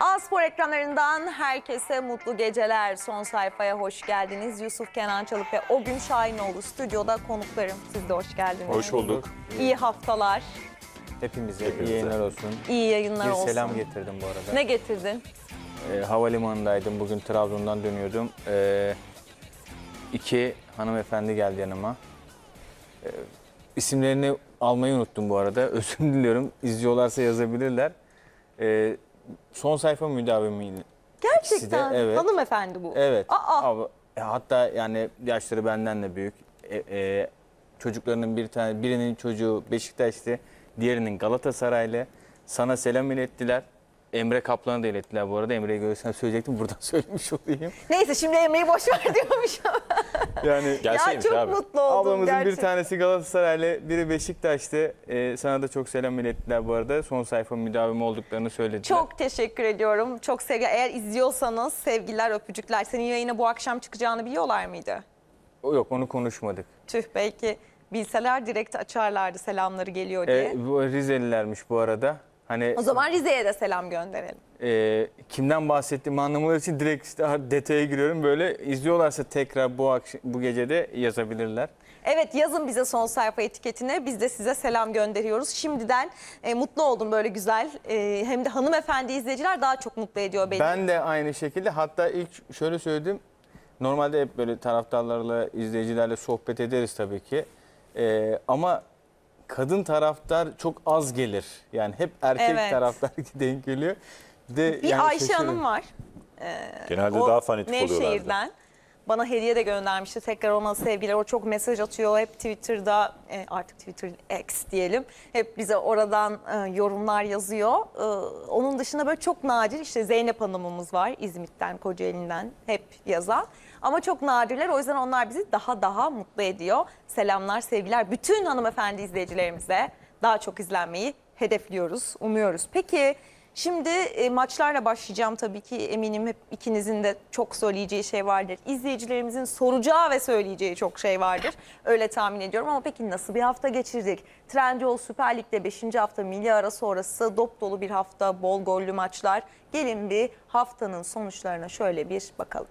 A-Spor ekranlarından herkese mutlu geceler. Son sayfaya hoş geldiniz. Yusuf Kenan Çalık ve Ogün Şahinoğlu stüdyoda konuklarım. Siz de hoş geldiniz. Hoş bulduk. İyi haftalar. Hepimize iyi yayınlar olsun. İyi yayınlar olsun. Bir selam getirdim bu arada. Ne getirdin? Havalimanındaydım. Bugün Trabzon'dan dönüyordum. İki hanımefendi geldi yanıma. İsimlerini almayı unuttum bu arada. Özür diliyorum. İzliyorlarsa yazabilirler. Son sayfa müdavimiydi. Gerçekten evet. Hanımefendi bu. Evet. Aa. Hatta yani yaşları benden de büyük. Çocuklarının birinin çocuğu Beşiktaşlı, diğerinin Galatasaraylı. Sana selam ilettiler. Emre Kaplan'ı da ilettiler bu arada. Emre'yi görürsem söyleyecektim. Buradan söylemiş olayım. Neyse şimdi Emre'yi boşver diyormuşum. Yani ya çok abi. Mutlu oldum. Ablamızın gerçekten. Bir tanesi Galatasaraylı, biri Beşiktaş'tı. Sana da çok selam ilettiler bu arada. Son sayfa müdavimi olduklarını söylediler. Çok teşekkür ediyorum. Çok sevgi. Eğer izliyorsanız sevgiler, öpücükler. Senin yayına bu akşam çıkacağını biliyorlar mıydı? Yok, onu konuşmadık. Tüh, belki bilseler direkt açarlardı selamları geliyor diye. Bu Rizelilermiş bu arada. Hani, o zaman Rize'ye de selam gönderelim. Kimden bahsettiğimi anlamaları için direkt işte detaya giriyorum. Böyle izliyorlarsa tekrar bu gece de yazabilirler. Evet, yazın bize son sayfa etiketine. Biz de size selam gönderiyoruz. Şimdiden mutlu oldum böyle güzel. Hem de hanımefendi izleyiciler daha çok mutlu ediyor beni. Ben de aynı şekilde, hatta ilk şöyle söyledim. Normalde hep böyle taraftarlarla, izleyicilerle sohbet ederiz tabii ki. Ama... kadın taraftar çok az gelir. Yani hep erkek taraftar denk geliyor. Bir yani Ayşe Hanım var. Genelde daha fanatik oluyorlardı. Nevşehir'den. Bana hediye de göndermişti. Tekrar ona sevgiler. O çok mesaj atıyor. Hep Twitter'da, artık Twitter X diyelim. Hep bize oradan yorumlar yazıyor. Onun dışında böyle çok nadir. İşte Zeynep Hanım'ımız var. İzmit'ten, Kocaeli'nden hep yazan. Ama çok nadirler. O yüzden onlar bizi daha mutlu ediyor. Selamlar, sevgiler. Bütün hanımefendi izleyicilerimize daha çok izlenmeyi hedefliyoruz, umuyoruz. Peki... şimdi maçlarla başlayacağım tabii ki, eminim hep ikinizin de çok söyleyeceği şey vardır. İzleyicilerimizin soracağı ve söyleyeceği çok şey vardır. Öyle tahmin ediyorum ama peki nasıl bir hafta geçirdik? Trendyol Süper Lig'de 5. hafta, milli ara sonrası dop dolu bir hafta, bol gollü maçlar. Gelin bir haftanın sonuçlarına şöyle bir bakalım.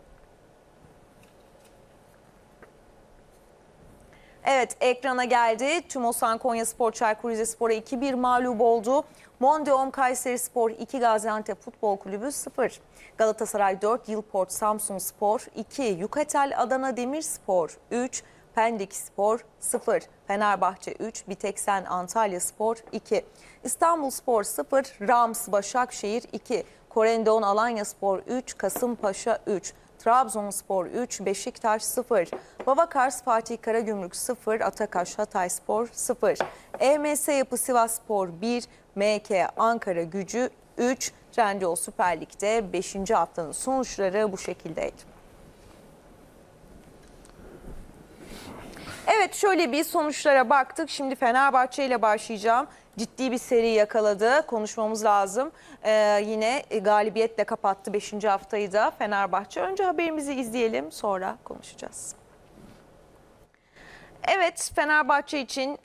Evet, ekrana geldi. TÜMOSAN Konyaspor Çaykur Rizespor'a 2-1 mağlup oldu. Mondeom Kayserispor 2, Gaziantep Futbol Kulübü 0. Galatasaray 4, Yılport Samsunspor 2, Yukatel Adana Demirspor 3, Pendikspor 0, Fenerbahçe 3, Biteksen Antalyaspor 2, İstanbulspor 0, Rams Başakşehir 2, Korendon Alanyaspor 3, Kasımpaşa 3. Trabzonspor 3, Beşiktaş 0, Bavakars Fatih Karagümrük 0, Atakaş Hatayspor 0, EMS Yapı Sivasspor 1, MK Ankara Gücü 3, Trendyol Süper Lig'de 5. haftanın sonuçları bu şekildeydi. Evet, şöyle bir sonuçlara baktık. Şimdi Fenerbahçe ile başlayacağım. Ciddi bir seri yakaladı. Konuşmamız lazım. Yine galibiyetle kapattı 5. haftayı da Fenerbahçe. Önce haberimizi izleyelim, sonra konuşacağız. Evet, Fenerbahçe için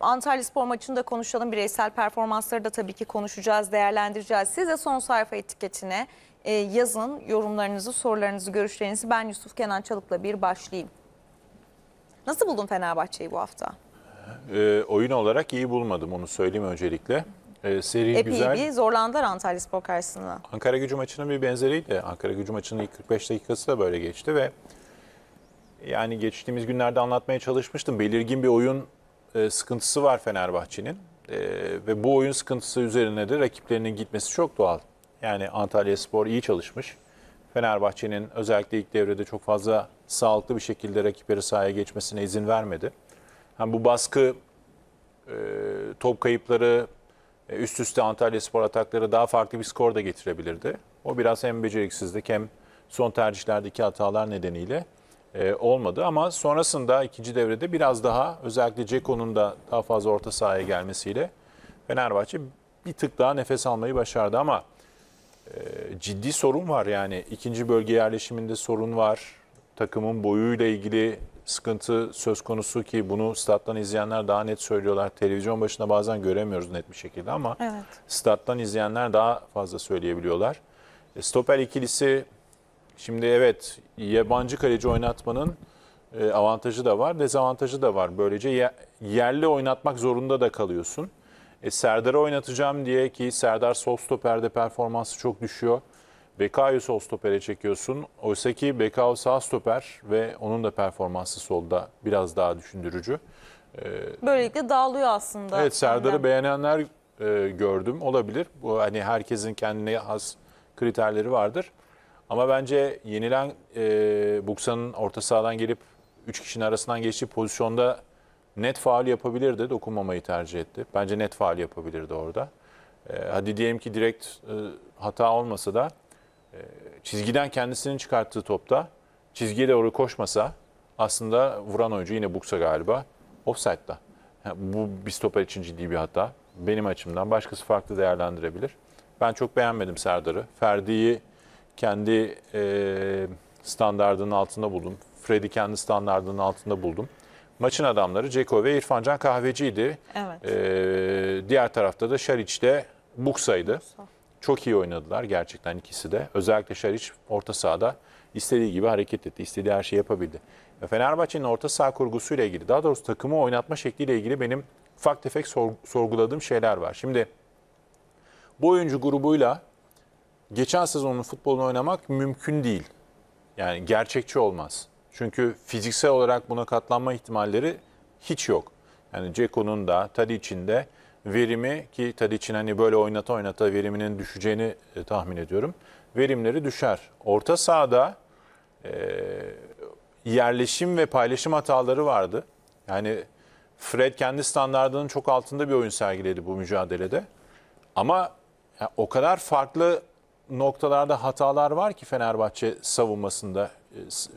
Antalyaspor maçında konuşalım. Bireysel performansları da tabii ki konuşacağız, değerlendireceğiz. Siz de son sayfa etiketine yazın yorumlarınızı, sorularınızı, görüşlerinizi. Ben Yusuf Kenan Çalık'la bir başlayayım. Nasıl buldun Fenerbahçe'yi bu hafta? Oyun olarak iyi bulmadım, onu söyleyeyim öncelikle. Seri epey güzel. Epey bir zorlandılar Antalyaspor karşısında. Ankara Gücü maçının bir benzeriydi. Ankara Gücü maçının ilk 45 dakikası da böyle geçti ve yani geçtiğimiz günlerde anlatmaya çalışmıştım. Belirgin bir oyun sıkıntısı var Fenerbahçe'nin ve bu oyun sıkıntısı üzerine de rakiplerinin gitmesi çok doğal. Yani Antalyaspor iyi çalışmış. Fenerbahçe'nin özellikle ilk devrede çok fazla sağlıklı bir şekilde rakipleri sahaya geçmesine izin vermedi. Yani bu baskı, top kayıpları, üst üste Antalyaspor atakları daha farklı bir skor da getirebilirdi. O biraz hem beceriksizlik hem son tercihlerdeki hatalar nedeniyle olmadı. Ama sonrasında ikinci devrede biraz daha, özellikle Ceko'nun da daha fazla orta sahaya gelmesiyle Fenerbahçe bir tık daha nefes almayı başardı. Ama ciddi sorun var yani. İkinci bölge yerleşiminde sorun var. Takımın boyuyla ilgili sıkıntı söz konusu ki bunu stat'tan izleyenler daha net söylüyorlar. Televizyon başında bazen göremiyoruz net bir şekilde ama evet, stat'tan izleyenler daha fazla söyleyebiliyorlar. Stoper ikilisi, şimdi evet yabancı kaleci oynatmanın avantajı da var, dezavantajı da var. Böylece yerli oynatmak zorunda da kalıyorsun. Serdar'ı oynatacağım diye ki Serdar sol stoperde performansı çok düşüyor. Bekao'yu sol stopere çekiyorsun. Oysa ki Bekao sağ stoper ve onun da performansı solda biraz daha düşündürücü. Böylelikle dağılıyor aslında. Evet, Serdar'ı beğenenler gördüm, olabilir. Bu hani herkesin kendine has kriterleri vardır. Ama bence yenilen Buksa'nın orta sahadan gelip 3 kişinin arasından geçtiği pozisyonda net faul yapabilirdi. Dokunmamayı tercih etti. Bence net faul yapabilirdi orada. Hadi diyelim ki direkt hata olmasa da çizgiden kendisinin çıkarttığı topta çizgiye doğru koşmasa aslında vuran oyuncu yine Buksa galiba. Offside'da. Bu bir stoper için ciddi bir hata. Benim açımdan başkası farklı değerlendirebilir. Ben çok beğenmedim Serdar'ı. Ferdi'yi kendi standardının altında buldum. Freddy kendi standardının altında buldum. Maçın adamları Ceko ve İrfancan Kahveci'ydi. Evet. Diğer tarafta da Şariç de Buksa'ydı. Çok iyi oynadılar gerçekten ikisi de. Özellikle Şariç orta sahada istediği gibi hareket etti. İstediği her şeyi yapabildi. Fenerbahçe'nin orta saha kurgusuyla ilgili, daha doğrusu takımı oynatma şekliyle ilgili benim ufak tefek sorguladığım şeyler var. Şimdi bu oyuncu grubuyla geçen sezonun futbolunu oynamak mümkün değil. Yani gerçekçi olmaz. Çünkü fiziksel olarak buna katlanma ihtimalleri hiç yok. Yani Ceko'nun da Tadic'in de verimi, ki Tadic'in hani böyle oynata oynata veriminin düşeceğini tahmin ediyorum. Verimleri düşer. Orta sahada yerleşim ve paylaşım hataları vardı. Yani Fred kendi standardının çok altında bir oyun sergiledi bu mücadelede. Ama o kadar farklı noktalarda hatalar var ki Fenerbahçe savunmasında,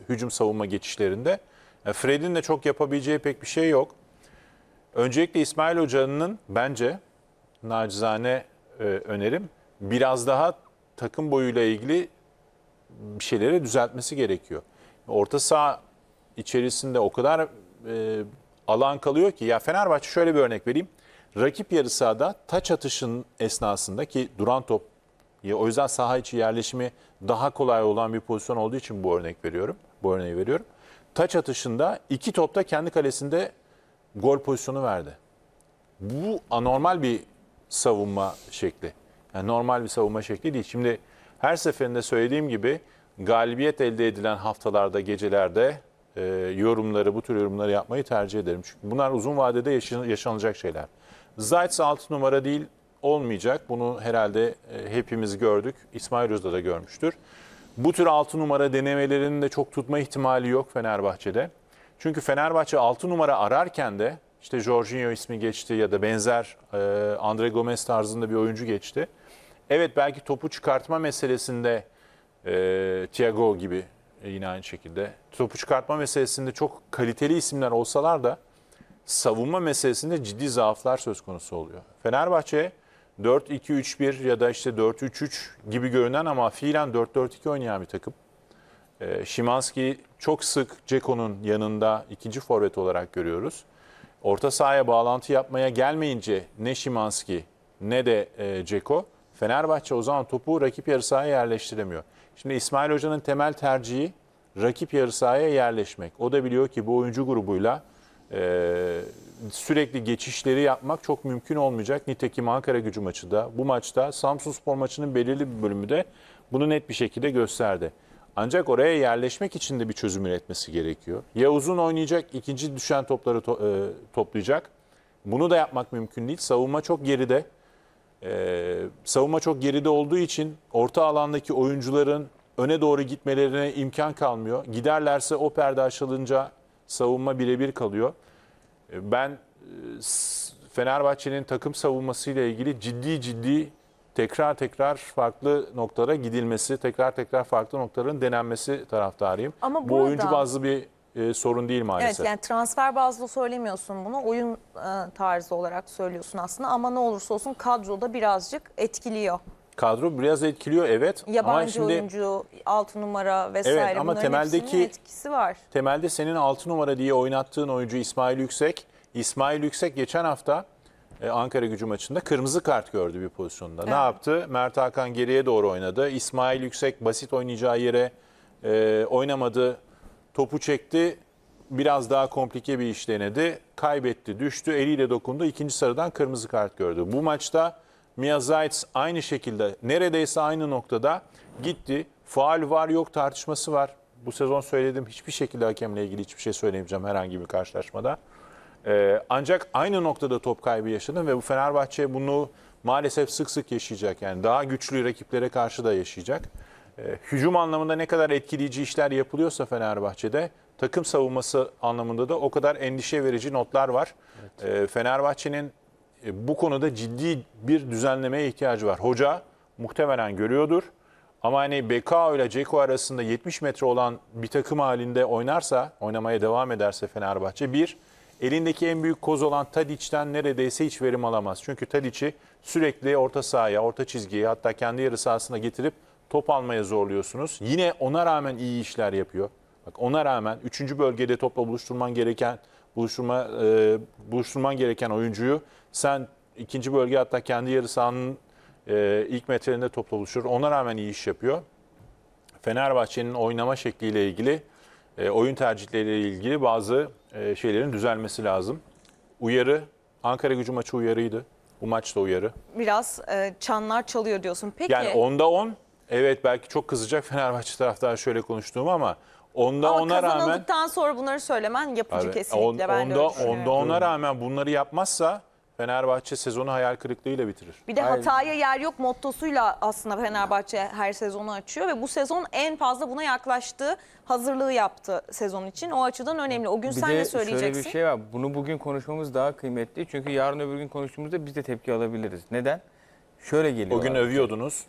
hücum savunma geçişlerinde. Fred'in de çok yapabileceği pek bir şey yok. Öncelikle İsmail Hoca'nın bence nacizane önerim biraz daha takım boyuyla ilgili bir şeyleri düzeltmesi gerekiyor. Orta saha içerisinde o kadar alan kalıyor ki, ya Fenerbahçe, şöyle bir örnek vereyim. Rakip yarı sahada taç atışının esnasında, ki duran top, o yüzden saha içi yerleşimi daha kolay olan bir pozisyon olduğu için bu örneği veriyorum. Taç atışında 2 topta kendi kalesinde gol pozisyonu verdi. Bu anormal bir savunma şekli. Yani normal bir savunma şekli değil. Şimdi her seferinde söylediğim gibi galibiyet elde edilen haftalarda, gecelerde bu tür yorumları yapmayı tercih ederim. Çünkü bunlar uzun vadede yaşanacak şeyler. Zayt's 6 numara değil, olmayacak. Bunu herhalde hepimiz gördük. İsmail Hoca da görmüştür. Bu tür 6 numara denemelerinin de çok tutma ihtimali yok Fenerbahçe'de. Çünkü Fenerbahçe 6 numara ararken de işte Jorginho ismi geçti ya da benzer Andre Gomez tarzında bir oyuncu geçti. Evet, belki topu çıkartma meselesinde Thiago gibi yine aynı şekilde. Topu çıkartma meselesinde çok kaliteli isimler olsalar da savunma meselesinde ciddi zaaflar söz konusu oluyor. Fenerbahçe 4-2-3-1 ya da işte 4-3-3 gibi görünen ama fiilen 4-4-2 oynayan bir takım. Szymański çok sık Ceko'nun yanında ikinci forvet olarak görüyoruz. Orta sahaya bağlantı yapmaya gelmeyince ne Szymański ne de Ceko, Fenerbahçe o zaman topu rakip yarı sahaya yerleştiremiyor. Şimdi İsmail Hoca'nın temel tercihi rakip yarı sahaya yerleşmek. O da biliyor ki bu oyuncu grubuyla sürekli geçişleri yapmak çok mümkün olmayacak. Nitekim Ankaragücü maçı da, bu maçta, Samsunspor maçının belirli bir bölümü de bunu net bir şekilde gösterdi. Ancak oraya yerleşmek için de bir çözüm üretmesi gerekiyor. Ya uzun oynayacak, ikinci düşen topları toplayacak. Bunu da yapmak mümkün değil. Savunma çok geride. Savunma çok geride olduğu için orta alandaki oyuncuların öne doğru gitmelerine imkan kalmıyor. Giderlerse o perde aşılınca savunma birebir kalıyor. Ben Fenerbahçe'nin takım savunmasıyla ilgili ciddi tekrar farklı noktalara gidilmesi, tekrar farklı noktaların denenmesi taraftarıyım. Ama bu oyuncu bazlı bir sorun değil maalesef. Evet, yani transfer bazlı söylemiyorsun bunu. Oyun tarzı olarak söylüyorsun aslında, ama ne olursa olsun kadroda birazcık etkiliyor. Kadro biraz etkiliyor, evet. Yabancı ama şimdi, oyuncu, 6 numara vesaire, evet, ama temeldeki etkisi var. Temelde senin 6 numara diye oynattığın oyuncu İsmail Yüksek. İsmail Yüksek geçen hafta Ankaragücü maçında kırmızı kart gördü bir pozisyonda. Evet. Ne yaptı? Mert Hakan geriye doğru oynadı. İsmail Yüksek basit oynayacağı yere oynamadı. Topu çekti. Biraz daha komplike bir iş denedi. Kaybetti, düştü, eliyle dokundu. İkinci sarıdan kırmızı kart gördü. Bu maçta Mia Zajc aynı şekilde, neredeyse aynı noktada gitti. Faul var yok tartışması var. Bu sezon söyledim, hiçbir şekilde hakemle ilgili hiçbir şey söylemeyeceğim herhangi bir karşılaşmada. Ancak aynı noktada top kaybı yaşadım ve bu Fenerbahçe bunu maalesef sık sık yaşayacak. Yani daha güçlü rakiplere karşı da yaşayacak. Hücum anlamında ne kadar etkileyici işler yapılıyorsa Fenerbahçe'de, takım savunması anlamında da o kadar endişe verici notlar var. Evet. Fenerbahçe'nin bu konuda ciddi bir düzenlemeye ihtiyacı var. Hoca muhtemelen görüyordur. Ama hani Bekao ile Ceko arasında 70 metre olan bir takım halinde oynamaya devam ederse Fenerbahçe, bir, elindeki en büyük koz olan Tadić'ten neredeyse hiç verim alamaz. Çünkü Tadić'i sürekli orta sahaya, orta çizgiye, hatta kendi yarı sahasına getirip top almaya zorluyorsunuz. Yine ona rağmen iyi işler yapıyor. Bak, ona rağmen 3. bölgede topla buluşturman gereken oyuncuyu sen 2. bölge, hatta kendi yarı sahanın ilk metrelerinde topla buluşur. Ona rağmen iyi iş yapıyor. Fenerbahçe'nin oynama şekliyle ilgili, oyun tercihleriyle ilgili bazı şeylerin düzelmesi lazım. Uyarı, Ankaragücü maçı uyarıydı. Bu maç da uyarı. Biraz çanlar çalıyor diyorsun. Peki. Yani 10'da 10. Evet, belki çok kızacak Fenerbahçe taraftarı şöyle konuştuğum ama ona rağmen kazanıldıktan sonra bunları söylemen yapıcı abi, kesinlikle. Ona rağmen bunları yapmazsa Fenerbahçe sezonu hayal kırıklığıyla bitirir. Bir de hataya yer yok mottosuyla aslında Fenerbahçe her sezonu açıyor ve bu sezon en fazla buna yaklaştığı hazırlığı yaptı sezon için. O açıdan önemli. O gün sen ne söyleyeceksin? Şöyle bir şey var. Bunu bugün konuşmamız daha kıymetli. Çünkü yarın öbür gün konuştuğumuzda biz de tepki alabiliriz. Neden? Şöyle geliyor. O gün övüyordunuz.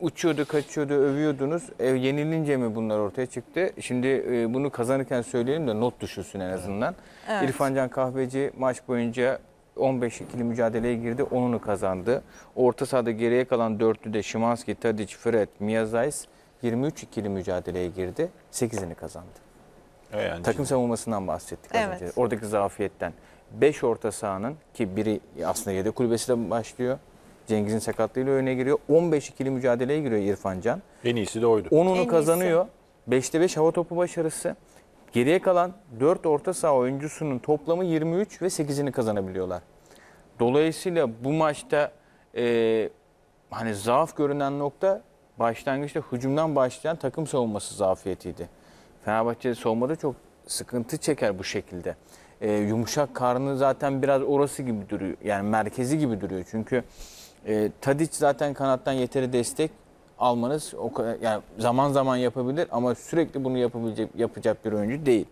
Uçuyordu, kaçıyordu, övüyordunuz. Yenilince mi bunlar ortaya çıktı? Şimdi bunu kazanırken söyleyelim de not düşülsün en azından. Evet. İrfan Can Kahveci maç boyunca 15 ikili mücadeleye girdi. 10'unu kazandı. Orta sahada geriye kalan dörtlüde Szymanski, Tadić, Fred, Mia Zajc 23 ikili mücadeleye girdi. 8'ini kazandı. Yani takım savunmasından bahsettik. Evet. Önce. Oradaki zafiyetten. 5 orta sahanın, ki biri aslında yedek kulübesiyle başlıyor. Cengiz'in sakatlığıyla öne giriyor. 15 ikili mücadeleye giriyor İrfan Can. En iyisi de oydu. 10'unu kazanıyor. 5'te 5 hava topu başarısı. Geriye kalan 4 orta saha oyuncusunun toplamı 23 ve 8'ini kazanabiliyorlar. Dolayısıyla bu maçta hani zaaf görünen nokta başlangıçta hücumdan başlayan takım savunması zafiyetiydi. Fenerbahçe savunmada çok sıkıntı çeker bu şekilde. Yumuşak karnı zaten biraz orası gibi duruyor. Yani merkezi gibi duruyor. Çünkü Tadić zaten kanattan yeteri destek almanız yani zaman zaman yapabilir ama sürekli bunu yapacak bir oyuncu değil.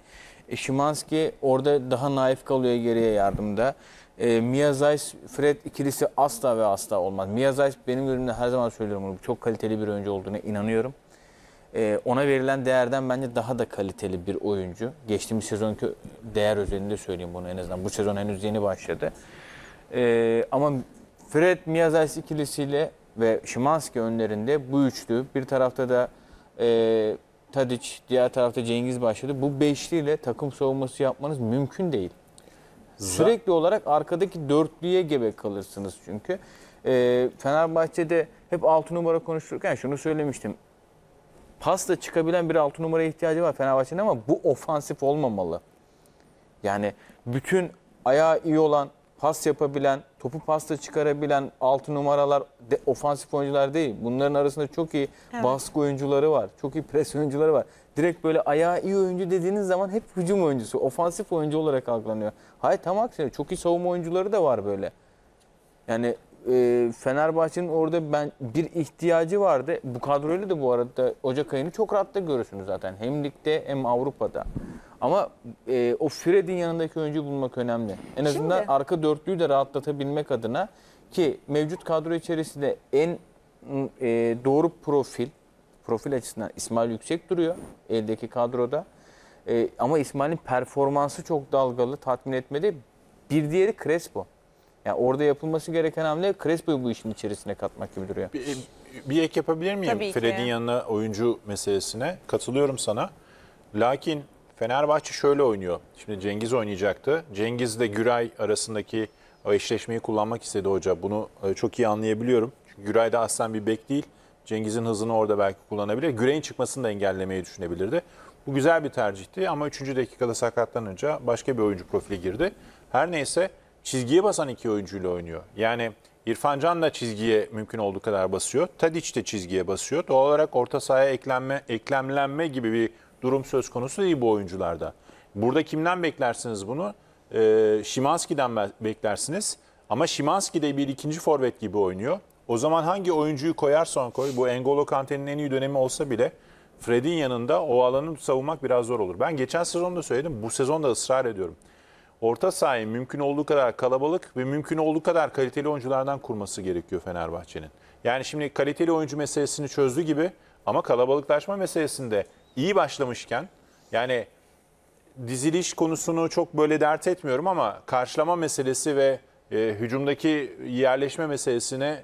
Szymanski orada daha naif kalıyor geriye yardımda. Mia Zajc, Fred ikilisi asla ve asla olmaz. Mia Zajc benim gözümde, her zaman söylüyorum onu, çok kaliteli bir oyuncu olduğuna inanıyorum. Ona verilen değerden bence daha da kaliteli bir oyuncu. Geçtiğimiz sezonki değer özelinde söyleyeyim bunu en azından. Bu sezon henüz yeni başladı. Ama Fred, Mia Zajc ikilisiyle ve Szymanski önlerinde bu üçlü. Bir tarafta da Tadić, diğer tarafta Cengiz başladı. Bu beşliyle takım savunması yapmanız mümkün değil. Sürekli olarak arkadaki dörtlüye gebe kalırsınız çünkü. Fenerbahçe'de hep 6 numara konuşurken şunu söylemiştim. Pasla çıkabilen bir 6 numaraya ihtiyacı var Fenerbahçe'nin ama bu ofansif olmamalı. Yani bütün ayağı iyi olan, pas yapabilen, topu pasla çıkarabilen 6 numaralar ofansif oyuncular değil. Bunların arasında çok iyi baskı oyuncuları var. Çok iyi pres oyuncuları var. Direkt böyle ayağı iyi oyuncu dediğiniz zaman hep hücum oyuncusu, ofansif oyuncu olarak algılanıyor. Hayır, tam aksine çok iyi savunma oyuncuları da var böyle. Yani Fenerbahçe'nin orada bir ihtiyacı vardı. Bu kadroyla da bu arada Ocak ayını çok rahat da görürsünüz zaten. Hem ligde hem Avrupa'da. Ama o Fred'in yanındaki oyuncuyu bulmak önemli. En azından şimdi arka dörtlüyü de rahatlatabilmek adına, ki mevcut kadro içerisinde en doğru profil açısından İsmail Yüksek duruyor eldeki kadroda. Ama İsmail'in performansı çok dalgalı, tatmin etmedi. Bir diğeri Crespo. Yani orada yapılması gereken hamle Crespo'yu bu işin içerisine katmak gibi duruyor. Bir ek yapabilir miyim Fred'in yanına oyuncu meselesine? Katılıyorum sana. Lakin Fenerbahçe şöyle oynuyor. Şimdi Cengiz oynayacaktı. Cengiz ile Güray arasındaki o eşleşmeyi kullanmak istedi hoca. Bunu çok iyi anlayabiliyorum. Çünkü Güray da aslen bir bek değil. Cengiz'in hızını orada belki kullanabilir. Güray'ın çıkmasını da engellemeyi düşünebilirdi. Bu güzel bir tercihti ama 3. dakikada sakatlanınca başka bir oyuncu profili girdi. Her neyse çizgiye basan iki oyuncuyla oynuyor. Yani İrfan Can da çizgiye mümkün olduğu kadar basıyor. Tadiç de çizgiye basıyor. Doğal olarak orta sahaya eklemlenme gibi bir durum söz konusu değil bu oyuncularda. Burada kimden beklersiniz bunu? Şimanski'den beklersiniz. Ama Şimanski de bir ikinci forvet gibi oynuyor. O zaman hangi oyuncuyu koyarsan koy, bu N'Golo Kante'nin en iyi dönemi olsa bile Fred'in yanında o alanı savunmak biraz zor olur. Ben geçen sezonda söyledim, bu sezonda ısrar ediyorum. Orta sahayı mümkün olduğu kadar kalabalık ve mümkün olduğu kadar kaliteli oyunculardan kurması gerekiyor Fenerbahçe'nin. Yani şimdi kaliteli oyuncu meselesini çözdüğü gibi ama kalabalıklaşma meselesinde iyi başlamışken, yani diziliş konusunu çok böyle dert etmiyorum ama karşılama meselesi ve hücumdaki yerleşme meselesine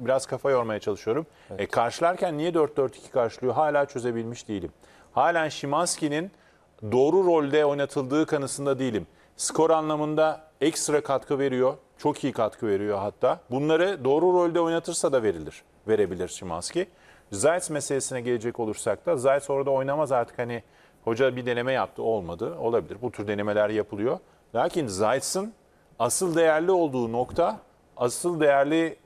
biraz kafa yormaya çalışıyorum. Evet. Karşılarken niye 4-4-2 karşılıyor hala çözebilmiş değilim. Halen Şimanski'nin doğru rolde oynatıldığı kanısında değilim. Skor anlamında ekstra katkı veriyor. Çok iyi katkı veriyor hatta. Bunları doğru rolde oynatırsa da verebilir Şimanski. Zayt meselesine gelecek olursak da Zayt orada oynamaz artık, hani hoca bir deneme yaptı olmadı. Olabilir. Bu tür denemeler yapılıyor. Lakin Zayt'sın asıl değerli olduğu nokta, asıl değerli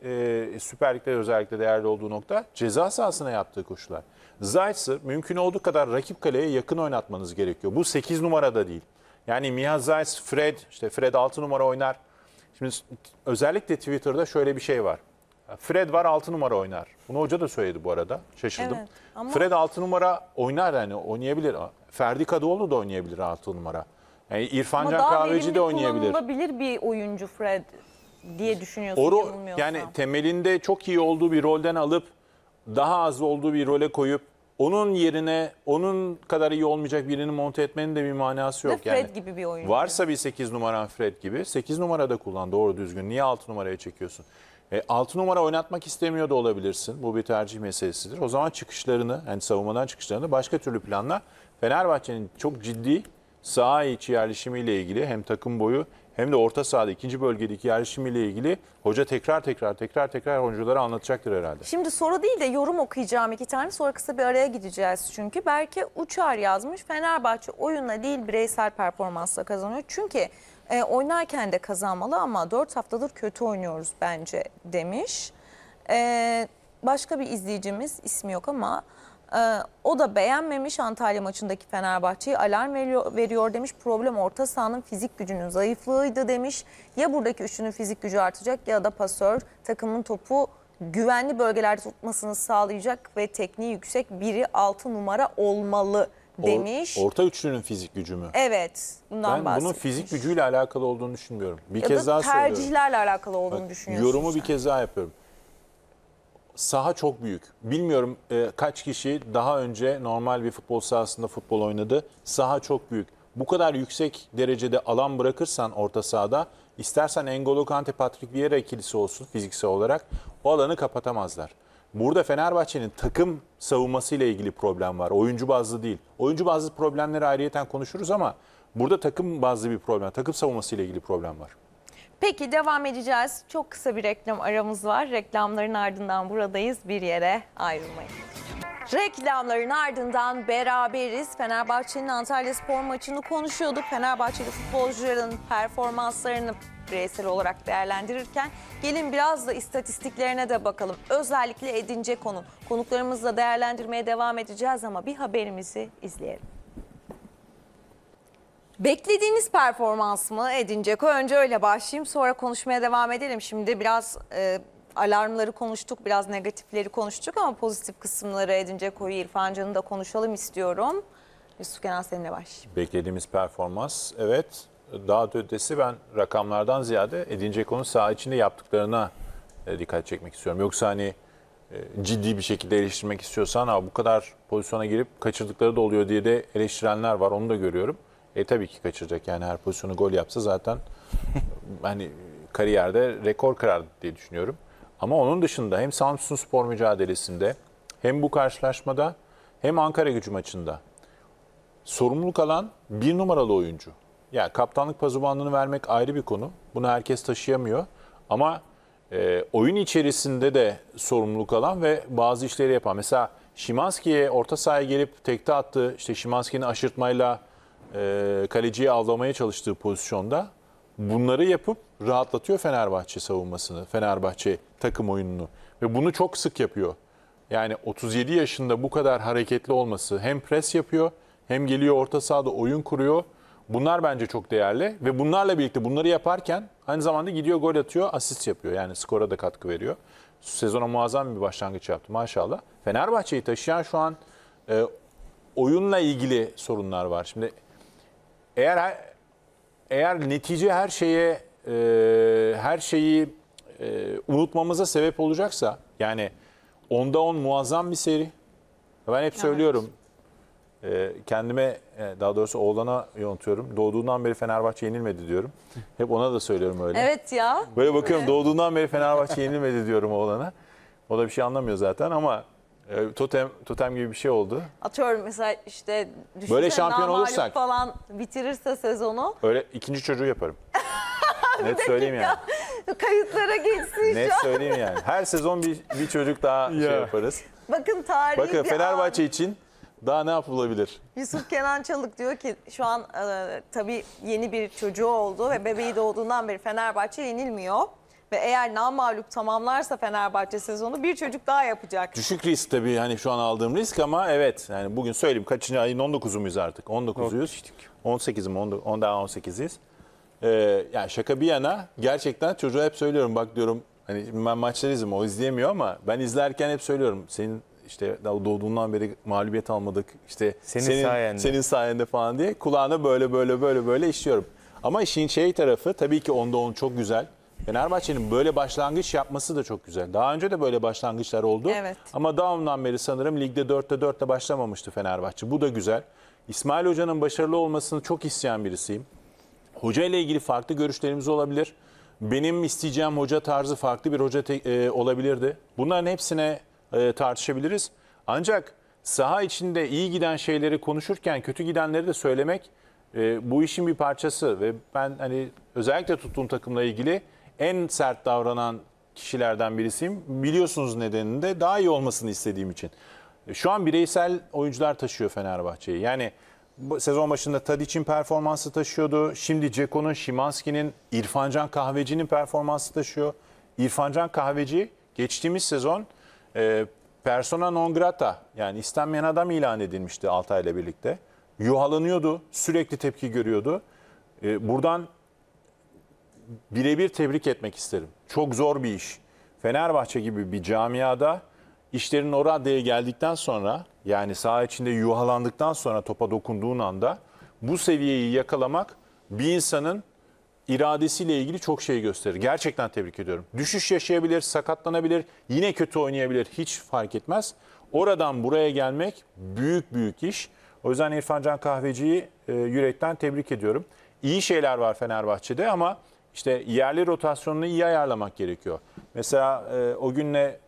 Süper Lig'de özellikle değerli olduğu nokta ceza sahasına yaptığı koşular. Zayt'sı mümkün olduğu kadar rakip kaleye yakın oynatmanız gerekiyor. Bu 8 numarada değil. Yani Miha Zajc, Fred, işte Fred 6 numara oynar. Şimdi özellikle Twitter'da şöyle bir şey var. Fred var 6 numara oynar. Bunu hoca da söyledi bu arada. Şaşırdım. Evet, ama... Fred 6 numara oynar, yani oynayabilir. Ferdi Kadıoğlu da oynayabilir 6 numara. Yani İrfan Can Kahveci de oynayabilir. Ama bir oyuncu Fred diye düşünüyorsun. Yani temelinde çok iyi olduğu bir rolden alıp daha az olduğu bir role koyup onun yerine onun kadar iyi olmayacak birini monte etmenin de bir manası yok. Fred yani gibi bir oyuncu. Varsa bir 8 numaran Fred gibi 8 numarada kullan doğru düzgün. Niye 6 numaraya çekiyorsun? 6 numara oynatmak istemiyor da olabilirsin. Bu bir tercih meselesidir. O zaman çıkışlarını, yani savunmadan çıkışlarını başka türlü planla. Fenerbahçe'nin çok ciddi saha içi yerleşimiyle ilgili hem takım boyu hem de orta sahada ikinci bölgedeki yerleşimiyle ilgili hoca tekrar oyunculara anlatacaktır herhalde. Şimdi soru değil de yorum okuyacağım 2 tane, sonra kısa bir araya gideceğiz çünkü. Berke Uçar yazmış, Fenerbahçe oyunla değil bireysel performansla kazanıyor. Çünkü oynarken de kazanmalı ama 4 haftadır kötü oynuyoruz bence demiş. Başka bir izleyicimiz, ismi yok ama... O da beğenmemiş Antalya maçındaki Fenerbahçe'yi, alarm veriyor demiş. Problem orta sahanın fizik gücünün zayıflığıydı demiş. Ya buradaki üçünün fizik gücü artacak ya da pasör takımın topu güvenli bölgelerde tutmasını sağlayacak ve tekniği yüksek biri 6 numara olmalı demiş. Orta üçlünün fizik gücü mü? Evet, bundan bahsetmiş. Ben bunun fizik gücüyle alakalı olduğunu düşünmüyorum. Bir kez daha söylüyorum. Ya da tercihlerle alakalı olduğunu düşünüyorsun. Yorumu bir kez daha yapıyorum. Saha çok büyük. Bilmiyorum kaç kişi daha önce normal bir futbol sahasında futbol oynadı. Saha çok büyük. Bu kadar yüksek derecede alan bırakırsan orta sahada, istersen N'Golo Kante, Patrick Vieira ikilisi olsun fiziksel olarak, o alanı kapatamazlar. Burada Fenerbahçe'nin takım savunmasıyla ilgili problem var. Oyuncu bazlı değil. Oyuncu bazlı problemleri ayrıyeten konuşuruz ama burada takım bazlı bir problem. Takım savunmasıyla ilgili problem var. Peki devam edeceğiz. Çok kısa bir reklam aramız var. Reklamların ardından buradayız. Bir yere ayrılmayın. Reklamların ardından beraberiz. Fenerbahçe'nin Antalyaspor maçını konuşuyorduk. Fenerbahçeli futbolcuların performanslarını bireysel olarak değerlendirirken gelin biraz da istatistiklerine de bakalım. Özellikle Edin Dzeko'nun. Konuklarımızla değerlendirmeye devam edeceğiz ama bir haberimizi izleyelim. Beklediğiniz performans mı Edin Dzeko? Önce öyle başlayayım, sonra konuşmaya devam edelim. Şimdi biraz alarmları konuştuk, biraz negatifleri konuştuk ama pozitif kısımları, Edin Dzeko'yu, İrfan Can'ı da konuşalım istiyorum. Yusuf Kenan, seninle başlayayım. Beklediğimiz performans, evet. Daha da ötesi, ben rakamlardan ziyade Edin Dzeko'nun saha içinde yaptıklarına dikkat çekmek istiyorum. Yoksa hani ciddi bir şekilde eleştirmek istiyorsan, ha, bu kadar pozisyona girip kaçırdıkları da oluyor diye de eleştirenler var, onu da görüyorum. Tabii ki kaçıracak, yani her pozisyonu gol yapsa zaten hani kariyerde rekor kırar diye düşünüyorum. Ama onun dışında hem Samsunspor mücadelesinde hem bu karşılaşmada hem Ankaragücü maçında sorumluluk alan 1 numaralı oyuncu. Ya kaptanlık pazubanlığını vermek ayrı bir konu. Bunu herkes taşıyamıyor. Ama oyun içerisinde de sorumluluk alan ve bazı işleri yapan. Mesela Szymanski'ye orta sahaya gelip tekte attığı, işte Szymanski'nin aşırtmayla kaleciyi avlamaya çalıştığı pozisyonda bunları yapıp rahatlatıyor Fenerbahçe savunmasını, Fenerbahçe takım oyununu. Ve bunu çok sık yapıyor. Yani 37 yaşında bu kadar hareketli olması, hem pres yapıyor hem geliyor orta sahada oyun kuruyor. Bunlar bence çok değerli ve bunlarla birlikte bunları yaparken aynı zamanda gidiyor gol atıyor, asist yapıyor. Yani skora da katkı veriyor. Sezona muazzam bir başlangıç yaptı maşallah. Fenerbahçe'yi taşıyan şu an oyunla ilgili sorunlar var. Şimdi eğer netice her şeyi unutmamıza sebep olacaksa, yani 10'da 10 muazzam bir seri. Ben hep söylüyorum. Kendime, daha doğrusu oğlana yontuyorum. Doğduğundan beri Fenerbahçe yenilmedi diyorum. Hep ona da söylüyorum öyle. Evet ya. Böyle bakıyorum, doğduğundan beri Fenerbahçe yenilmedi diyorum oğlana. O da bir şey anlamıyor zaten ama totem gibi bir şey oldu. Atıyorum mesela işte böyle şampiyon olursak falan bitirirse sezonu. Öyle ikinci çocuğu yaparım. Net söyleyeyim yani. Kayıtlara geçsin. Net söyleyeyim yani. Her sezon bir çocuk daha şey yaparız. Bakın tarihi. Bakın Fenerbahçe için daha ne yapılabilir? Yusuf Kenan Çalık diyor ki şu an tabii yeni bir çocuğu oldu ve bebeği doğduğundan beri Fenerbahçe yenilmiyor. Ve eğer namağlup tamamlarsa Fenerbahçe sezonu bir çocuk daha yapacak. Düşük risk tabii, hani şu an aldığım risk ama evet. Yani bugün söyleyeyim, kaçıncı ayın 19'u muyuz artık? 19'uyuz. 18 mi? 10 daha 18'iz. Yani şaka bir yana gerçekten çocuğa hep söylüyorum, bak diyorum hani ben maçları izliyorum, o izleyemiyor ama ben izlerken hep söylüyorum, senin işte doğduğundan beri mağlubiyet almadık, işte senin sayende falan diye kulağına böyle işliyorum. Ama işin şey tarafı tabii ki 10'da 10 çok güzel. Fenerbahçe'nin böyle başlangıç yapması da çok güzel. Daha önce de böyle başlangıçlar oldu. Evet. Ama daha ondan beri sanırım ligde 4'te 4'le başlamamıştı Fenerbahçe. Bu da güzel. İsmail Hoca'nın başarılı olmasını çok isteyen birisiyim. Hoca ile ilgili farklı görüşlerimiz olabilir. Benim isteyeceğim hoca tarzı farklı bir hoca olabilirdi. Bunların hepsine tartışabiliriz. Ancak saha içinde iyi giden şeyleri konuşurken kötü gidenleri de söylemek bu işin bir parçası ve ben hani özellikle tuttuğum takımla ilgili en sert davranan kişilerden birisiyim. Biliyorsunuz nedenini de, daha iyi olmasını istediğim için. Şu an bireysel oyuncular taşıyor Fenerbahçe'yi. Yani sezon başında Tadic'in performansı taşıyordu. Şimdi Ceko'nun, Szymanski'nin, İrfan Can Kahveci'nin performansı taşıyor. İrfan Can Kahveci geçtiğimiz sezon persona non grata, yani istenmeyen adam ilan edilmişti Altay'la birlikte. Yuhalanıyordu, sürekli tepki görüyordu. Buradan birebir tebrik etmek isterim. Çok zor bir iş. Fenerbahçe gibi bir camiada işlerin o raddeye geldikten sonra, yani saha içinde yuhalandıktan sonra, topa dokunduğun anda bu seviyeyi yakalamak bir insanın iradesiyle ilgili çok şey gösterir. Gerçekten tebrik ediyorum. Düşüş yaşayabilir, sakatlanabilir, yine kötü oynayabilir, hiç fark etmez. Oradan buraya gelmek büyük iş. O yüzden İrfan Can Kahveci'yi yürekten tebrik ediyorum. İyi şeyler var Fenerbahçe'de ama işte yerli rotasyonunu iyi ayarlamak gerekiyor. Mesela o günle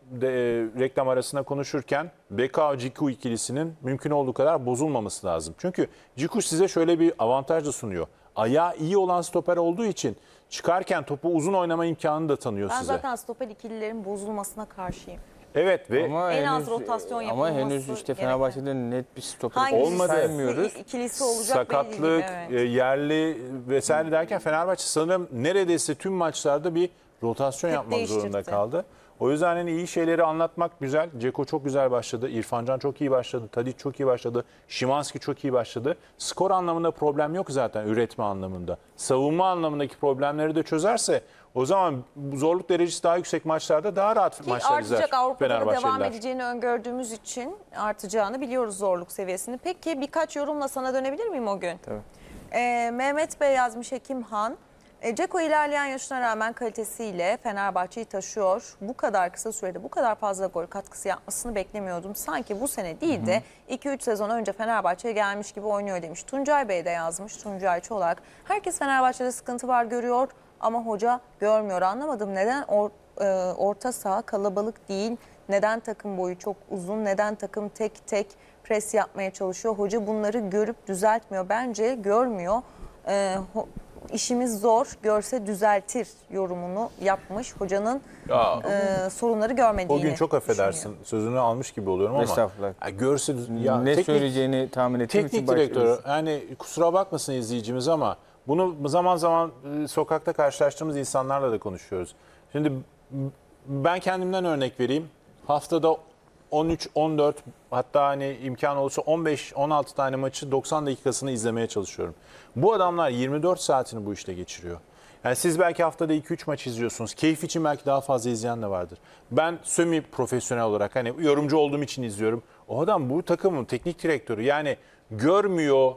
reklam arasında konuşurken Bekao-Ciku ikilisinin mümkün olduğu kadar bozulmaması lazım. Çünkü Ciku size şöyle bir avantaj da sunuyor. Ayağı iyi olan stoper olduğu için çıkarken topu uzun oynama imkanını da tanıyor size. Ben zaten stoper ikililerin bozulmasına karşıyım. Evet ve ama en az rotasyon yapılması. Ama henüz işte Fenerbahçe'de net bir stoper olmadı. Saymıyoruz. İkilisi olacak. Sakatlık, değil, evet. Yerli vesaire derken Fenerbahçe sanırım neredeyse tüm maçlarda bir rotasyon yapmak zorunda kaldı. O yüzden hani iyi şeyleri anlatmak güzel. Ceko çok güzel başladı. İrfan Can çok iyi başladı. Tadic çok iyi başladı. Szymanski çok iyi başladı. Skor anlamında problem yok zaten, üretme anlamında. Savunma anlamındaki problemleri de çözerse o zaman zorluk derecesi daha yüksek maçlarda daha rahat maçlar izler. Artacak, Avrupa'da devam edeceğini öngördüğümüz için artacağını biliyoruz zorluk seviyesini. Peki birkaç yorumla sana dönebilir miyim o gün? Tabii. Mehmet Bey yazmış, Hekimhan. Ceko ilerleyen yaşına rağmen kalitesiyle Fenerbahçe'yi taşıyor. Bu kadar kısa sürede bu kadar fazla gol katkısı yapmasını beklemiyordum. Sanki bu sene değil de 2-3 sezon önce Fenerbahçe'ye gelmiş gibi oynuyor demiş. Tuncay Bey de yazmış, Tuncay Çolak. Herkes Fenerbahçe'de sıkıntı var görüyor ama hoca görmüyor. Anlamadım neden orta saha kalabalık değil, neden takım boyu çok uzun, neden takım tek tek pres yapmaya çalışıyor. Hoca bunları görüp düzeltmiyor, bence görmüyor. işimiz zor, görse düzeltir yorumunu yapmış. Hocanın sorunları görmediğini. O gün çok affedersin, sözünü almış gibi oluyorum ama görse ya, ne teknik, söyleyeceğini tahmin ettiğim için başlıyoruz. Teknik direktör, yani kusura bakmasın izleyicimiz ama bunu zaman zaman sokakta karşılaştığımız insanlarla da konuşuyoruz. Şimdi ben kendimden örnek vereyim. Haftada 13, 14 hatta hani imkan olursa 15, 16 tane maçı 90 dakikasını izlemeye çalışıyorum. Bu adamlar 24 saatini bu işte geçiriyor. Yani siz belki haftada 2-3 maç izliyorsunuz. Keyif için belki daha fazla izleyen de vardır. Ben semi profesyonel olarak hani yorumcu olduğum için izliyorum. O adam bu takımın teknik direktörü. Yani görmüyor,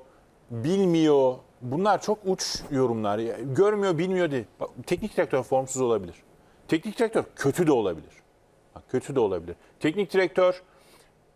bilmiyor. Bunlar çok uç yorumlar. Görmüyor, bilmiyor diye. Bak, teknik direktör formsuz olabilir. Teknik direktör kötü de olabilir. Kötü de olabilir. Teknik direktör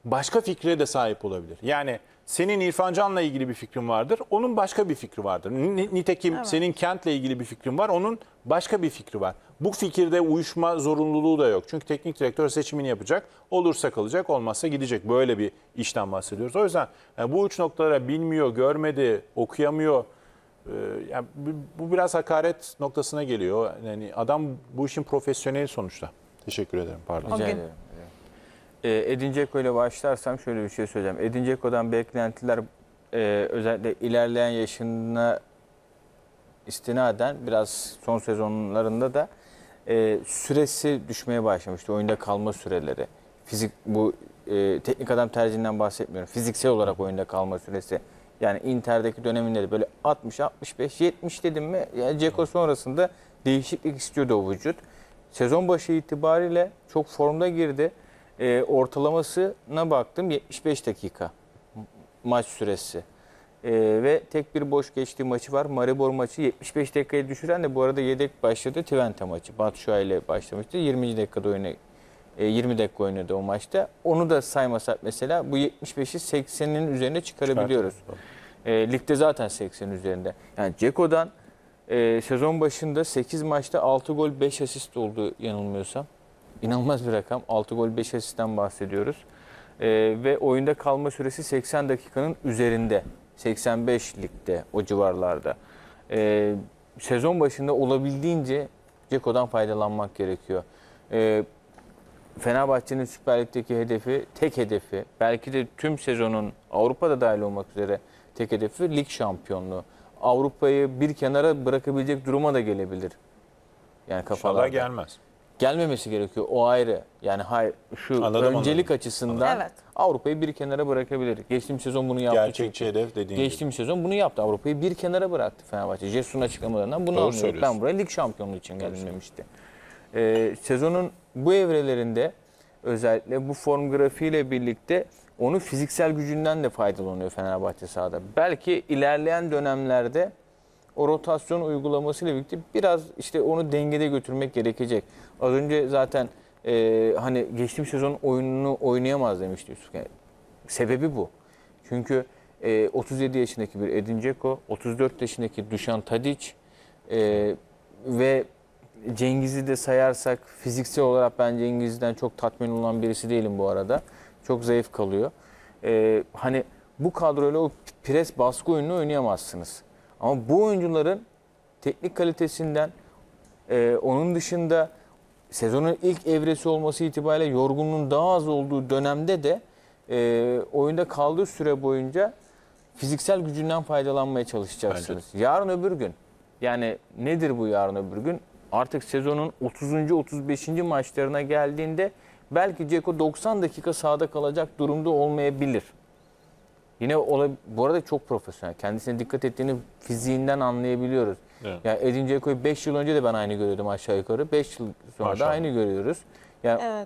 başka fikre de sahip olabilir. Yani senin İrfan Can'la ilgili bir fikrin vardır. Onun başka bir fikri vardır. Nitekim senin Kent'le ilgili bir fikrin var. Onun başka bir fikri var. Bu fikirde uyuşma zorunluluğu da yok. Çünkü teknik direktör seçimini yapacak. Olursa kalacak, olmazsa gidecek. Böyle bir işten bahsediyoruz. O yüzden yani bu üç noktalara bilmiyor, görmedi, okuyamıyor. Yani bu biraz hakaret noktasına geliyor. Yani adam bu işin profesyoneli sonuçta. Teşekkür ederim. Pardon. Rica ederim. Edin Dzeko ile başlarsam şöyle bir şey söyleyeceğim. Edin Dzeko'dan beklentiler özellikle ilerleyen yaşına istinaden biraz son sezonlarında da süresi düşmeye başlamıştı. Oyunda kalma süreleri. Teknik adam tercihinden bahsetmiyorum. Fiziksel olarak oyunda kalma süresi. Yani Inter'deki döneminde böyle 60, 65, 70 dedim mi? Yani Dzeko sonrasında değişiklik istiyordu o vücut. Sezon başı itibariyle çok formda girdi. Ortalamasına baktım 75 dakika maç süresi. Ve tek bir boş geçtiği maçı var. Maribor maçı 75 dakikaya düşüren de bu arada yedek başladı. Twente maçı. Batshuayi ile başlamıştı. 20 dakika oynadı o maçta. Onu da saymasak mesela bu 75'i 80'in üzerine çıkarabiliyoruz. Ligde zaten 80'in üzerinde. Yani Dzeko'dan sezon başında 8 maçta 6 gol 5 asist oldu yanılmıyorsam. İnanılmaz bir rakam. 6 gol 5 asistten bahsediyoruz. Ve oyunda kalma süresi 80 dakikanın üzerinde. 85 ligde o civarlarda. Sezon başında olabildiğince Dzeko'dan faydalanmak gerekiyor. Fenerbahçe'nin Süper Lig'deki hedefi, tek hedefi, belki de tüm sezonun Avrupa'da dahil olmak üzere tek hedefi lig şampiyonluğu. Avrupa'yı bir kenara bırakabilecek duruma da gelebilir. Yani kafalarda. İnşallah gelmez. Gelmemesi gerekiyor. O ayrı. Yani öncelik açısından Avrupa'yı bir kenara bırakabilir. Geçtiğim sezon bunu yaptı. Gerçekçi hedef dediğin gibi. Geçtiğim sezon bunu yaptı. Avrupa'yı bir kenara bıraktı Fenerbahçe. Jesus'un açıklamalarından bunu anlıyoruz. Ben buraya lig şampiyonluğu için gelmemişti. Sezonun bu evrelerinde özellikle bu form grafiğiyle birlikte onun fiziksel gücünden de faydalanıyor Fenerbahçe sahada. Belki ilerleyen dönemlerde o rotasyon uygulamasıyla birlikte biraz işte onu dengede götürmek gerekecek. Az önce zaten hani geçtiğim sezon oyununu oynayamaz demişti Yusuf. Yani sebebi bu. Çünkü 37 yaşındaki bir Edin Dzeko, 34 yaşındaki Dušan Tadić ve Cengiz'i de sayarsak fiziksel olarak ben Cengiz'den çok tatmin olan birisi değilim bu arada. Çok zayıf kalıyor. Hani bu kadroyla o pres baskı oyununu oynayamazsınız. Ama bu oyuncuların teknik kalitesinden, onun dışında sezonun ilk evresi olması itibariyle yorgunluğun daha az olduğu dönemde de oyunda kaldığı süre boyunca fiziksel gücünden faydalanmaya çalışacaksınız. Bence. Yarın öbür gün, yani nedir bu yarın öbür gün? Artık sezonun 30. 35. maçlarına geldiğinde belki Dzeko 90 dakika sahada kalacak durumda olmayabilir. Yine bu arada çok profesyonel. Kendisine dikkat ettiğini fiziğinden anlayabiliyoruz. Evet. Yani Edin Dzeko'yu 5 yıl önce de ben aynı görüyordum aşağı yukarı. 5 yıl sonra da aynı görüyoruz. Yani,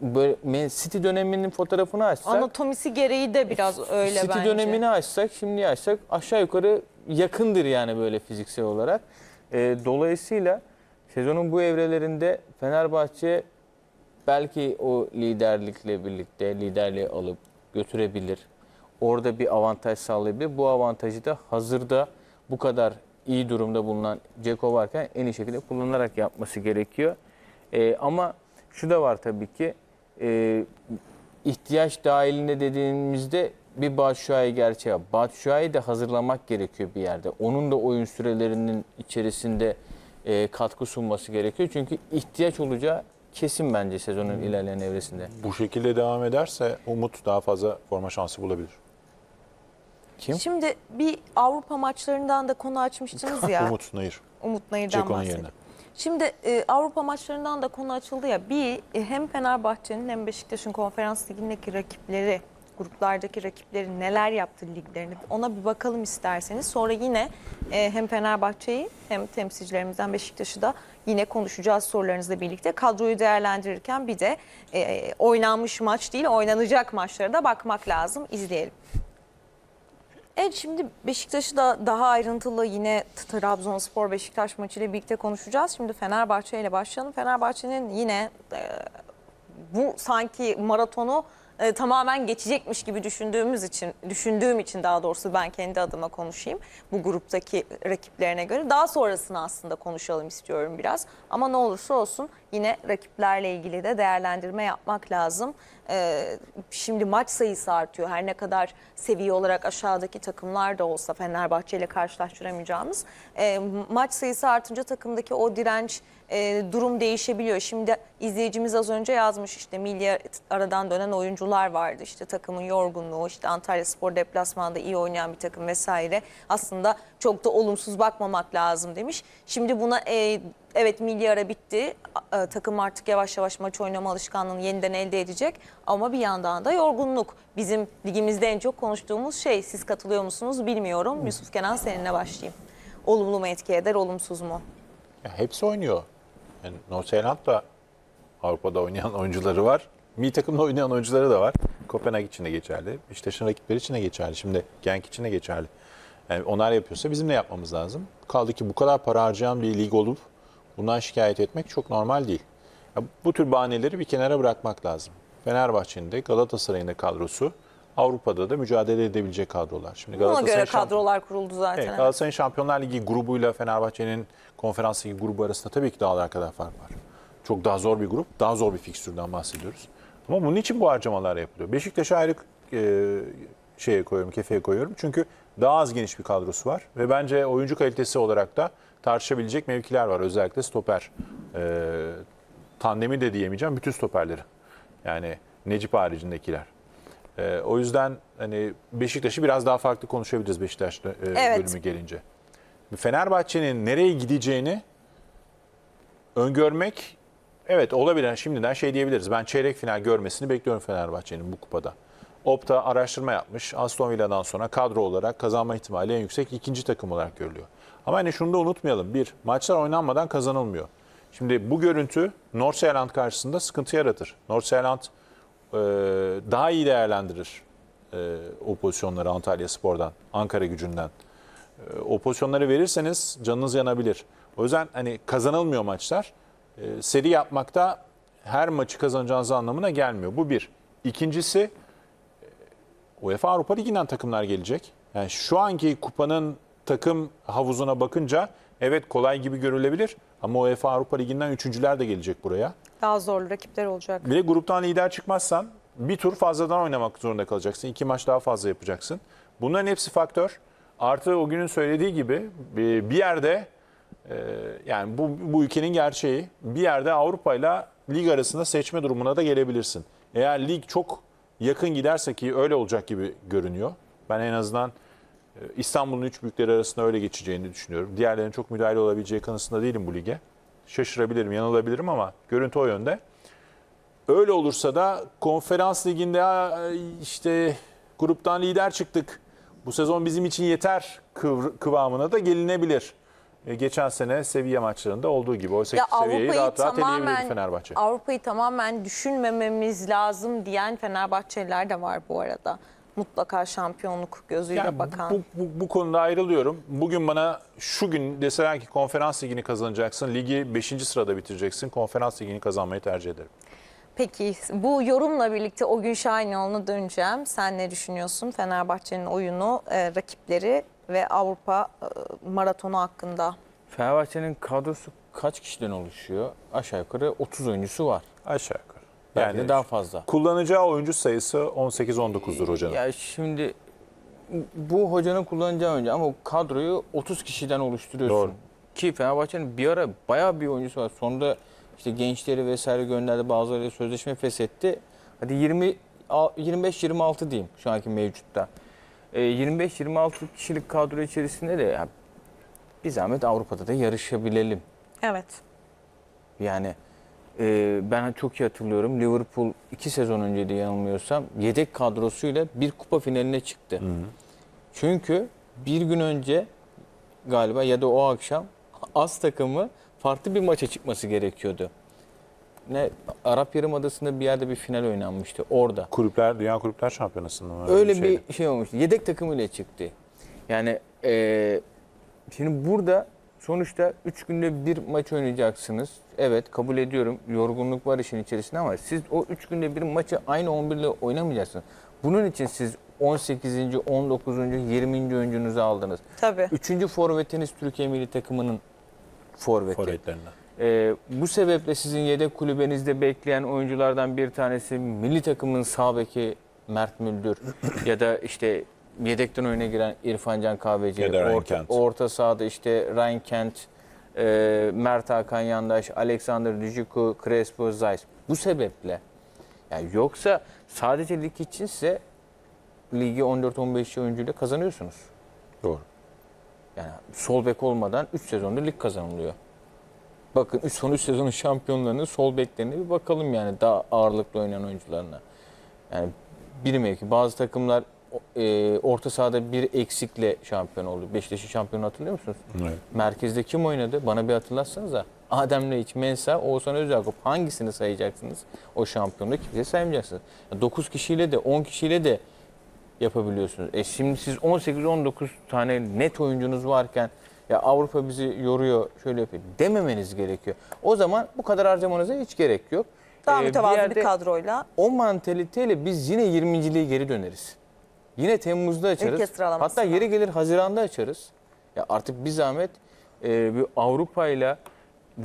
böyle Man City döneminin fotoğrafını açsak. Anatomisi gereği de biraz öyle City bence. City dönemini açsak, şimdi açsak aşağı yukarı yakındır yani böyle fiziksel olarak. Dolayısıyla sezonun bu evrelerinde Fenerbahçe belki o liderlikle birlikte liderliği alıp götürebilir. Orada bir avantaj sağlayabilir. Bu avantajı da hazırda bu kadar iyi durumda bulunan Dzeko varken en iyi şekilde kullanarak yapması gerekiyor. Ama şu da var tabii ki ihtiyaç dahilinde dediğimizde bir Batu Şua'yı gerçeğe, Batu Şua'yı da hazırlamak gerekiyor bir yerde. Onun da oyun sürelerinin içerisinde katkı sunması gerekiyor. Çünkü ihtiyaç olacağı kesin bence sezonun ilerleyen evresinde. Bu şekilde devam ederse Umut daha fazla forma şansı bulabilir. Kim? Şimdi bir Avrupa maçlarından da konu açmıştınız ya. Umut Nayır. Umut Nayır'dan bahsedelim. Şimdi Avrupa maçlarından da konu açıldı ya. Bir hem Fenerbahçe'nin hem Beşiktaş'ın konferans ligindeki rakipleri, gruplardaki rakipleri neler yaptı liglerini ona bir bakalım isterseniz. Sonra yine hem Fenerbahçe'yi hem temsilcilerimizden Beşiktaş'ı da yine konuşacağız sorularınızla birlikte. Kadroyu değerlendirirken bir de oynanmış maç değil oynanacak maçlara da bakmak lazım. İzleyelim. Evet, şimdi Beşiktaş'ı da daha ayrıntılı yine Trabzonspor Beşiktaş maçıyla birlikte konuşacağız. Şimdi Fenerbahçe ile başlayalım. Fenerbahçe'nin yine bu sanki maratonu tamamen geçecekmiş gibi düşündüğüm için daha doğrusu ben kendi adıma konuşayım. Bu gruptaki rakiplerine göre daha sonrasını aslında konuşalım istiyorum biraz. Ama ne olursa olsun yine rakiplerle ilgili de değerlendirme yapmak lazım. Şimdi maç sayısı artıyor. Her ne kadar seviye olarak aşağıdaki takımlar da olsa Fenerbahçe ile karşılaştıramayacağımız. Maç sayısı artınca takımdaki o direnç, durum değişebiliyor. Şimdi izleyicimiz az önce yazmış, işte milli aradan dönen oyuncular vardı. İşte takımın yorgunluğu, işte Antalyaspor deplasmanda iyi oynayan bir takım vesaire. Aslında çok da olumsuz bakmamak lazım demiş. Şimdi buna evet, milli ara bitti. Takım artık yavaş yavaş maç oynama alışkanlığını yeniden elde edecek. Ama bir yandan da yorgunluk. Bizim ligimizde en çok konuştuğumuz şey. Siz katılıyor musunuz bilmiyorum. Yusuf Kenan, seninle başlayayım. Olumlu mu etki eder, olumsuz mu? Ya hepsi oynuyor. Yani North Zealand'da Avrupa'da oynayan oyuncuları var. Milli takımda oynayan oyuncuları da var. Kopenhag için de geçerli. Beşiktaş'ın rakipleri için de geçerli. Şimdi Genk için de geçerli. Yani onlar yapıyorsa bizim de yapmamız lazım. Kaldı ki bu kadar para harcayan bir lig olup bundan şikayet etmek çok normal değil. Ya bu tür bahaneleri bir kenara bırakmak lazım. Fenerbahçe'nin de Galatasaray'ın da kadrosu Avrupa'da da mücadele edebilecek kadrolar. Şimdi buna göre kadrolar kuruldu zaten. Evet, Galatasaray'ın Şampiyonlar Ligi grubuyla Fenerbahçe'nin Konferans Ligi grubu arasında tabii ki dağlar kadar fark var. Çok daha zor bir grup, daha zor bir fikstürden bahsediyoruz. Ama bunun için bu harcamalar yapılıyor. Beşiktaş'a ayrı kefeye koyuyorum. Çünkü daha az geniş bir kadrosu var ve bence oyuncu kalitesi olarak da tartışabilecek mevkiler var. Özellikle stoper tandemi de diyemeyeceğim, bütün stoperleri. Yani Necip haricindekiler. O yüzden hani Beşiktaş'ı biraz daha farklı konuşabiliriz Beşiktaş evet, bölümü gelince. Fenerbahçe'nin nereye gideceğini öngörmek, evet, olabilen şimdiden şey diyebiliriz. Ben çeyrek final görmesini bekliyorum Fenerbahçe'nin bu kupada. Opta araştırma yapmış. Aston Villa'dan sonra kadro olarak kazanma ihtimali en yüksek ikinci takım olarak görülüyor. Ama hani şunu da unutmayalım. Bir, maçlar oynanmadan kazanılmıyor. Şimdi bu görüntü North Zealand karşısında sıkıntı yaratır. North Zealand daha iyi değerlendirir o pozisyonları Antalyaspor'dan, Ankara Gücü'nden. O pozisyonları verirseniz canınız yanabilir. O yüzden hani kazanılmıyor maçlar. Seri yapmakta her maçı kazanacağınız anlamına gelmiyor. Bu bir. İkincisi, UEFA Avrupa Ligi'nden takımlar gelecek. Yani şu anki kupanın takım havuzuna bakınca evet kolay gibi görülebilir ama UEFA Avrupa Ligi'nden üçüncüler de gelecek buraya. Daha zorlu rakipler olacak. Bir de gruptan lider çıkmazsan bir tur fazladan oynamak zorunda kalacaksın. 2 maç daha fazla yapacaksın. Bunların hepsi faktör. Artı o günün söylediği gibi bir yerde yani bu ülkenin gerçeği, bir yerde Avrupa ile lig arasında seçme durumuna da gelebilirsin. Eğer lig çok yakın giderse, ki öyle olacak gibi görünüyor. Ben en azından İstanbul'un 3 büyükleri arasında öyle geçeceğini düşünüyorum. Diğerlerinin çok müdahale olabileceği kanısında değilim bu lige. Şaşırabilirim, yanılabilirim ama görüntü o yönde. Öyle olursa da konferans liginde işte gruptan lider çıktık, bu sezon bizim için yeter kıvamına da gelinebilir. Geçen sene seviye maçlarında olduğu gibi. Oysa ki seviyeyi rahat rahat eleyebilirdi Fenerbahçe. Avrupa'yı tamamen düşünmememiz lazım diyen Fenerbahçeliler de var bu arada. Mutlaka şampiyonluk gözüyle yani bakan. Bu konuda ayrılıyorum. Bugün bana şu gün deseler ki konferans ligini kazanacaksın, ligi 5. sırada bitireceksin, konferans ligini kazanmayı tercih ederim. Peki bu yorumla birlikte o gün Şahinoğlu'na döneceğim. Sen ne düşünüyorsun Fenerbahçe'nin oyunu, rakipleri ve Avrupa maratonu hakkında? Fenerbahçe'nin kadrosu kaç kişiden oluşuyor? Aşağı yukarı 30 oyuncusu var. Aşağı yukarı. Yani daha fazla. Kullanacağı oyuncu sayısı 18-19'dur hocanın. Ya şimdi bu hocanın kullanacağı oyuncu, ama kadroyu 30 kişiden oluşturuyorsun. Doğru. Ki Fenerbahçe'nin bir ara bayağı bir oyuncusu var. Sonunda işte gençleri vesaire gönderdi, bazıları sözleşme feshetti. Hadi 25-26 diyeyim şu anki mevcutta. 25-26 kişilik kadro içerisinde de ya, bir zahmet Avrupa'da da yarışabilelim. Evet. Yani ben çok iyi hatırlıyorum, Liverpool 2 sezon önce de yanılmıyorsam yedek kadrosuyla bir kupa finaline çıktı. Hı-hı. Çünkü bir gün önce galiba ya da o akşam az takımı farklı bir maça çıkması gerekiyordu. Ne Arap Yarımadası'nda bir yerde bir final oynanmıştı orada. Kulüpler, Dünya Kulüpler Şampiyonası'nda mı? Öyle bir şey olmuştu. Yedek takımıyla çıktı. Yani şimdi burada sonuçta 3 günde bir maç oynayacaksınız. Evet, kabul ediyorum. Yorgunluk var işin içerisinde, ama siz o 3 günde bir maçı aynı 11 ile oynamayacaksınız. Bunun için siz 18. 19. 20. oyuncunuzu aldınız. Tabii. 3. forvetiniz Türkiye Milli Takımı'nın forveti. Bu sebeple sizin yedek kulübenizde bekleyen oyunculardan bir tanesi milli takımın sağ beki Mert Müldür ya da işte yedekten oyuna giren İrfan Can Kahveci, orta sahada işte Ryan Kent, Mert Hakan Yandaş, Alexander Djiku, Crespo, Zayt. Bu sebeple yani, yoksa sadece lig içinse ligi 14-15 oyuncuyla kazanıyorsunuz. Doğru. Yani sol bek olmadan 3 sezonda lig kazanılıyor. Bakın son 3 sezonun şampiyonlarını, sol beklerine bir bakalım yani, daha ağırlıklı oynayan oyuncularına. Yani bilmiyorum ki bazı takımlar orta sahada bir eksikle şampiyon oldu. Beşiktaş'ın şampiyonu hatırlıyor musunuz? Evet. Merkezde kim oynadı? Bana bir hatırlatsanız da. Adem Laiç, Mensah, Oğuzhan Özyakup, hangisini sayacaksınız? O şampiyonluğu kimse saymayacaksınız. 9 kişiyle de 10 kişiyle de yapabiliyorsunuz. Şimdi siz 18-19 tane net oyuncunuz varken ya Avrupa bizi yoruyor, şöyle yapıyor dememeniz gerekiyor. O zaman bu kadar harcamanıza hiç gerek yok. Daha mütevazı bir kadroyla. O mantaliteyle biz yine 20.liğe geri döneriz. Yine Temmuz'da açarız. Hatta yeri gelir Haziran'da açarız. Ya artık bir zahmet bir Avrupa'yla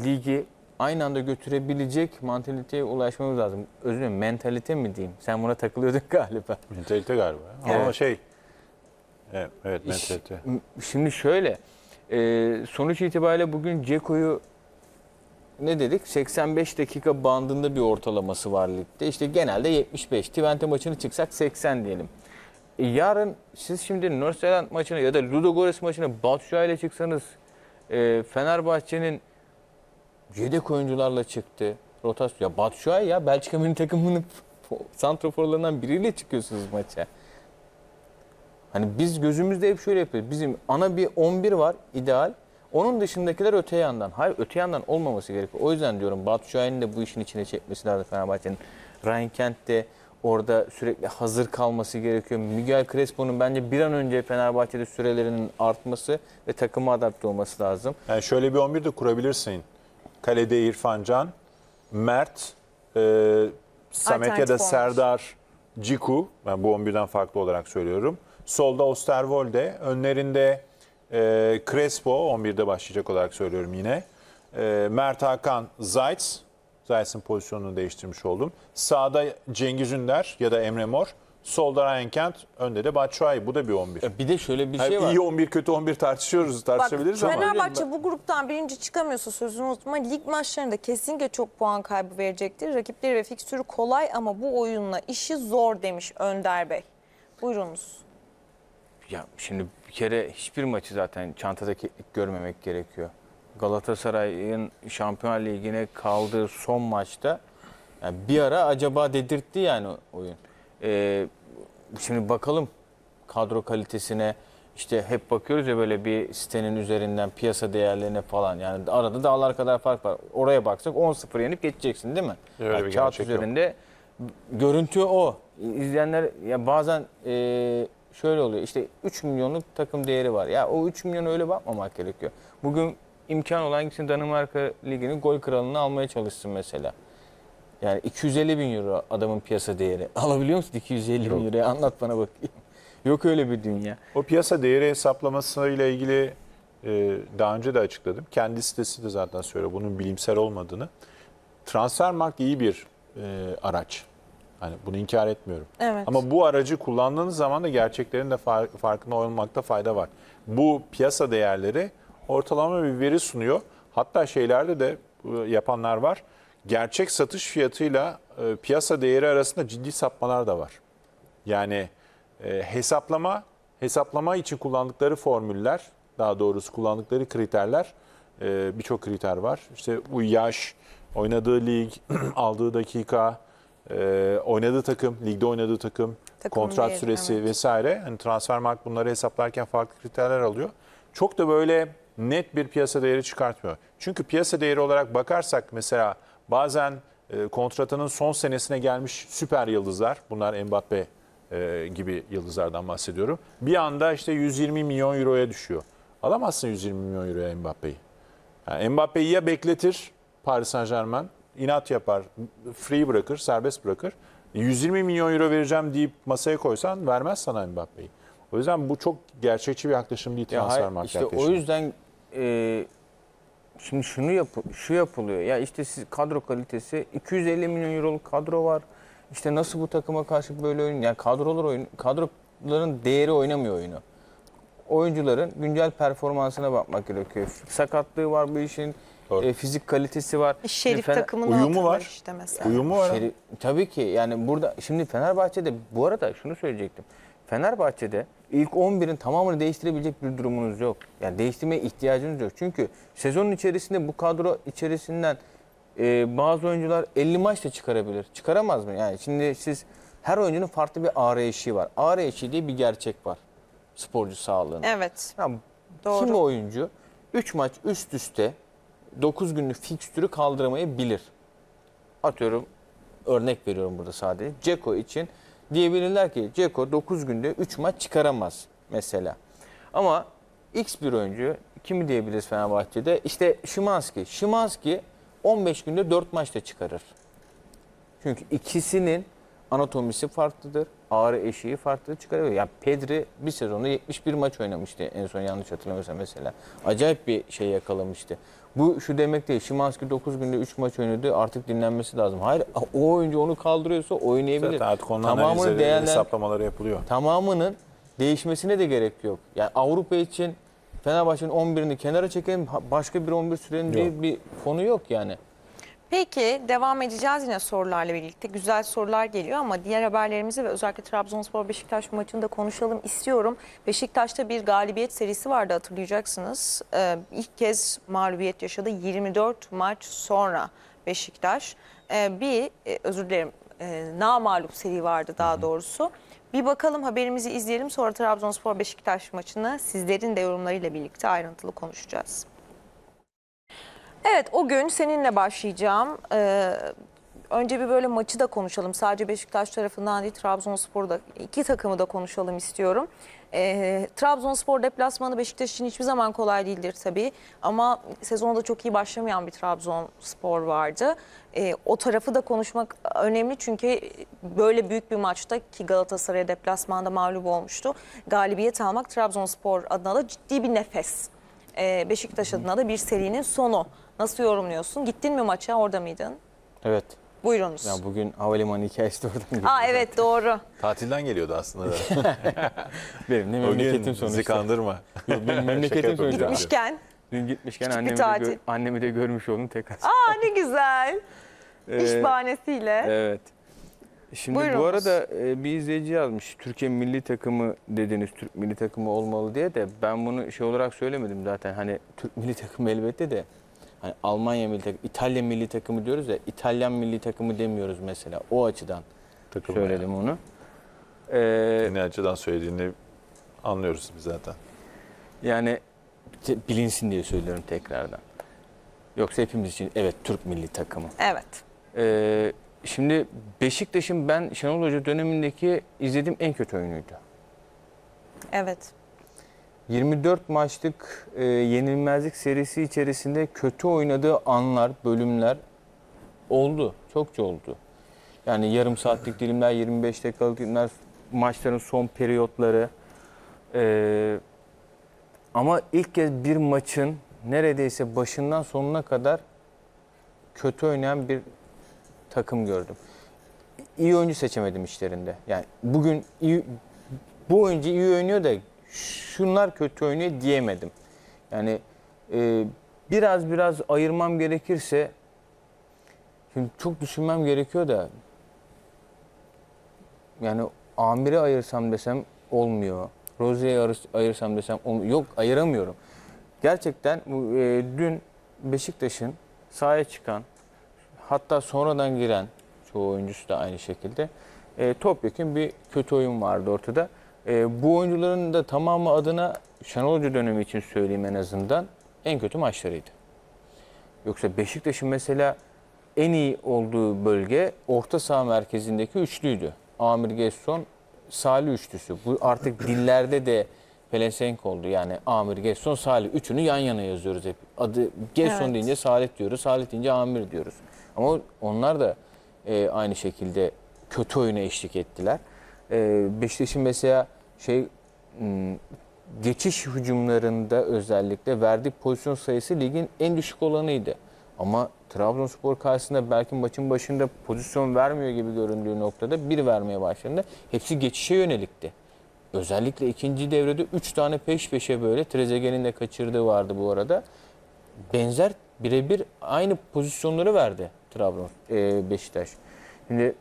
ligi aynı anda götürebilecek mantaliteye ulaşmamız lazım. Özür dilerim, mentalite mi diyeyim? Sen buna takılıyordun galiba. Mentalite galiba. Evet. Ama şey... Evet mentalite. Şimdi şöyle... sonuç itibariyle bugün Ceko'yu ne dedik? 85 dakika bandında bir ortalaması var ligde. İşte genelde 75. Twente maçını çıksak 80 diyelim. Yarın siz şimdi Nordsjælland maçına ya da Ludogorets maçına Batshuayi ile çıksanız, Fenerbahçe'nin yedek oyuncularla çıktı. Rotasyon. Ya Batshuayi ya Belçika milli takımının santraforlarından biriyle çıkıyorsunuz maça. Hani biz gözümüzde hep şöyle yapıyoruz. Bizim ana bir 11 var ideal. Onun dışındakiler öte yandan. Hayır, öte yandan olmaması gerekiyor. O yüzden diyorum Batshuayi'nin de bu işin içine çekmesi lazım Fenerbahçe'nin. Ryan Kent de orada sürekli hazır kalması gerekiyor. Miguel Crespo'nun bence bir an önce Fenerbahçe'de sürelerinin artması ve takıma adapte olması lazım. Yani şöyle bir 11 de kurabilirsin. Kalede İrfan Can, Mert, Samet ya da Serdar, Djiku. Ben bu 11'den farklı olarak söylüyorum. Solda Osterwolde, önlerinde Crespo, 11'de başlayacak olarak söylüyorum yine. Mert Hakan, Zayt'ın pozisyonunu değiştirmiş oldum. Sağda Cengiz Ünder ya da Emre Mor. Solda Ryan Kent, önde de Batshuayi. Bu da bir 11. Bir de şöyle bir şey var. İyi 11, kötü 11 tartışabiliriz ama. Fenerbahçe bu gruptan birinci çıkamıyorsa sözünü unutma. Lig maçlarında kesinlikle çok puan kaybı verecektir. Rakipleri ve fikstürü kolay ama bu oyunla işi zor demiş Önder Bey. Buyurunuz. Ya şimdi bir kere hiçbir maçı zaten çantada keklik görmemek gerekiyor. Galatasaray'ın Şampiyonlar Ligi'ne kaldığı son maçta yani bir ara acaba dedirtti yani oyun. Şimdi bakalım kadro kalitesine, işte hep bakıyoruz ya böyle bir sitenin üzerinden piyasa değerlerine falan. Yani arada dağlar kadar fark var. Oraya baksak 10-0 yenip geçeceksin değil mi? Yani kağıt üzerinde yok. Görüntü o. İzleyenler ya bazen... şöyle oluyor işte 3 milyonluk takım değeri var. Ya o 3 milyona öyle bakmamak gerekiyor. Bugün imkan olan gitsin Danimarka Ligi'nin gol kralını almaya çalışsın mesela. Yani 250.000 euro adamın piyasa değeri. Alabiliyor musun 250.000 euroya? Anlat bana bakayım. Yok öyle bir dünya. O piyasa değeri hesaplamasıyla ilgili daha önce de açıkladım. Kendi sitesi de zaten söylüyor bunun bilimsel olmadığını. Transfermarkt iyi bir araç. Hani bunu inkar etmiyorum. Evet. Ama bu aracı kullandığınız zaman da gerçeklerin de farkında olmakta fayda var. Bu piyasa değerleri ortalama bir veri sunuyor. Hatta şeylerde de yapanlar var. Gerçek satış fiyatıyla piyasa değeri arasında ciddi sapmalar da var. Yani hesaplama için kullandıkları formüller, daha doğrusu kullandıkları kriterler, birçok kriter var. İşte yaş, oynadığı lig, aldığı dakika, oynadığı takım, ligde oynadığı takım kontrat değil, süresi evet. vesaire. Hani Transfermarkt bunları hesaplarken farklı kriterler alıyor. Çok da böyle net bir piyasa değeri çıkartmıyor. Çünkü piyasa değeri olarak bakarsak mesela bazen kontratının son senesine gelmiş süper yıldızlar, bunlar Mbappe gibi yıldızlardan bahsediyorum. Bir anda işte 120 milyon euroya düşüyor. Alamazsın 120 milyon euroya Mbappe'yi. Yani Mbappe'yi ya bekletir Paris Saint-Germain, inat yapar, free bırakır, serbest bırakır. 120 milyon euro vereceğim deyip masaya koysan vermez sana Mbappe'yi. O yüzden bu çok gerçekçi bir yaklaşım değil, Transfermarkt işte yaklaşımı. O yüzden şimdi şu yapılıyor. Ya işte siz kadro kalitesi, 250 milyon euroluk kadro var. İşte nasıl bu takıma karşı böyle oyun? Yani kadroların değeri oynamıyor oyunu. Oyuncuların güncel performansına bakmak gerekiyor. Sakatlığı var bu işin. Fizik kalitesi var. Şerif takımının uyumu var. İşte mesela. Uyumu var. Tabii ki yani burada şimdi Fenerbahçe'de bu arada şunu söyleyecektim. Fenerbahçe'de ilk 11'in tamamını değiştirebilecek bir durumunuz yok. Yani değiştirmeye ihtiyacınız yok. Çünkü sezonun içerisinde bu kadro içerisinden bazı oyuncular 50 maçta çıkarabilir. Çıkaramaz mı? Yani şimdi siz her oyuncunun farklı bir ağır eşiği var. Ağır eşiği diye bir gerçek var. Sporcu sağlığında. Evet. Yani doğru. Kim oyuncu 3 maç üst üste 9 günlük fikstürü kaldıramayabilir. Atıyorum, örnek veriyorum burada sadece. Dzeko için diyebilirler ki Dzeko 9 günde 3 maç çıkaramaz mesela. Ama X bir oyuncu, kimi diyebiliriz Fenerbahçe'de? İşte Szymański. Szymański 15 günde 4 maçta çıkarır. Çünkü ikisinin anatomisi farklıdır. Ağrı eşiği farklı çıkarıyor. Yani Pedri bir sezonda 71 maç oynamıştı en son, yanlış hatırlamıyorsam mesela. Acayip bir şey yakalamıştı. Bu şu demek değil. Szymański 9 günde 3 maç oynadı. Artık dinlenmesi lazım. Hayır, o oyuncu onu kaldırıyorsa oynayabilir. Zaten artık ondan hesaplamaları yapılıyor. Tamamının değişmesine de gerek yok. Yani Avrupa için Fenerbahçe'nin 11'ini kenara çekelim. Başka bir 11 sürenin diye bir konu yok yani. Peki devam edeceğiz yine sorularla birlikte. Güzel sorular geliyor ama diğer haberlerimizi ve özellikle Trabzonspor-Beşiktaş maçını da konuşalım istiyorum. Beşiktaş'ta bir galibiyet serisi vardı, hatırlayacaksınız. İlk kez mağlubiyet yaşadı 24 maç sonra Beşiktaş. Namağlup seri vardı daha doğrusu. Bir bakalım, haberimizi izleyelim, sonra Trabzonspor-Beşiktaş maçını sizlerin de yorumlarıyla birlikte ayrıntılı konuşacağız. Evet, o gün seninle başlayacağım. Önce bir böyle maçı da konuşalım. Sadece Beşiktaş tarafından değil, Trabzonspor'da iki takımı da konuşalım istiyorum. Trabzonspor deplasmanı Beşiktaş için hiçbir zaman kolay değildir tabii. Ama sezonda çok iyi başlamayan bir Trabzonspor vardı. O tarafı da konuşmak önemli çünkü böyle büyük bir maçta ki Galatasaray deplasmanda mağlup olmuştu. Galibiyet almak Trabzonspor adına da ciddi bir nefes. Beşiktaş adına da bir serinin sonu. Nasıl yorumluyorsun? Gittin mi maça? Orada mıydın? Evet. Buyurunuz. Ya bugün havalimanı hikayesi de oradan geliyor. Aa evet zaten. Doğru. Tatilden geliyordu aslında. Benim de memleketim sonuçta. Bizi kandırma. Benim memleketim sonuçta. Gitmişken. Dün gitmişken annemi de görmüş oldum tekrar. Aa ne güzel. İş bahanesiyle. Evet. Şimdi buyurunuz. Bu arada bir izleyici yazmış. Türkiye milli takımı dediniz, Türk milli takımı olmalı diye de ben bunu şey olarak söylemedim zaten. Hani Türk milli takımı elbette de hani Almanya milli takımı, İtalya milli takımı diyoruz ya, İtalyan milli takımı demiyoruz mesela. O açıdan takımı söyledim yani. Onu. Ne açıdan söylediğini anlıyoruz biz zaten. Yani bilinsin diye söylüyorum tekrardan. Yoksa hepimiz için evet Türk milli takımı. Evet. Şimdi Beşiktaş'ın ben Şenol Hoca dönemindeki izlediğim en kötü oyunuydu. Evet. 24 maçlık yenilmezlik serisi içerisinde kötü oynadığı anlar, bölümler oldu. Çokça oldu. Yani yarım saatlik dilimler, 25 dakikalık dilimler, maçların son periyotları. Ama ilk kez bir maçın neredeyse başından sonuna kadar kötü oynayan bir takım gördüm. İyi oyuncu seçemedim içlerinde. Yani bugün iyi, bu oyuncu iyi oynuyor da şunlar kötü oynuyor diyemedim. Yani biraz ayırmam gerekirse, şimdi çok düşünmem gerekiyor da, yani Amir'e ayırsam desem olmuyor. Rozi'ye ayırsam desem olmuyor. Yok, ayıramıyorum. Gerçekten dün Beşiktaş'ın sahaya çıkan, hatta sonradan giren çoğu oyuncusu da aynı şekilde topyekun bir kötü oyun vardı ortada. Bu oyuncuların da tamamı adına Şenol Hoca dönemi için söyleyeyim, en azından en kötü maçlarıydı. Yoksa Beşiktaş'ın mesela en iyi olduğu bölge orta saha merkezindeki üçlüydü. Amir, Gesson, Salih üçlüsü. Bu artık dillerde de pelesenk oldu. Yani Amir, Gesson, Salih üçünü yan yana yazıyoruz hep. Adı Gesson evet, deyince Salih diyoruz, Salih deyince Amir diyoruz. Ama onlar da aynı şekilde kötü oyuna eşlik ettiler. Beşiktaş'ın mesela geçiş hücumlarında özellikle verdiği pozisyon sayısı ligin en düşük olanıydı. Ama Trabzonspor karşısında belki maçın başında pozisyon vermiyor gibi göründüğü noktada bir vermeye başladığında hepsi geçişe yönelikti. Özellikle ikinci devrede 3 tane peş peşe, böyle Trezeguet'in de kaçırdığı vardı bu arada. Benzer, birebir aynı pozisyonları verdi Beşiktaş. Şimdi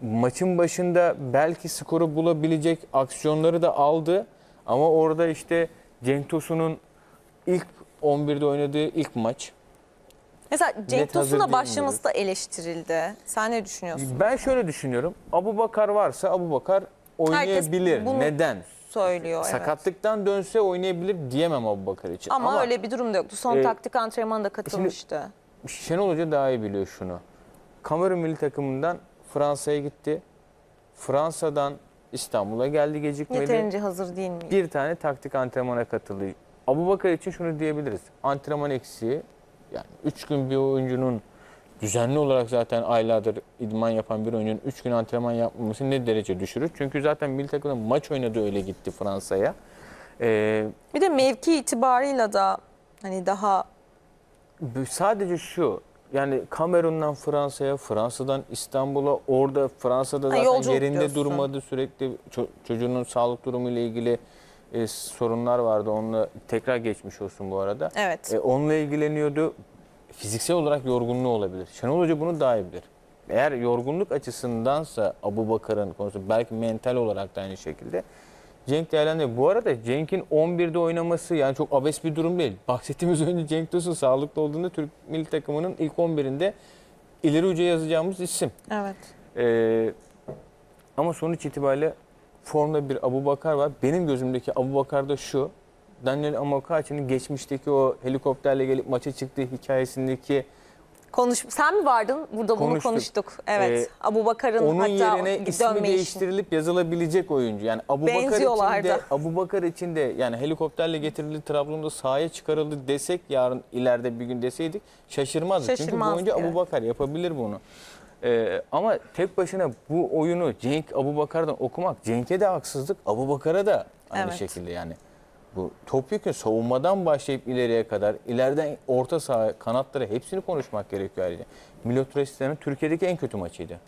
maçın başında belki skoru bulabilecek aksiyonları da aldı. Ama orada işte Cenk Tosun'un ilk 11'de oynadığı ilk maç. Mesela Cenk Tosun'la başlaması da eleştirildi. Sen ne düşünüyorsun? Ben şöyle düşünüyorum. Abubakar varsa Abubakar oynayabilir. Herkes bunu neden söylüyor? Sakatlıktan evet, dönse oynayabilir diyemem Abubakar için. Ama öyle bir durum da yoktu. Son taktik antrenmanına da katılmıştı. Şenol Hoca daha iyi biliyor şunu. Kamerun milli takımından Fransa'ya gitti. Fransa'dan İstanbul'a geldi, gecikmedi. Yeterince hazır değil mi? Bir tane taktik antrenmana katıldı. Abubakar için şunu diyebiliriz. Antrenman eksiği. Yani 3 gün bir oyuncunun, düzenli olarak zaten aylardır idman yapan bir oyuncunun 3 gün antrenman yapmaması ne derece düşürür? Çünkü zaten milli takımda maç oynadı, öyle gitti Fransa'ya. Bir de mevki itibarıyla da hani daha... Sadece şu, yani Kamerun'dan Fransa'ya, Fransa'dan İstanbul'a, orada Fransa'da zaten yerinde durmadı sürekli. Çocuğunun sağlık durumu ile ilgili sorunlar vardı. Onunla tekrar geçmiş olsun bu arada. Evet. Onunla ilgileniyordu. Fiziksel olarak yorgunluğu olabilir. Şenol Hoca bunu daha iyi bilir. Eğer yorgunluk açısındansa Abubakar'ın konusu, belki mental olarak da aynı şekilde Cenk değerlendiriyor. Bu arada Cenk'in 11'de oynaması yani çok abes bir durum değil. Bahsettiğimiz önce Cenk Tosun sağlıklı olduğunda Türk milli takımının ilk 11'inde ileri uca yazacağımız isim. Evet. Ama sonuç itibariyle formda bir Abubakar var. Benim gözümdeki Abubakar da şu. Daniel Amokachi'nin geçmişteki o helikopterle gelip maça çıktığı hikayesindeki... Sen mi vardın? Burada konuştuk. Bunu konuştuk. Evet. Abubakar'ın onun yerine ismi değiştirilip yazılabilecek oyuncu. Yani Abubakar için de yani helikopterle getirildi, Trabzon'da sahaya çıkarıldı desek, yarın ileride bir gün deseydik şaşırmazdık. Çünkü bu oyuncu evet, Abubakar yapabilir bunu. Ama tek başına bu oyunu Cenk Abubakar'dan okumak, Cenk'e de haksızlık, Abubakar'a da aynı evet, şekilde yani. Bu topyekun savunmadan başlayıp ileriye kadar, ileriden orta saha, kanatlara, hepsini konuşmak gerekiyor ayrıca. Milot Reşitler'in Türkiye'deki en kötü maçıydı.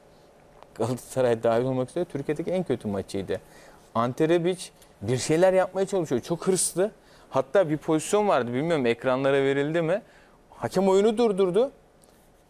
Galatasaray dahil olmak üzere Türkiye'deki en kötü maçıydı. Ante Rebić bir şeyler yapmaya çalışıyor. Çok hırslı. Hatta bir pozisyon vardı, bilmiyorum ekranlara verildi mi. Hakem oyunu durdurdu.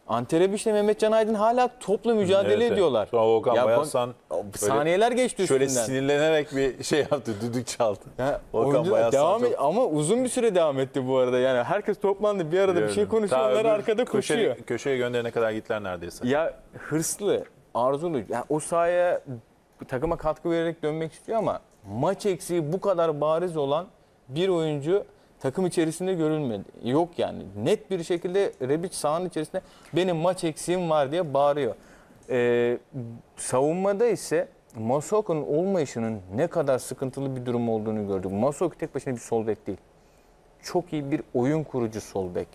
Ante Rebić ile Mehmet Can Aydın hala topla mücadele evet, ediyorlar. Sonra Volkan Bayasan saniyeler geçti üstünden. Şöyle sinirlenerek bir şey yaptı, düdük çaldı. Yani Volkan Bayasan ama uzun bir süre devam etti bu arada. Yani herkes toplandı, bir arada biliyorum, bir şey konuşuyor, onlar arkada koşuyor. Köşeye gönderene kadar gittiler neredeyse. Ya hırslı, arzulu. Yani o sahaya, takıma katkı vererek dönmek istiyor ama maç eksiği bu kadar bariz olan bir oyuncu takım içerisinde görülmedi. Yok yani. Net bir şekilde Rebić sahanın içerisinde benim maç eksiğim var diye bağırıyor. Savunmada ise Masoko'nun olmayışının ne kadar sıkıntılı bir durum olduğunu gördük. Masoko tek başına bir sol bek değil. Çok iyi bir oyun kurucu sol bek.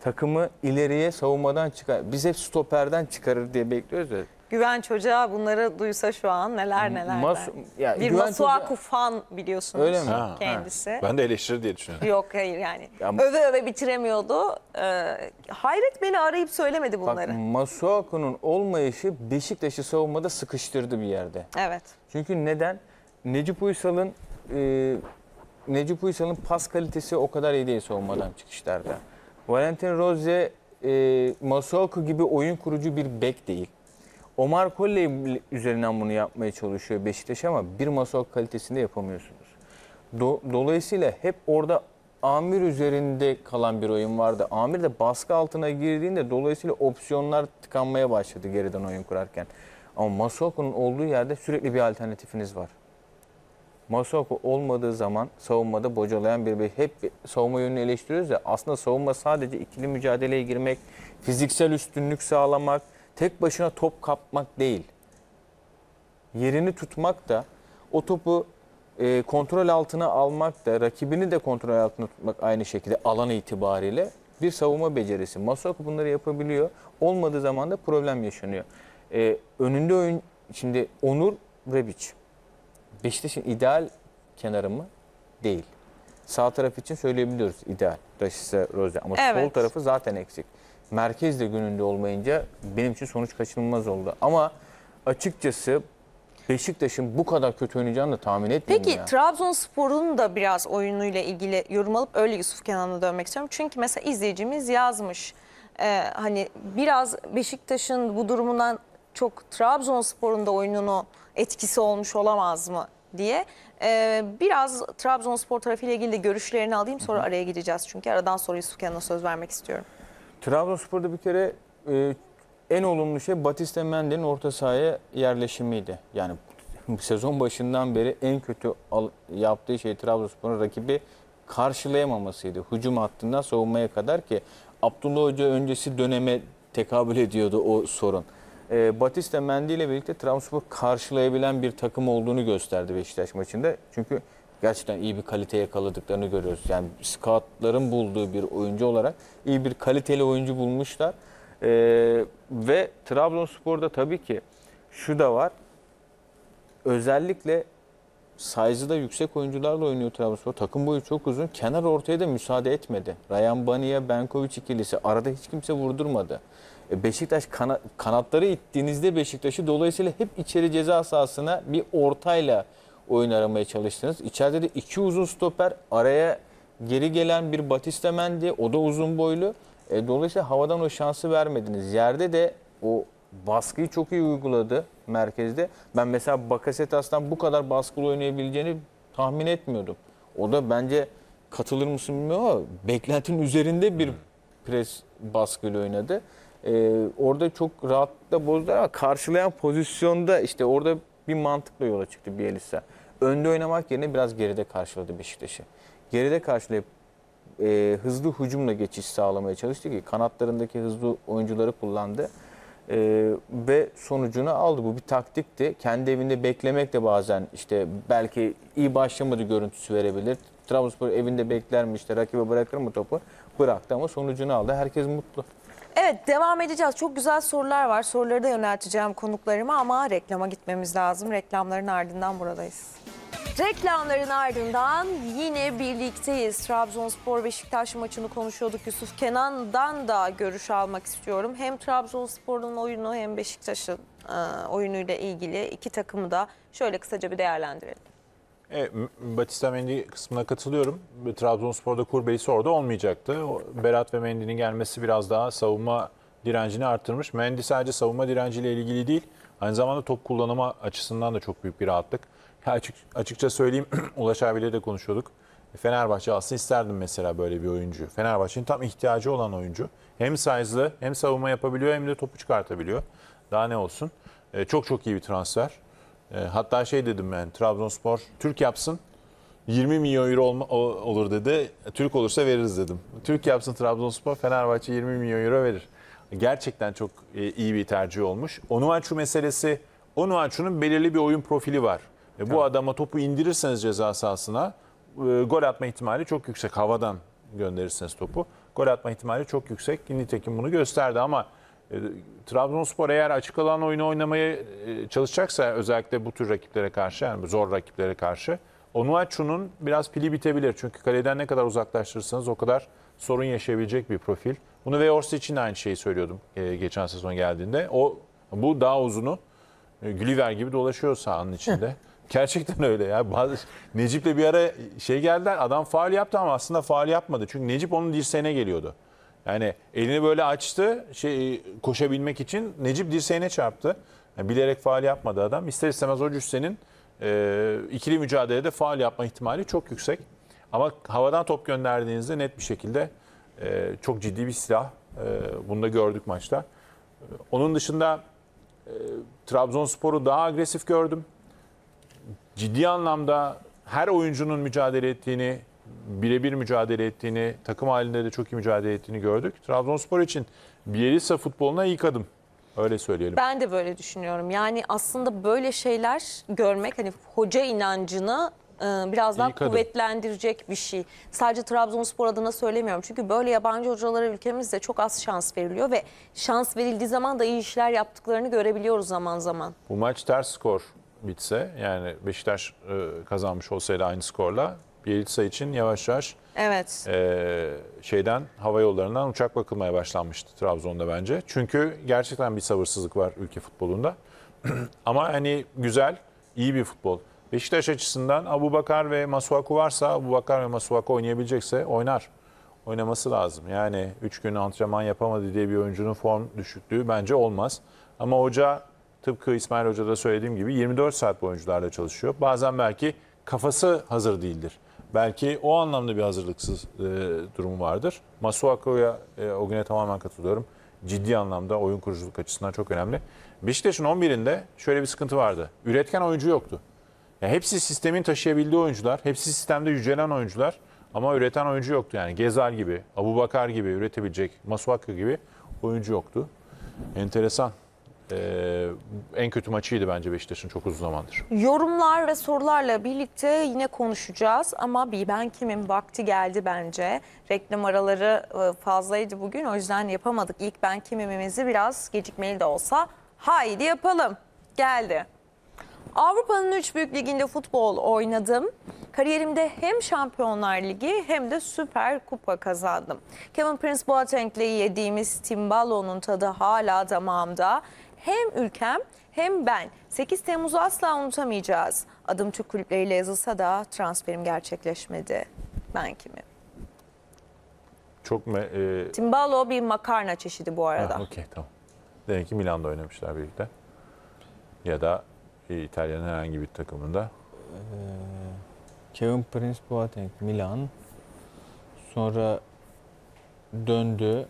Takımı ileriye savunmadan çıkar. Biz hep stoperden çıkarır diye bekliyoruz ya. Güvenç Hoca bunları duysa şu an neler neler der. Bir Masuaku fan biliyorsunuz kendisi. Ha. Ben de eleştirir diye düşünüyorum. Yok hayır yani. Öve öve bitiremiyordu. Hayret beni arayıp söylemedi bunları. Bak, Masuaku'nun olmayışı Beşiktaş'ı savunmada sıkıştırdı bir yerde. Evet. Çünkü neden? Necip Uysal'ın pas kalitesi o kadar iyi değil savunmadan çıkışlarda. Valentin Rozier Masuaku gibi oyun kurucu bir bek değil. Omar Colley üzerinden bunu yapmaya çalışıyor Beşiktaş ama bir Masuaku kalitesinde yapamıyorsunuz. Dolayısıyla hep orada Amir üzerinde kalan bir oyun vardı. Amir de baskı altına girdiğinde dolayısıyla opsiyonlar tıkanmaya başladı geriden oyun kurarken. Ama Masuaku'nun olduğu yerde sürekli bir alternatifiniz var. Masuaku olmadığı zaman savunmada bocalayan bir hep savunma yönünü eleştiriyoruz ya, aslında savunma sadece ikili mücadeleye girmek, fiziksel üstünlük sağlamak, tek başına top kapmak değil. Yerini tutmak da, o topu kontrol altına almak da, rakibini de kontrol altına tutmak aynı şekilde alan itibariyle bir savunma becerisi. Masuaku bunları yapabiliyor. Olmadığı zaman da problem yaşanıyor. Önünde oyun, şimdi Onur Rebić. Beşiktaş'ın ideal kenarı mı? Değil. Sağ taraf için söyleyebiliyoruz ideal. Raşit'e Rozya. Ama evet, sol tarafı zaten eksik. Merkez de gününde olmayınca benim için sonuç kaçınılmaz oldu. Ama açıkçası Beşiktaş'ın bu kadar kötü oynayacağını da tahmin etmiyorum. Peki ya, Trabzonspor'un da biraz oyunuyla ilgili yorum alıp öyle Yusuf Kenan'a dönmek istiyorum. Çünkü mesela izleyicimiz yazmış. Hani biraz Beşiktaş'ın bu durumundan çok Trabzonspor'un da oyununu etkisi olmuş olamaz mı diye. Biraz Trabzonspor tarafıyla ilgili de görüşlerini alayım, sonra araya gideceğiz. Çünkü aradan sonra Yusuf Kenan'a söz vermek istiyorum. Trabzonspor'da bir kere en olumlu şey Batista Mendy'nin orta sahaya yerleşimiydi. Yani sezon başından beri en kötü yaptığı şey Trabzonspor'un rakibi karşılayamamasıydı. Hücum hattından savunmaya kadar ki Abdullah Hoca öncesi döneme tekabül ediyordu o sorun. Batista Mendy ile birlikte Trabzonspor karşılayabilen bir takım olduğunu gösterdi Beşiktaş maçında. Çünkü gerçekten iyi bir kalite yakaladıklarını görüyoruz. Yani scoutların bulduğu bir oyuncu olarak iyi bir kaliteli oyuncu bulmuşlar. Ve Trabzonspor'da tabii ki şu da var. Özellikle size'ı da yüksek oyuncularla oynuyor Trabzonspor. Takım boyu çok uzun. Kenar ortaya da müsaade etmedi. Rayan Bani'ye Benkovic ikilisi. Arada hiç kimse vurdurmadı. Beşiktaş kanatları ittiğinizde Beşiktaş'ı dolayısıyla hep içeri ceza sahasına bir ortayla oyun aramaya çalıştınız. İçeride de iki uzun stoper, araya geri gelen bir Batista Mendy, o da uzun boylu. Dolayısıyla havadan o şansı vermediniz. Yerde de o baskıyı çok iyi uyguladı merkezde. Ben mesela Bakasetas'tan bu kadar baskılı oynayabileceğini tahmin etmiyordum. O da bence, katılır mısın bilmiyorum ama beklentinin üzerinde bir pres baskıyla oynadı. Orada çok rahatlıkla bozdu ama karşılayan pozisyonda işte orada bir mantıkla yola çıktı Bielitsa. Önde oynamak yerine biraz geride karşıladı Beşiktaş'ı. Geride karşılayıp hızlı hücumla geçiş sağlamaya çalıştı ki kanatlarındaki hızlı oyuncuları kullandı. Ve sonucunu aldı. Bu bir taktikti. Kendi evinde beklemek de bazen işte belki iyi başlamadı görüntüsü verebilir. Trabzonspor evinde bekler mi, işte rakibe bırakır mı topu? Bıraktı ama sonucunu aldı. Herkes mutlu. Evet, devam edeceğiz. Çok güzel sorular var. Soruları da yönelteceğim konuklarıma ama reklama gitmemiz lazım. Reklamların ardından buradayız. Reklamların ardından yine birlikteyiz. Trabzonspor Beşiktaş maçını konuşuyorduk. Yusuf Kenan'dan da görüş almak istiyorum. Hem Trabzonspor'un oyunu hem Beşiktaş'ın oyunuyla ilgili iki takımı da şöyle kısaca bir değerlendirelim. Evet, Batista Mendy kısmına katılıyorum. Trabzonspor'da Kurbeli'si orada olmayacaktı. Berat ve Mendy'nin gelmesi biraz daha savunma direncini arttırmış. Mendy sadece savunma direnciyle ilgili değil, aynı zamanda top kullanma açısından da çok büyük bir rahatlık. Açıkça söyleyeyim, Ulaş abiyle de konuşuyorduk. Fenerbahçe aslında isterdim mesela böyle bir oyuncu. Fenerbahçe'nin tam ihtiyacı olan oyuncu. Hem size'lı, hem savunma yapabiliyor, hem de topu çıkartabiliyor. Daha ne olsun. Çok çok iyi bir transfer. Hatta şey dedim, yani Trabzonspor Türk yapsın 20 milyon euro olur dedi. Türk olursa veririz dedim. Türk yapsın Trabzonspor, Fenerbahçe 20 milyon euro verir. Gerçekten çok iyi bir tercih olmuş. Onuachu meselesi, Onuachu'nun belirli bir oyun profili var. Bu evet, adama topu indirirseniz ceza sahasına gol atma ihtimali çok yüksek. Havadan gönderirseniz topu gol atma ihtimali çok yüksek. Nitekim bunu gösterdi ama Trabzonspor eğer açık alan oyunu oynamaya çalışacaksa özellikle bu tür rakiplere karşı, yani zor rakiplere karşı Onuachu'nun biraz pili bitebilir. Çünkü kaleden ne kadar uzaklaştırırsanız o kadar sorun yaşayabilecek bir profil. Bunu Weghorst için de aynı şeyi söylüyordum geçen sezon geldiğinde. Bu daha uzunu Gulliver gibi dolaşıyor sahanın içinde. Gerçekten öyle ya. Necip'le bir ara geldiler. Adam faul yaptı ama aslında faul yapmadı. Çünkü Necip onun dirseğine geliyordu. Yani elini böyle açtı koşabilmek için. Necip dirseğine çarptı. Yani bilerek faul yapmadı adam. İster istemez o cüssenin ikili mücadelede faul yapma ihtimali çok yüksek. Ama havadan top gönderdiğinizde net bir şekilde çok ciddi bir silah. Bunu da gördük maçta. Onun dışında Trabzonspor'u daha agresif gördüm. Ciddi anlamda her oyuncunun mücadele ettiğini, birebir mücadele ettiğini, takım halinde de çok iyi mücadele ettiğini gördük. Trabzonspor için Bielitsa futboluna ilk adım. Öyle söyleyelim. Ben de böyle düşünüyorum. Yani aslında böyle şeyler görmek, hani hoca inancını biraz daha kuvvetlendirecek bir şey. Sadece Trabzonspor adına söylemiyorum. Çünkü böyle yabancı hocalara ülkemizde çok az şans veriliyor ve şans verildiği zaman da iyi işler yaptıklarını görebiliyoruz zaman zaman. Bu maç ters skor bitse, yani Beşiktaş kazanmış olsaydı aynı skorla Bielitsa için yavaş yavaş evet. Hava yollarından uçak bakılmaya başlanmıştı Trabzon'da bence. Çünkü gerçekten bir sabırsızlık var ülke futbolunda. Ama hani güzel, iyi bir futbol. Beşiktaş açısından Abubakar ve Masuaku varsa, Abubakar ve Masuaku oynayabilecekse oynar. Oynaması lazım. Yani 3 gün antrenman yapamadı diye bir oyuncunun form düşüklüğü bence olmaz. Ama hoca, tıpkı İsmail Hoca'da söylediğim gibi 24 saat bu oyuncularla çalışıyor. Bazen belki kafası hazır değildir. Belki o anlamda bir hazırlıksız durumu vardır. Masuaku'ya o güne tamamen katılıyorum. Ciddi anlamda oyun kuruculuk açısından çok önemli. Beşiktaş'ın 11'inde şöyle bir sıkıntı vardı. Üretken oyuncu yoktu. Yani hepsi sistemin taşıyabildiği oyuncular, hepsi sistemde yücelen oyuncular ama üreten oyuncu yoktu. Yani Gezal gibi, Abubakar gibi üretebilecek, Masuaku gibi oyuncu yoktu. Enteresan. En kötü maçıydı bence Beşiktaş'ın çok uzun zamandır. Yorumlar ve sorularla birlikte yine konuşacağız ama bir ben kimim vakti geldi bence. Reklam araları fazlaydı bugün, o yüzden yapamadık. İlk ben kimimimizi biraz gecikmeli de olsa haydi yapalım. Geldi. Avrupa'nın 3 büyük liginde futbol oynadım. Kariyerimde hem Şampiyonlar Ligi hem de Süper Kupa kazandım. Kevin Prince Boateng'le yediğimiz Timbalo'nun tadı hala damağımda. Hem ülkem hem ben. 8 Temmuz'u asla unutamayacağız. Adım Türk kulüpleriyle yazılsa da transferim gerçekleşmedi. Ben kimim? Timbalo bir makarna çeşidi bu arada. Okey, tamam. Demek ki Milan'da oynamışlar birlikte. Ya da İtalya'nın herhangi bir takımında. Kevin Prince Boateng Milan. Sonra döndü.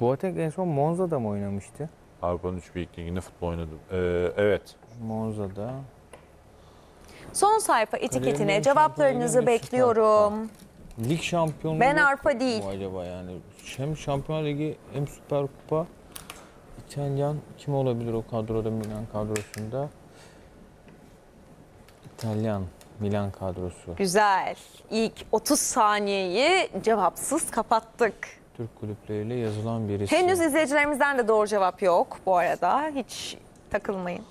Boateng en son Monza'da mı oynamıştı? Avrupa'nın 3 büyük liginde futbol oynadı. Evet. Monza'da. Son sayfa etiketine cevaplarınızı bekliyorum. Lig şampiyonluğu. Ben Arpa değil. Acaba yani hem Şampiyonlar Ligi hem Süper Kupa. İtalyan kim olabilir o kadroda Milan kadrosunda? İtalyan Milan kadrosu. Güzel. İlk 30 saniyeyi cevapsız kapattık. Türk kulüpleriyle yazılan birisi. Henüz izleyicilerimizden de doğru cevap yok bu arada. Hiç takılmayın.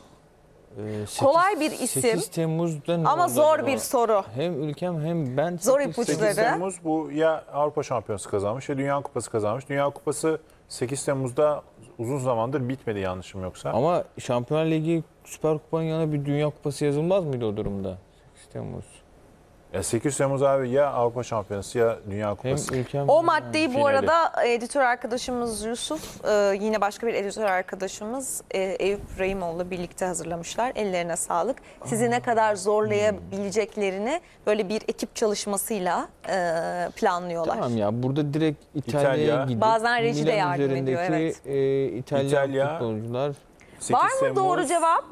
8, kolay bir isim ama zor bir soru. Hem ülkem hem ben. Zor ipuçları. 8 Temmuz bu ya Avrupa Şampiyonası kazanmış ya Dünya Kupası kazanmış. Dünya Kupası 8 Temmuz'da uzun zamandır bitmedi yanlışım yoksa. Ama Şampiyonlar Ligi Süper Kupa'nın yanına bir Dünya Kupası yazılmaz mıydı o durumda? 8 Temmuz. Ya 8 Temmuz abi ya Avrupa Şampiyonası ya Dünya Kupası. O maddeyi bu arada editör arkadaşımız Yusuf, yine başka bir editör arkadaşımız Eyüp Rahimoğlu'yla birlikte hazırlamışlar. Ellerine sağlık. Sizi ne kadar zorlayabileceklerini böyle bir ekip çalışmasıyla planlıyorlar. Tamam ya, burada direkt İtalya'ya gidip bazen rejide yardım ediyor. Evet. İtalya futbolcular. Var mı Temmuz, doğru cevap?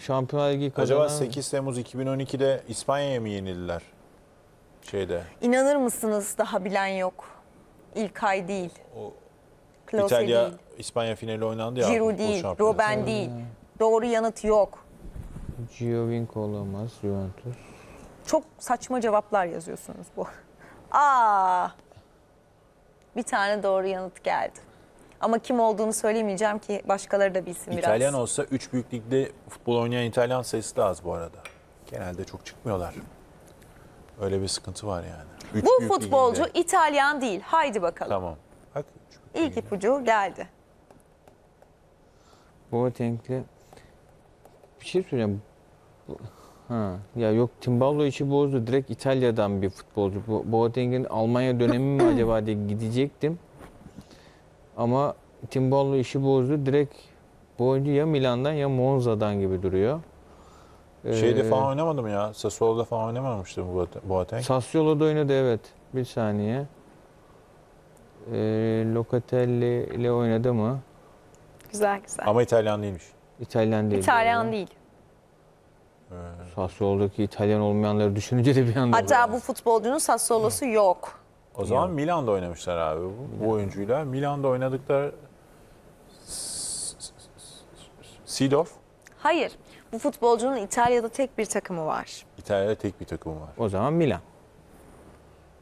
Şampiyonlar Ligi kazanan... Acaba 8 Temmuz 2012'de İspanya'ya mı yenildiler? İnanır mısınız daha bilen yok. İlk ay değil. Klose İtalya, değil. İspanya finali oynandı ya. Giroud değil, Robben değil. Doğru yanıt yok. Giovinco olamaz, Juventus. Çok saçma cevaplar yazıyorsunuz bu. Bir tane doğru yanıt geldi. Ama kim olduğunu söylemeyeceğim ki başkaları da bilsin biraz. İtalyan olsa 3 büyük ligde futbol oynayan İtalyan sayısı da az bu arada. Genelde çok çıkmıyorlar. Öyle bir sıkıntı var yani. Bu futbolcu liginde. İtalyan değil. Haydi bakalım. Tamam. Bak, İlk ipucu geldi. Boateng'le bir şey söyleyeyim. Ha, ya yok, Timballo işi bozdu. Direkt İtalya'dan bir futbolcu. Boateng'in Almanya dönemi mi acaba diye gidecektim. Ama Timballo işi bozdu. Direkt bu oyuncu ya Milan'dan ya Monza'dan gibi duruyor. Şeyde falan oynamadı mı ya? Sassuolo'da falan oynamamıştı Boateng. Sassuolo'da oynadı, evet. Bir saniye. Locatelli ile oynadı mı? Güzel güzel. Ama İtalyan değilmiş. İtalyan değil. İtalyan değil. Sassuolo'daki İtalyan olmayanları düşününce de bir anda... Hatta bu futbolcunun Sassuolo'su yok. O zaman yani. Milan'da oynamışlar abi bu oyuncuyla. Milan'da oynadıkları Seedorf. Hayır. Bu futbolcunun İtalya'da tek bir takımı var. İtalya'da tek bir takımı var. O zaman Milan.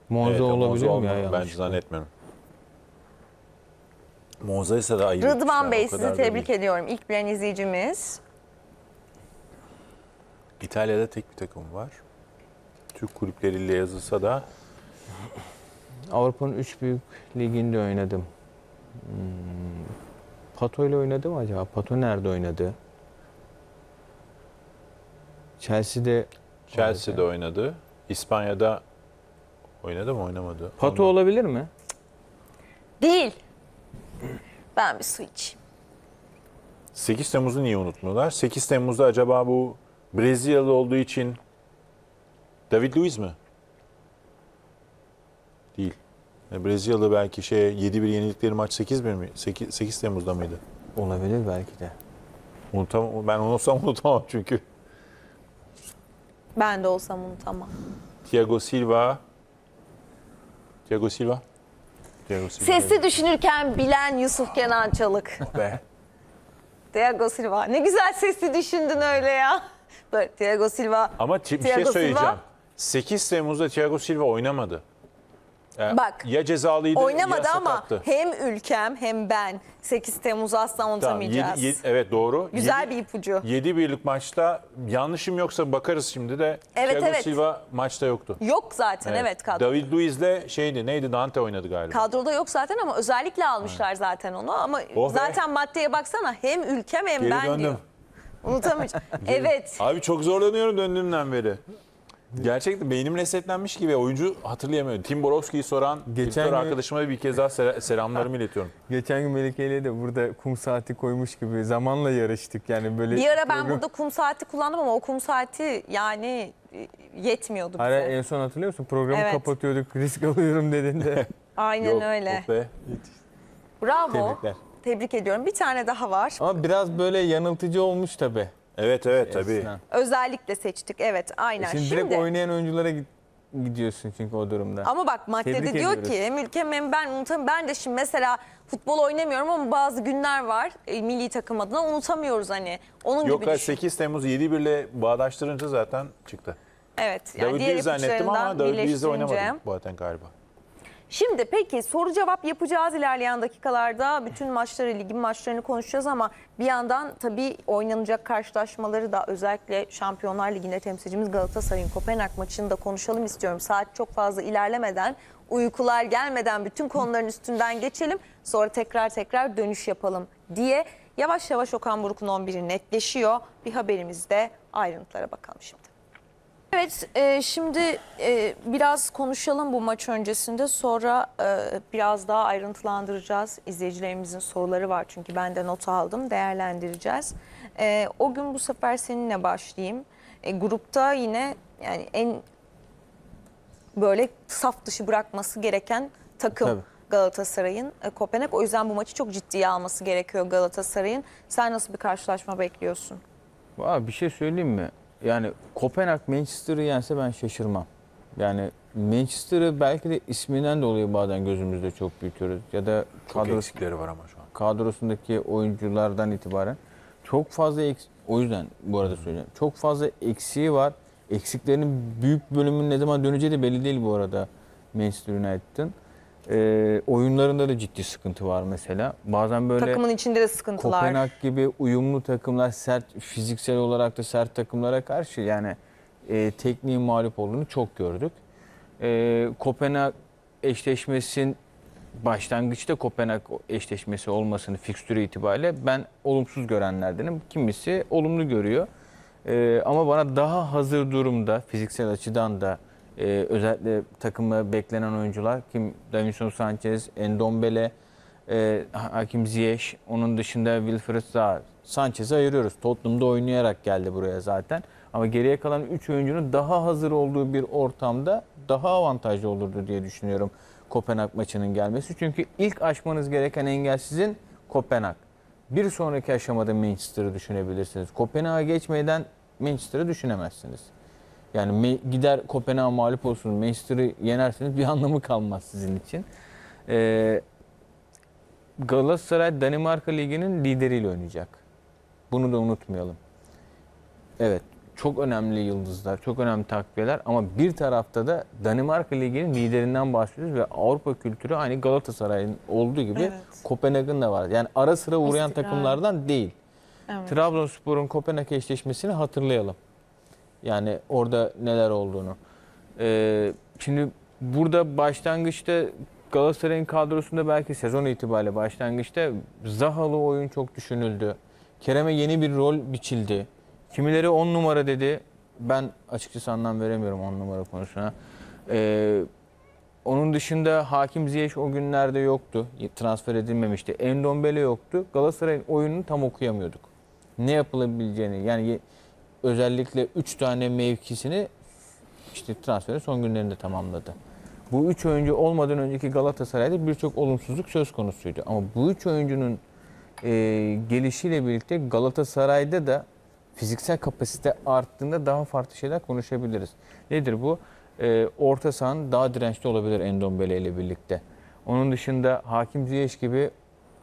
Monza, evet, olabilir mi ya? Ben zannetmiyorum. Monza ise de ayıp. Rıdvan Bey, sizi tebrik ediyorum. İlk bilen izleyicimiz. İtalya'da tek bir takım var. Türk kulüpleriyle yazılsa da. Avrupa'nın 3 büyük liginde oynadım. Pato ile oynadı mı acaba? Pato nerede oynadı? Chelsea'de oynadı. İspanya'da oynadı mı, oynamadı? Pato olabilir mi? Değil. Ben bir su içeyim. 8 Temmuz'u niye unutmuyorlar? 8 Temmuz'da acaba bu Brezilyalı olduğu için David Luiz mi? Değil. Brezilyalı belki 7-1 yenilikleri maç 8-1 mi? 8 Temmuz'da mıydı? Olabilir belki de. Unutamam. Ben olsam unutamam çünkü. Ben de olsam unutamam. Thiago Silva. Sesli düşünürken bilen Yusuf Kenan Çalık. Thiago Silva. Ne güzel sesli düşündün öyle ya. Böyle Thiago Silva. Ama bir şey söyleyeceğim. 8 Temmuz'da Thiago Silva oynamadı. Bak, ya cezalıydı, oynamadı ya ama hem ülkem hem ben 8 Temmuz'u asla unutamayacağız. Tamam, evet, doğru. Güzel bir ipucu. 7-1'lik maçta, yanlışım yoksa bakarız şimdi de, Thiago Silva maçta yoktu. Yok zaten, evet kadroda. David Luiz'le Dante oynadı galiba. Kadroda yok zaten ama özellikle almışlar zaten onu. Ama zaten maddeye baksana, hem ülkem hem ben döndüm diyor. Unutamayacağım. Evet. Abi çok zorlanıyorum döndüğümden beri. Gerçekten beynim resetlenmiş gibi, oyuncu hatırlayamıyor. Tim Borowski'yi soran direktör arkadaşıma bir kez daha selamlarımı iletiyorum. Geçen gün Melike ile de burada kum saati koymuş gibi zamanla yarıştık. Yani böyle bir ara ben burada kum saati kullandım ama o kum saati yani yetmiyordu bize. Hayır, en son hatırlıyor musun? Programı kapatıyorduk, risk alıyorum dediğinde. Aynen öyle. Bravo. Tebrikler. Tebrik ediyorum. Bir tane daha var. Ama biraz böyle yanıltıcı olmuş tabii. Evet tabii. Özellikle seçtik. Evet, aynen. Şimdi direkt oynayan oyunculara gidiyorsun çünkü o durumda. Ama bak maddede diyor ki hem ülkem hem ben unutamıyorum. Ben de şimdi mesela futbol oynamıyorum ama bazı günler var milli takım adına unutamıyoruz hani. Onun gibi düşün. 8 Temmuz 7-1 ile bağdaştırınca zaten çıktı. Evet. Yani diğer zannettim ama David Luiz'le oynamadım zaten galiba. Şimdi peki soru cevap yapacağız ilerleyen dakikalarda. Bütün maçları, ligin maçlarını konuşacağız ama bir yandan tabii oynanacak karşılaşmaları da, özellikle Şampiyonlar Ligi'nde temsilcimiz Galatasaray'ın Kopenhag maçını da konuşalım istiyorum. Saat çok fazla ilerlemeden, uykular gelmeden bütün konuların üstünden geçelim. Sonra tekrar dönüş yapalım diye yavaş yavaş Okan Buruk'un 11'i netleşiyor. Bir haberimizde ayrıntılara bakalım şimdi. Evet, şimdi biraz konuşalım bu maç öncesinde, sonra biraz daha ayrıntılandıracağız. İzleyicilerimizin soruları var çünkü ben de not aldım, değerlendireceğiz. O gün bu sefer seninle başlayayım. Grupta yine yani en böyle saf dışı bırakması gereken takım Galatasaray'ın Kopenhag. O yüzden bu maçı çok ciddiye alması gerekiyor Galatasaray'ın. Sen nasıl bir karşılaşma bekliyorsun? Abi bir şey söyleyeyim mi? Yani Kopenhag Manchester'ı yense ben şaşırmam. Yani Manchester'ı belki de isminden dolayı bazen gözümüzde çok büyütüyoruz. Ya da eksikleri var ama şu an. Kadrosundaki oyunculardan itibaren çok fazla o yüzden bu arada söyleyeceğim. Çok fazla eksiği var. Eksiklerinin büyük bölümünün ne zaman döneceği de belli değil bu arada Manchester United'ın. Oyunlarında da ciddi sıkıntı var mesela. Bazen böyle takımın içinde de sıkıntılar. Kopenhag gibi uyumlu takımlar sert, fiziksel olarak da sert takımlara karşı yani tekniğin mağlup olduğunu çok gördük. Kopenhag eşleşmesinin başlangıçta Kopenhag eşleşmesi olmasını fikstürü itibariyle ben olumsuz görenlerdenim. Kimisi olumlu görüyor. Ama bana daha hazır durumda fiziksel açıdan da özellikle takımda beklenen oyuncular kim Davinson Sanchez, Ndombele, Hakim Ziyech, onun dışında Wilfried Zaha, Sanchez'i ayırıyoruz. Tottenham'da oynayarak geldi buraya zaten. Ama geriye kalan 3 oyuncunun daha hazır olduğu bir ortamda daha avantajlı olurdu diye düşünüyorum Kopenhag maçının gelmesi. Çünkü ilk aşmanız gereken engel sizin Kopenhag. Bir sonraki aşamada Manchester'ı düşünebilirsiniz. Kopenhag'a geçmeden Manchester'ı düşünemezsiniz. Yani gider Kopenhag'a mağlup olsun, Manchester'ı yenerseniz bir anlamı kalmaz sizin için. Galatasaray Danimarka Ligi'nin lideriyle oynayacak. Bunu da unutmayalım. Evet, çok önemli yıldızlar, çok önemli takviyeler ama bir tarafta da Danimarka Ligi'nin liderinden bahsediyoruz ve Avrupa kültürü aynı Galatasaray'ın olduğu gibi evet. Kopenhag'ın da var. Yani ara sıra uğrayan takımlardan değil. Evet. Trabzonspor'un Kopenhag eşleşmesini hatırlayalım. Yani orada neler olduğunu. Şimdi burada başlangıçta Galatasaray'ın kadrosunda belki sezon itibariyle başlangıçta Zaha'lı oyun çok düşünüldü. Kerem'e yeni bir rol biçildi. Kimileri 10 numara dedi. Ben açıkçası anlam veremiyorum 10 numara konusuna. Onun dışında Hakim Ziyech o günlerde yoktu. Transfer edilmemişti. Ndombele yoktu. Galatasaray'ın oyununu tam okuyamıyorduk. Ne yapılabileceğini yani... Özellikle 3 tane mevkisini işte transferin son günlerinde tamamladı. Bu 3 oyuncu olmadan önceki Galatasaray'da birçok olumsuzluk söz konusuydu. Ama bu 3 oyuncunun gelişiyle birlikte Galatasaray'da da fiziksel kapasite arttığında daha farklı şeyler konuşabiliriz. Nedir bu? Orta sahanın daha dirençli olabilir Ndombele ile birlikte. Onun dışında Hakim Ziyech gibi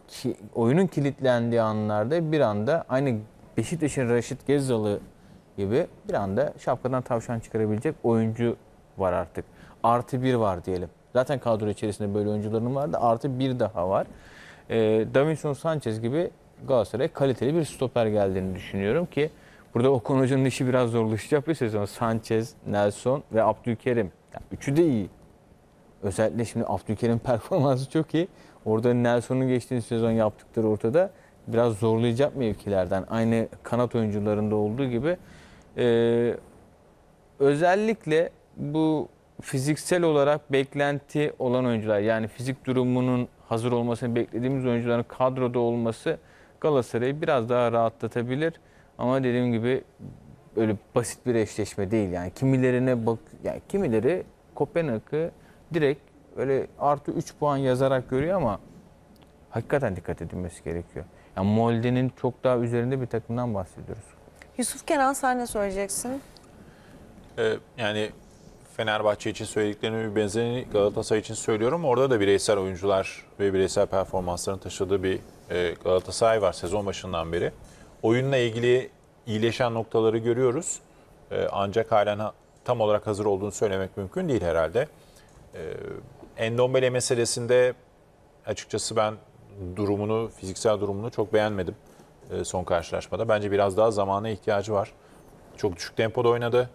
ki, oyunun kilitlendiği anlarda bir anda aynı Beşiktaş'ın Raşit Gezzalı gibi bir anda şapkadan tavşan çıkarabilecek oyuncu var artık. Artı bir var diyelim. Zaten kadro içerisinde böyle oyuncuların vardı. Artı bir daha var. Davinson Sanchez gibi Galatasaray'a kaliteli bir stoper geldiğini düşünüyorum ki burada Okan Hoca'nın işi biraz zorlaşacak bir sezon. Sanchez, Nelson ve Abdülkerim. Yani üçü de iyi. Özellikle şimdi Abdülkerim performansı çok iyi. Orada Nelson'un geçtiğimiz sezon yaptıkları ortada. Biraz zorlayacak mevkilerden aynı kanat oyuncularında olduğu gibi özellikle bu fiziksel olarak beklenti olan oyuncular yani fizik durumunun hazır olmasını beklediğimiz oyuncuların kadroda olması Galatasaray'ı biraz daha rahatlatabilir ama dediğim gibi öyle basit bir eşleşme değil yani kimilerine bak yani kimileri Kopenhag'ı direkt öyle artı 3 puan yazarak görüyor ama hakikaten dikkat edilmesi gerekiyor. Yani Molde'nin çok daha üzerinde bir takımdan bahsediyoruz. Yusuf Kenan sen ne söyleyeceksin? Yani Fenerbahçe için söylediklerimin bir benzerini Galatasaray için söylüyorum. Orada da bireysel oyuncular ve bireysel performansların taşıdığı bir Galatasaray var sezon başından beri. Oyunla ilgili iyileşen noktaları görüyoruz. Ancak halen tam olarak hazır olduğunu söylemek mümkün değil herhalde. Ndombele meselesinde açıkçası ben durumunu, fiziksel durumunu çok beğenmedim son karşılaşmada. Bence biraz daha zamana ihtiyacı var. Çok düşük tempoda oynadı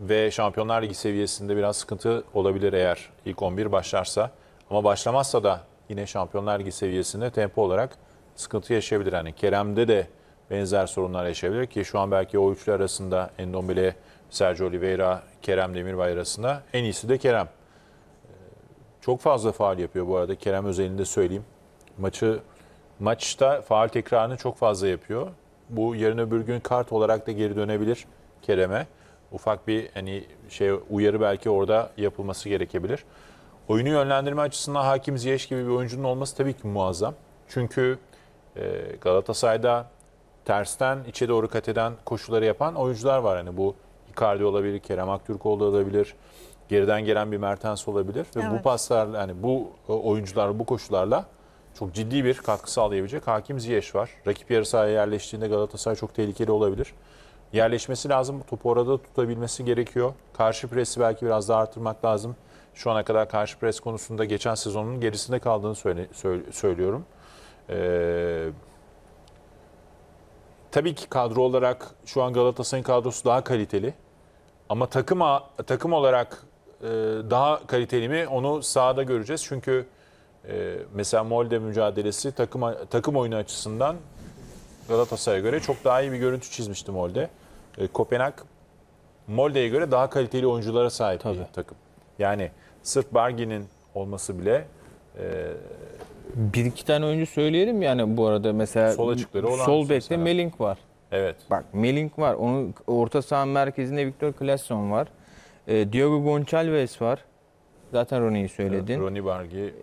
ve Şampiyonlar Ligi seviyesinde biraz sıkıntı olabilir eğer ilk 11 başlarsa. Ama başlamazsa da yine Şampiyonlar Ligi seviyesinde tempo olarak sıkıntı yaşayabilir. Yani Kerem'de de benzer sorunlar yaşayabilir ki şu an belki o üçlü arasında Ndombele, Sergio Oliveira, Kerem Demirbay arasında en iyisi de Kerem. Çok fazla faul yapıyor bu arada. Kerem özelinde söyleyeyim. Maçta faul tekrarını çok fazla yapıyor. Bu yarın öbür gün kart olarak da geri dönebilir Kerem'e. Ufak bir hani uyarı belki orada yapılması gerekebilir. Oyunu yönlendirme açısından Hakim Ziyech gibi bir oyuncunun olması tabii ki muazzam. Çünkü Galatasaray'da tersten içe doğru kat eden koşuları yapan oyuncular var. Hani bu Icardi olabilir, Kerem Aktürkoğlu olabilir. Geriden gelen bir Mertens olabilir ve evet. Bu paslar yani bu oyuncular bu koşularla çok ciddi bir katkı sağlayabilecek Hakim Ziyech var. Rakip yarı sahaya yerleştiğinde Galatasaray çok tehlikeli olabilir. Yerleşmesi lazım. Topu orada tutabilmesi gerekiyor. Karşı presi belki biraz daha artırmak lazım. şu ana kadar karşı pres konusunda geçen sezonun gerisinde kaldığını söylüyorum. Tabii ki kadro olarak şu an Galatasaray'ın kadrosu daha kaliteli. Ama takım olarak daha kaliteli mi, onu sahada göreceğiz. Çünkü mesela Molde mücadelesi takım oyunu açısından Galatasaray'a göre çok daha iyi bir görüntü çizmişti Molde. Kopenhag, Molde'ye göre daha kaliteli oyunculara sahip bir takım. Yani sırf Bargi'nin olması bile... Bir iki tane oyuncu söyleyelim yani bu arada. Mesela sol bekte Melling var. Evet. Bak Melling var. Onun orta saha merkezinde Victor Claesson var. Diogo Gonçalves var. Zaten Roni'yi söyledin. Evet, Roni Bargi.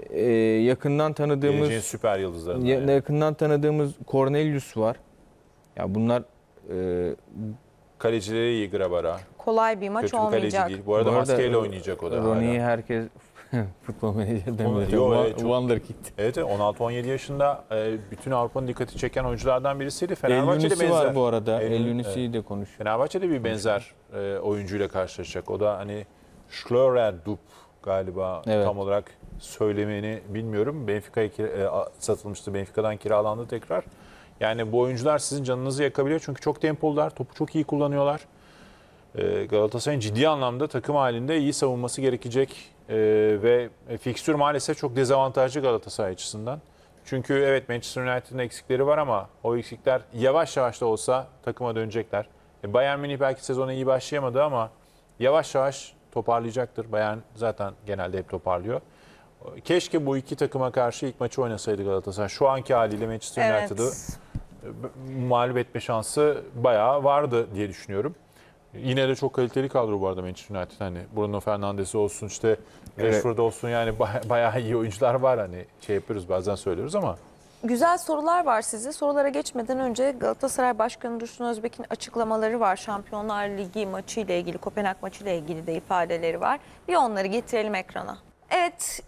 Yakından tanıdığımız... Geleceğin süper yıldızlarından. Yani. Yakından tanıdığımız Cornelius var. Ya bunlar... Kalecileri iyi Grabara. Kolay bir maç kötü olmayacak. Değil. Bu arada maskeyle oynayacak o da. Roni'yi herkes... Futbol menajer demedi. Wonderkid. Evet, 16-17 yaşında bütün Avrupa'nın dikkati çeken oyunculardan birisiydi. Fenerbahçe'de benzer. Var bu arada. El Yunusi'yi de konuşuyor. Fenerbahçe'de bir benzer oyuncuyla karşılaşacak. O da hani Schlöer-Dup galiba, evet. Tam olarak söylemeni bilmiyorum. Benfica'ya satılmıştı. Benfica'dan kiralandı tekrar. Yani bu oyuncular sizin canınızı yakabiliyor. Çünkü çok tempolular. Topu çok iyi kullanıyorlar. Galatasaray'ın ciddi anlamda takım halinde iyi savunması gerekecek. Ve fikstür maalesef çok dezavantajlı Galatasaray açısından. Çünkü evet Manchester United'ın eksikleri var ama o eksikler yavaş yavaş da olsa takıma dönecekler. Bayern Münih belki sezona iyi başlayamadı ama yavaş yavaş toparlayacaktır. Bayern zaten genelde hep toparlıyor. Keşke bu iki takıma karşı ilk maçı oynasaydı Galatasaray. Şu anki haliyle Manchester United'ı mağlup etme şansı bayağı vardı diye düşünüyorum. Yine de çok kaliteli kadro bu arada Manchester United. Hani Bruno Fernandes olsun, işte Rashford olsun, yani bayağı iyi oyuncular var, hani şey yapıyoruz bazen, söylüyoruz ama. Güzel sorular var size. Sorulara geçmeden önce Galatasaray Başkanı Dursun Özbek'in açıklamaları var. Şampiyonlar Ligi maçı ile ilgili, Kopenhag maçı ile ilgili de ifadeleri var. Bir onları getirelim ekrana. Evet,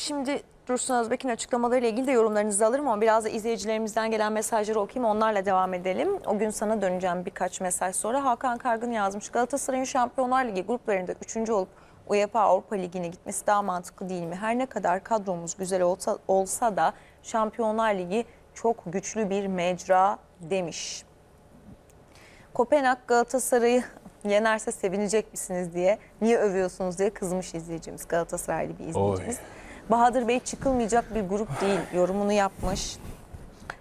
şimdi Dursun Özbek'in açıklamaları ile ilgili de yorumlarınızı alırım ama biraz da izleyicilerimizden gelen mesajları okuyayım, onlarla devam edelim. O gün sana döneceğim birkaç mesaj sonra. Hakan Kargın yazmış: Galatasaray'ın Şampiyonlar Ligi gruplarında 3. olup UEFA Avrupa Ligi'ne gitmesi daha mantıklı değil mi? Her ne kadar kadromuz güzel olsa da Şampiyonlar Ligi çok güçlü bir mecra demiş. Kopenhag Galatasaray'ı yenerse sevinecek misiniz diye, niye övüyorsunuz diye kızmış izleyicimiz, Galatasaraylı bir izleyicimiz. Oy. Bahadır Bey çıkılmayacak bir grup değil yorumunu yapmış.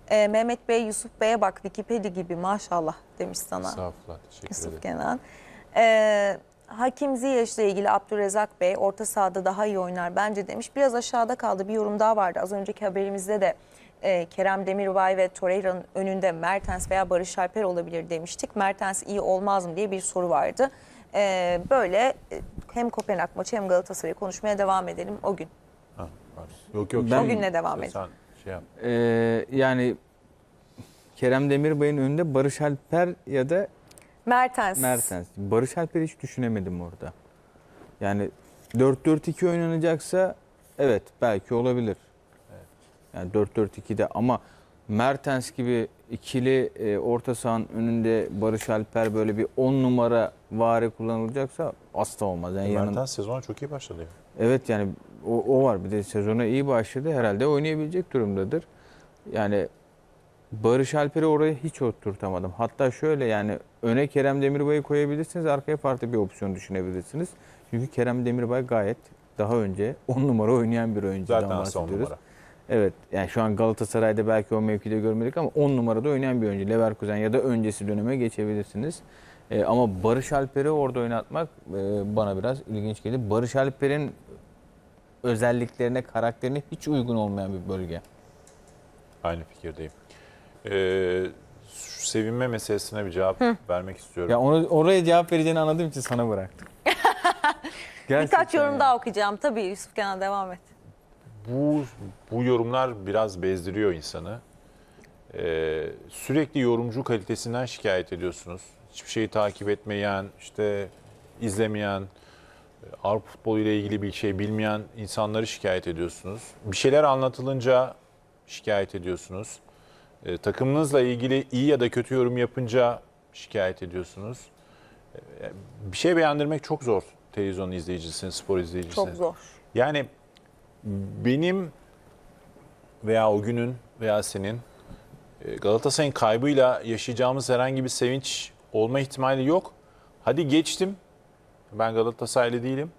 Mehmet Bey, Yusuf Bey'e bak Wikipedia gibi maşallah demiş sana. Sağolun, teşekkür Yusuf ederim. Kenan. Hakim Ziyech'le ilgili Abdurrezzak Bey orta sahada daha iyi oynar bence demiş. Biraz aşağıda kaldı, bir yorum daha vardı. Az önceki haberimizde de Kerem Demirbay ve Torreira'nın önünde Mertens veya Barış Alper olabilir demiştik. Mertens iyi olmaz mı diye bir soru vardı. Böyle hem Kopenhag maçı hem Galatasaray'ı konuşmaya devam edelim o gün. Yok. O günle devam edin. Yani Kerem Demirbay'ın önünde Barış Alper ya da Mertens. Barış Alper'i hiç düşünemedim orada. Yani 4-4-2 oynanacaksa evet belki olabilir. Evet. Yani 4-4-2'de ama Mertens gibi ikili orta sahanın önünde Barış Alper böyle bir 10 numara vari kullanılacaksa asla olmaz. Yani Mertens sezona çok iyi başladı. Evet yani o var. Bir de sezona iyi başladı. Herhalde oynayabilecek durumdadır. Yani Barış Alper'i oraya hiç oturtamadım. Hatta şöyle, yani öne Kerem Demirbay'ı koyabilirsiniz. Arkaya farklı bir opsiyon düşünebilirsiniz. Çünkü Kerem Demirbay gayet daha önce 10 numara oynayan bir oyuncudan bahsediyoruz. Zaten 10 numara. Evet. Yani şu an Galatasaray'da belki o mevkide görmedik ama 10 numarada oynayan bir oyuncu. Leverkusen ya da öncesi döneme geçebilirsiniz. Ama Barış Alper'i orada oynatmak bana biraz ilginç geldi. Barış Alper'in özelliklerine, karakterine hiç uygun olmayan bir bölge. Aynı fikirdeyim. Sevinme meselesine bir cevap vermek istiyorum. Ya oraya cevap vereceğini anladığım için sana bıraktım. Birkaç yorum daha okuyacağım. Tabii Yusuf Kenan, devam et. Bu yorumlar biraz bezdiriyor insanı. Sürekli yorumcu kalitesinden şikayet ediyorsunuz. Hiçbir şeyi takip etmeyen, işte izlemeyen, Avrupa futbolu ile ilgili bir şey bilmeyen insanları şikayet ediyorsunuz. Bir şeyler anlatılınca şikayet ediyorsunuz. Takımınızla ilgili iyi ya da kötü yorum yapınca şikayet ediyorsunuz. Bir şey beğendirmek çok zor televizyon izleyicisin, spor izleyicisin. Çok zor. Yani benim veya o günün veya senin Galatasaray'ın kaybıyla yaşayacağımız herhangi bir sevinç olma ihtimali yok. Hadi geçtim. Ben Galatasaraylı değilim.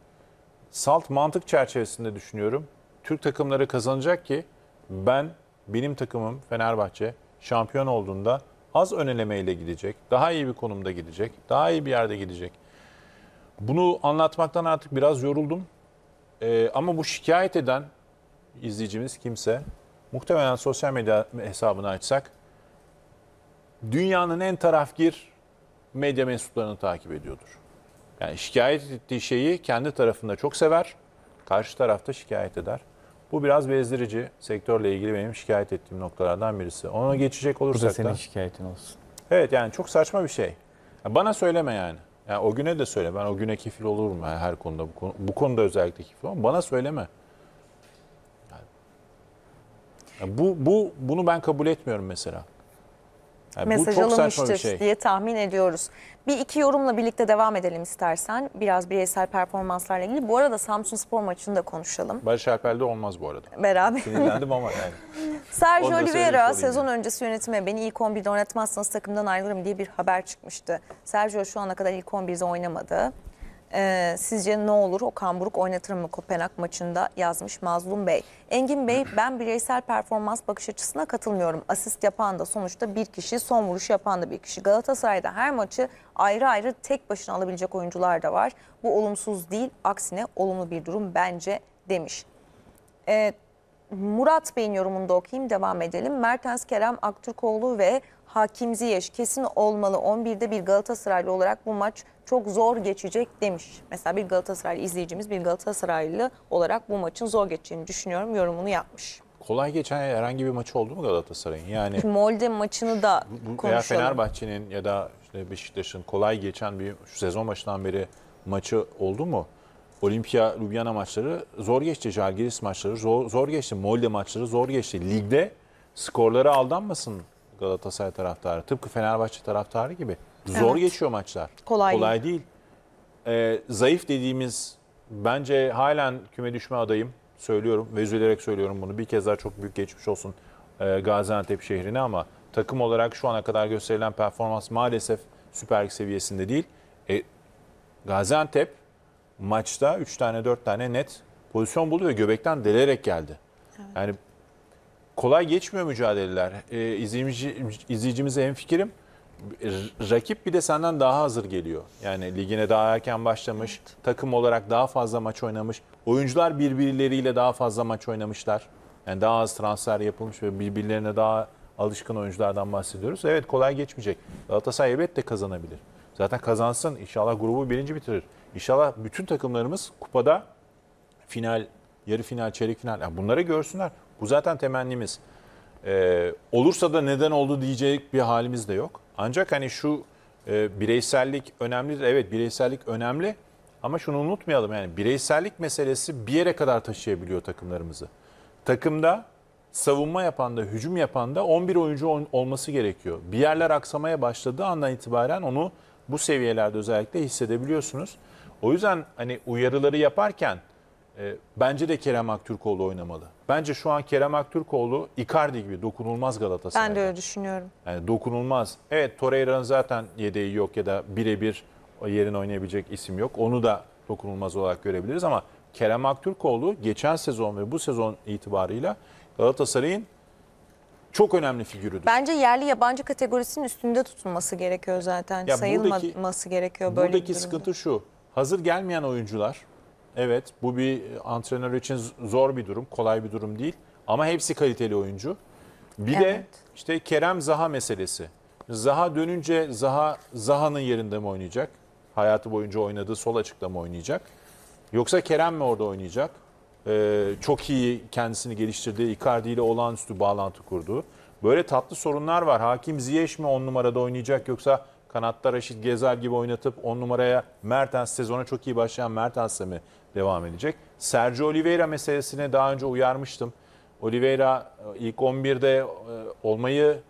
Salt mantık çerçevesinde düşünüyorum. Türk takımları kazanacak ki benim takımım Fenerbahçe şampiyon olduğunda az ön elemeyle gidecek. Daha iyi bir konumda gidecek. Daha iyi bir yerde gidecek. Bunu anlatmaktan artık biraz yoruldum. Ama bu şikayet eden izleyicimiz kimse, muhtemelen sosyal medya hesabını açsak dünyanın en tarafgir medya mensuplarını takip ediyordur. Yani şikayet ettiği şeyi kendi tarafında çok sever, karşı tarafta şikayet eder. Bu biraz bezdirici. Sektörle ilgili benim şikayet ettiğim noktalardan birisi. Ona geçecek olursak da... Bu da senin şikayetin olsun. Evet, yani çok saçma bir şey. Bana söyleme yani. Yani o güne de söyle. Ben o güne kefil olurum yani her konuda. Bu konuda özellikle kefil olurum. Bana söyleme. Yani bunu ben kabul etmiyorum mesela. Yani mesaj alınmıştır diye tahmin ediyoruz. Bir iki yorumla birlikte devam edelim istersen. Biraz bireysel performanslarla ilgili. Bu arada Samsunspor maçını da konuşalım. Barış Alper'de olmaz bu arada. Beraber. Sinirlendim ama yani. Sergio Oliveira sezon öncesi yönetime beni ilk 11'de oynatmazsanız takımdan ayrılırım diye bir haber çıkmıştı. Sergio şu ana kadar ilk 11'de oynamadı. Sizce ne olur? Okan Buruk oynatır mı Kopenhag maçında yazmış Mazlum Bey. Engin Bey, ben bireysel performans bakış açısına katılmıyorum. Asist yapan da sonuçta bir kişi, son vuruş yapan da bir kişi. Galatasaray'da her maçı ayrı ayrı tek başına alabilecek oyuncular da var. Bu olumsuz değil, aksine olumlu bir durum bence demiş. Murat Bey'in yorumunu da okuyayım, devam edelim. Mertens, Kerem Aktürkoğlu ve Hakim Ziyech kesin olmalı. 11'de bir Galatasaraylı olarak bu maç çok zor geçecek demiş. Mesela bir Galatasaraylı izleyicimiz, bir Galatasaraylı olarak bu maçın zor geçeceğini düşünüyorum yorumunu yapmış. Kolay geçen herhangi bir maçı oldu mu Galatasaray'ın? Yani Molde maçını da konuşalım. Veya Fenerbahçe'nin ya da işte Beşiktaş'ın kolay geçen bir şu sezon başından beri maçı oldu mu? Olimpia Ljubljana maçları zor geçti. Žalgiris maçları zor geçti. Molde maçları zor geçti. Ligde skorlara aldanmasın Galatasaray taraftarı. Tıpkı Fenerbahçe taraftarı gibi. Zor geçiyor maçlar. Kolay değil. Zayıf dediğimiz, bence halen küme düşme adayım. Söylüyorum ve üzülerek söylüyorum bunu. Bir kez daha çok büyük geçmiş olsun Gaziantep şehrine, ama takım olarak şu ana kadar gösterilen performans maalesef Süper Lig seviyesinde değil. Gaziantep maçta 3 tane 4 tane net pozisyon buldu ve göbekten delerek geldi. Evet. Yani kolay geçmiyor mücadeleler. İzleyicimize hemfikirim. Rakip bir de senden daha hazır geliyor. Yani ligine daha erken başlamış, evet, takım olarak daha fazla maç oynamış, oyuncular birbirleriyle daha fazla maç oynamışlar. Yani daha az transfer yapılmış ve birbirlerine daha alışkın oyunculardan bahsediyoruz. Evet, kolay geçmeyecek. Galatasaray elbette kazanabilir. Zaten kazansın. İnşallah grubu birinci bitirir. İnşallah bütün takımlarımız kupada final, yarı final, çeyrek final. Yani bunları görsünler. Bu zaten temennimiz. Olursa da neden oldu diyecek bir halimiz de yok. Ancak hani şu bireysellik önemlidir. Evet, bireysellik önemli. Ama şunu unutmayalım, yani bireysellik meselesi bir yere kadar taşıyabiliyor takımlarımızı. Takımda savunma yapan da hücum yapan da 11 oyuncu olması gerekiyor. Bir yerler aksamaya başladığı andan itibaren onu bu seviyelerde özellikle hissedebiliyorsunuz. O yüzden hani uyarıları yaparken bence de Kerem Aktürkoğlu oynamalı. Bence şu an Kerem Aktürkoğlu Icardi gibi dokunulmaz Galatasaray'da. Ben de öyle düşünüyorum. Yani dokunulmaz. Evet, Torreira'nın zaten yedeği yok ya da birebir yerin oynayabilecek isim yok. Onu da dokunulmaz olarak görebiliriz ama Kerem Aktürkoğlu geçen sezon ve bu sezon itibarıyla Galatasaray'ın çok önemli figürüdür. Bence yerli yabancı kategorisinin üstünde tutulması gerekiyor zaten. Ya sayılmaması gerekiyor böyle. Buradaki sıkıntı şu. Hazır gelmeyen oyuncular. Evet, bu bir antrenör için zor bir durum, kolay bir durum değil. Ama hepsi kaliteli oyuncu. Bir de işte Kerem Zaha meselesi. Zaha dönünce Zaha'nın yerinde mi oynayacak? Hayatı boyunca oynadığı sol açıkta mı oynayacak? Yoksa Kerem mi orada oynayacak? Çok iyi kendisini geliştirdiği, Icardi ile olağanüstü bağlantı kurduğu. Böyle tatlı sorunlar var. Hakim Ziyech mi 10 numarada oynayacak, yoksa kanatta Raşit Gezer gibi oynatıp 10 numaraya Mertens, sezona çok iyi başlayan Mertens'le mi devam edecek? Sergio Oliveira meselesine daha önce uyarmıştım. Oliveira ilk 11'de olmayı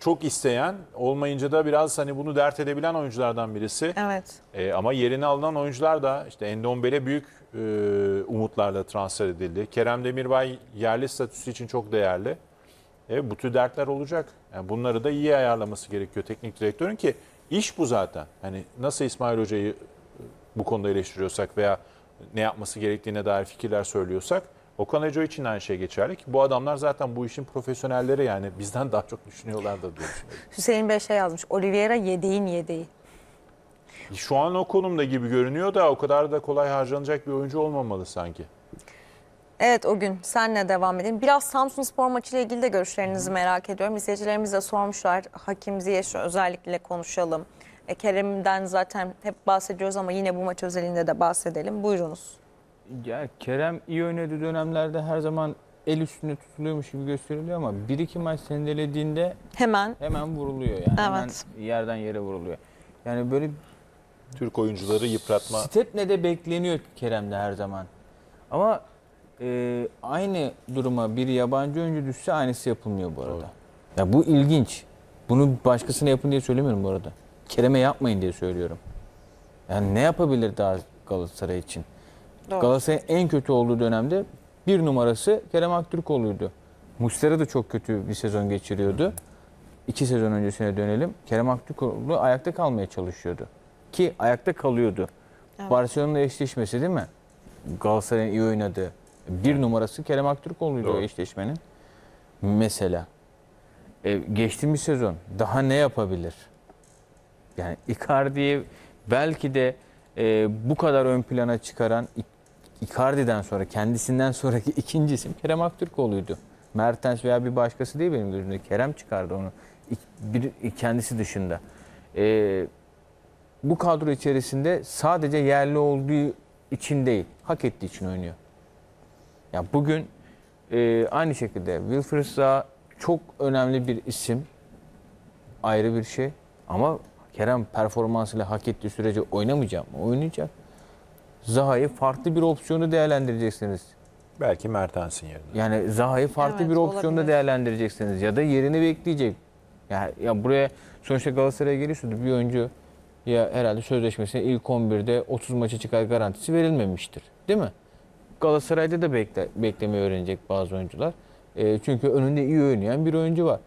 çok isteyen, olmayınca da biraz hani bunu dert edebilen oyunculardan birisi. Evet. Ama yerine alınan oyuncular da işte Endombele büyük umutlarla transfer edildi. Kerem Demirbay yerli statüsü için çok değerli. Bu tür dertler olacak. Yani bunları da iyi ayarlaması gerekiyor teknik direktörün ki iş bu zaten. Hani nasıl İsmail Hoca'yı bu konuda eleştiriyorsak veya ne yapması gerektiğine dair fikirler söylüyorsak Okan Hoca için aynı şey geçerli ki bu adamlar zaten bu işin profesyonelleri, yani bizden daha çok düşünüyorlar da diyor. Hüseyin Bey şey yazmış, Oliveira yedeğin yedeği. Şu an o konumda gibi görünüyor da o kadar da kolay harcanacak bir oyuncu olmamalı sanki. Evet, o gün senle devam edelim. Biraz Samsunspor maçıyla ilgili de görüşlerinizi merak ediyorum. İzleyicilerimiz de sormuşlar. Hakim Ziyech özellikle konuşalım. Kerem'den zaten hep bahsediyoruz ama yine bu maç özelinde de bahsedelim. Buyurunuz. Ya Kerem iyi oynadığı dönemlerde her zaman el üstüne tutuluyormuş gibi gösteriliyor ama bir iki maç sendelediğinde hemen vuruluyor yani. Evet. Hemen yerden yere vuruluyor. Yani böyle Türk oyuncuları yıpratma. Stepne'de de bekleniyor Kerem'de her zaman. Ama aynı duruma bir yabancı oyuncu düşse aynısı yapılmıyor bu arada. Doğru. Ya bu ilginç. Bunu başkasına yapın diye söylemiyorum bu arada. Kerem'e yapmayın diye söylüyorum. Yani ne yapabilir daha Galatasaray için? Doğru. Galatasaray'ın en kötü olduğu dönemde bir numarası Kerem Aktürkoğlu'ydu. Muslera da çok kötü bir sezon geçiriyordu. 2 sezon öncesine dönelim. Kerem Aktürkoğlu ayakta kalmaya çalışıyordu. Ki ayakta kalıyordu. Evet. Barcelona'da eşleşmesi değil mi? Galatasaray'ın iyi oynadığı. Bir numarası Kerem Aktürkoğlu'ydu o eşleşmenin. Mesela. Geçtiğimiz sezon daha ne yapabilir? Yani Icardi'yi belki de bu kadar ön plana çıkaran, Icardi'den sonra kendisinden sonraki ikinci isim Kerem Aktürkoğlu'ydu. Mertens veya bir başkası değil benim gözümde. Kerem çıkardı onu. Kendisi dışında. Bu kadro içerisinde sadece yerli olduğu için değil, hak ettiği için oynuyor. Ya bugün aynı şekilde Wilfried Zaha çok önemli bir isim. Ayrı bir şey. Ama Kerem performansıyla hak ettiği sürece oynamayacak mı? Oynayacak. Zaha'yı farklı bir opsiyonu değerlendireceksiniz. Belki Mertens'in yerine. Yani Zaha'yı farklı bir opsiyonda değerlendireceksiniz. Ya da yerini bekleyecek. Yani, ya buraya sonuçta Galatasaray'a geliyorsa bir oyuncu ya herhalde sözleşmesine ilk 11'de 30 maça çıkar garantisi verilmemiştir. Değil mi? Galatasaray'da da beklemeyi öğrenecek bazı oyuncular. Çünkü önünde iyi oynayan bir oyuncu var.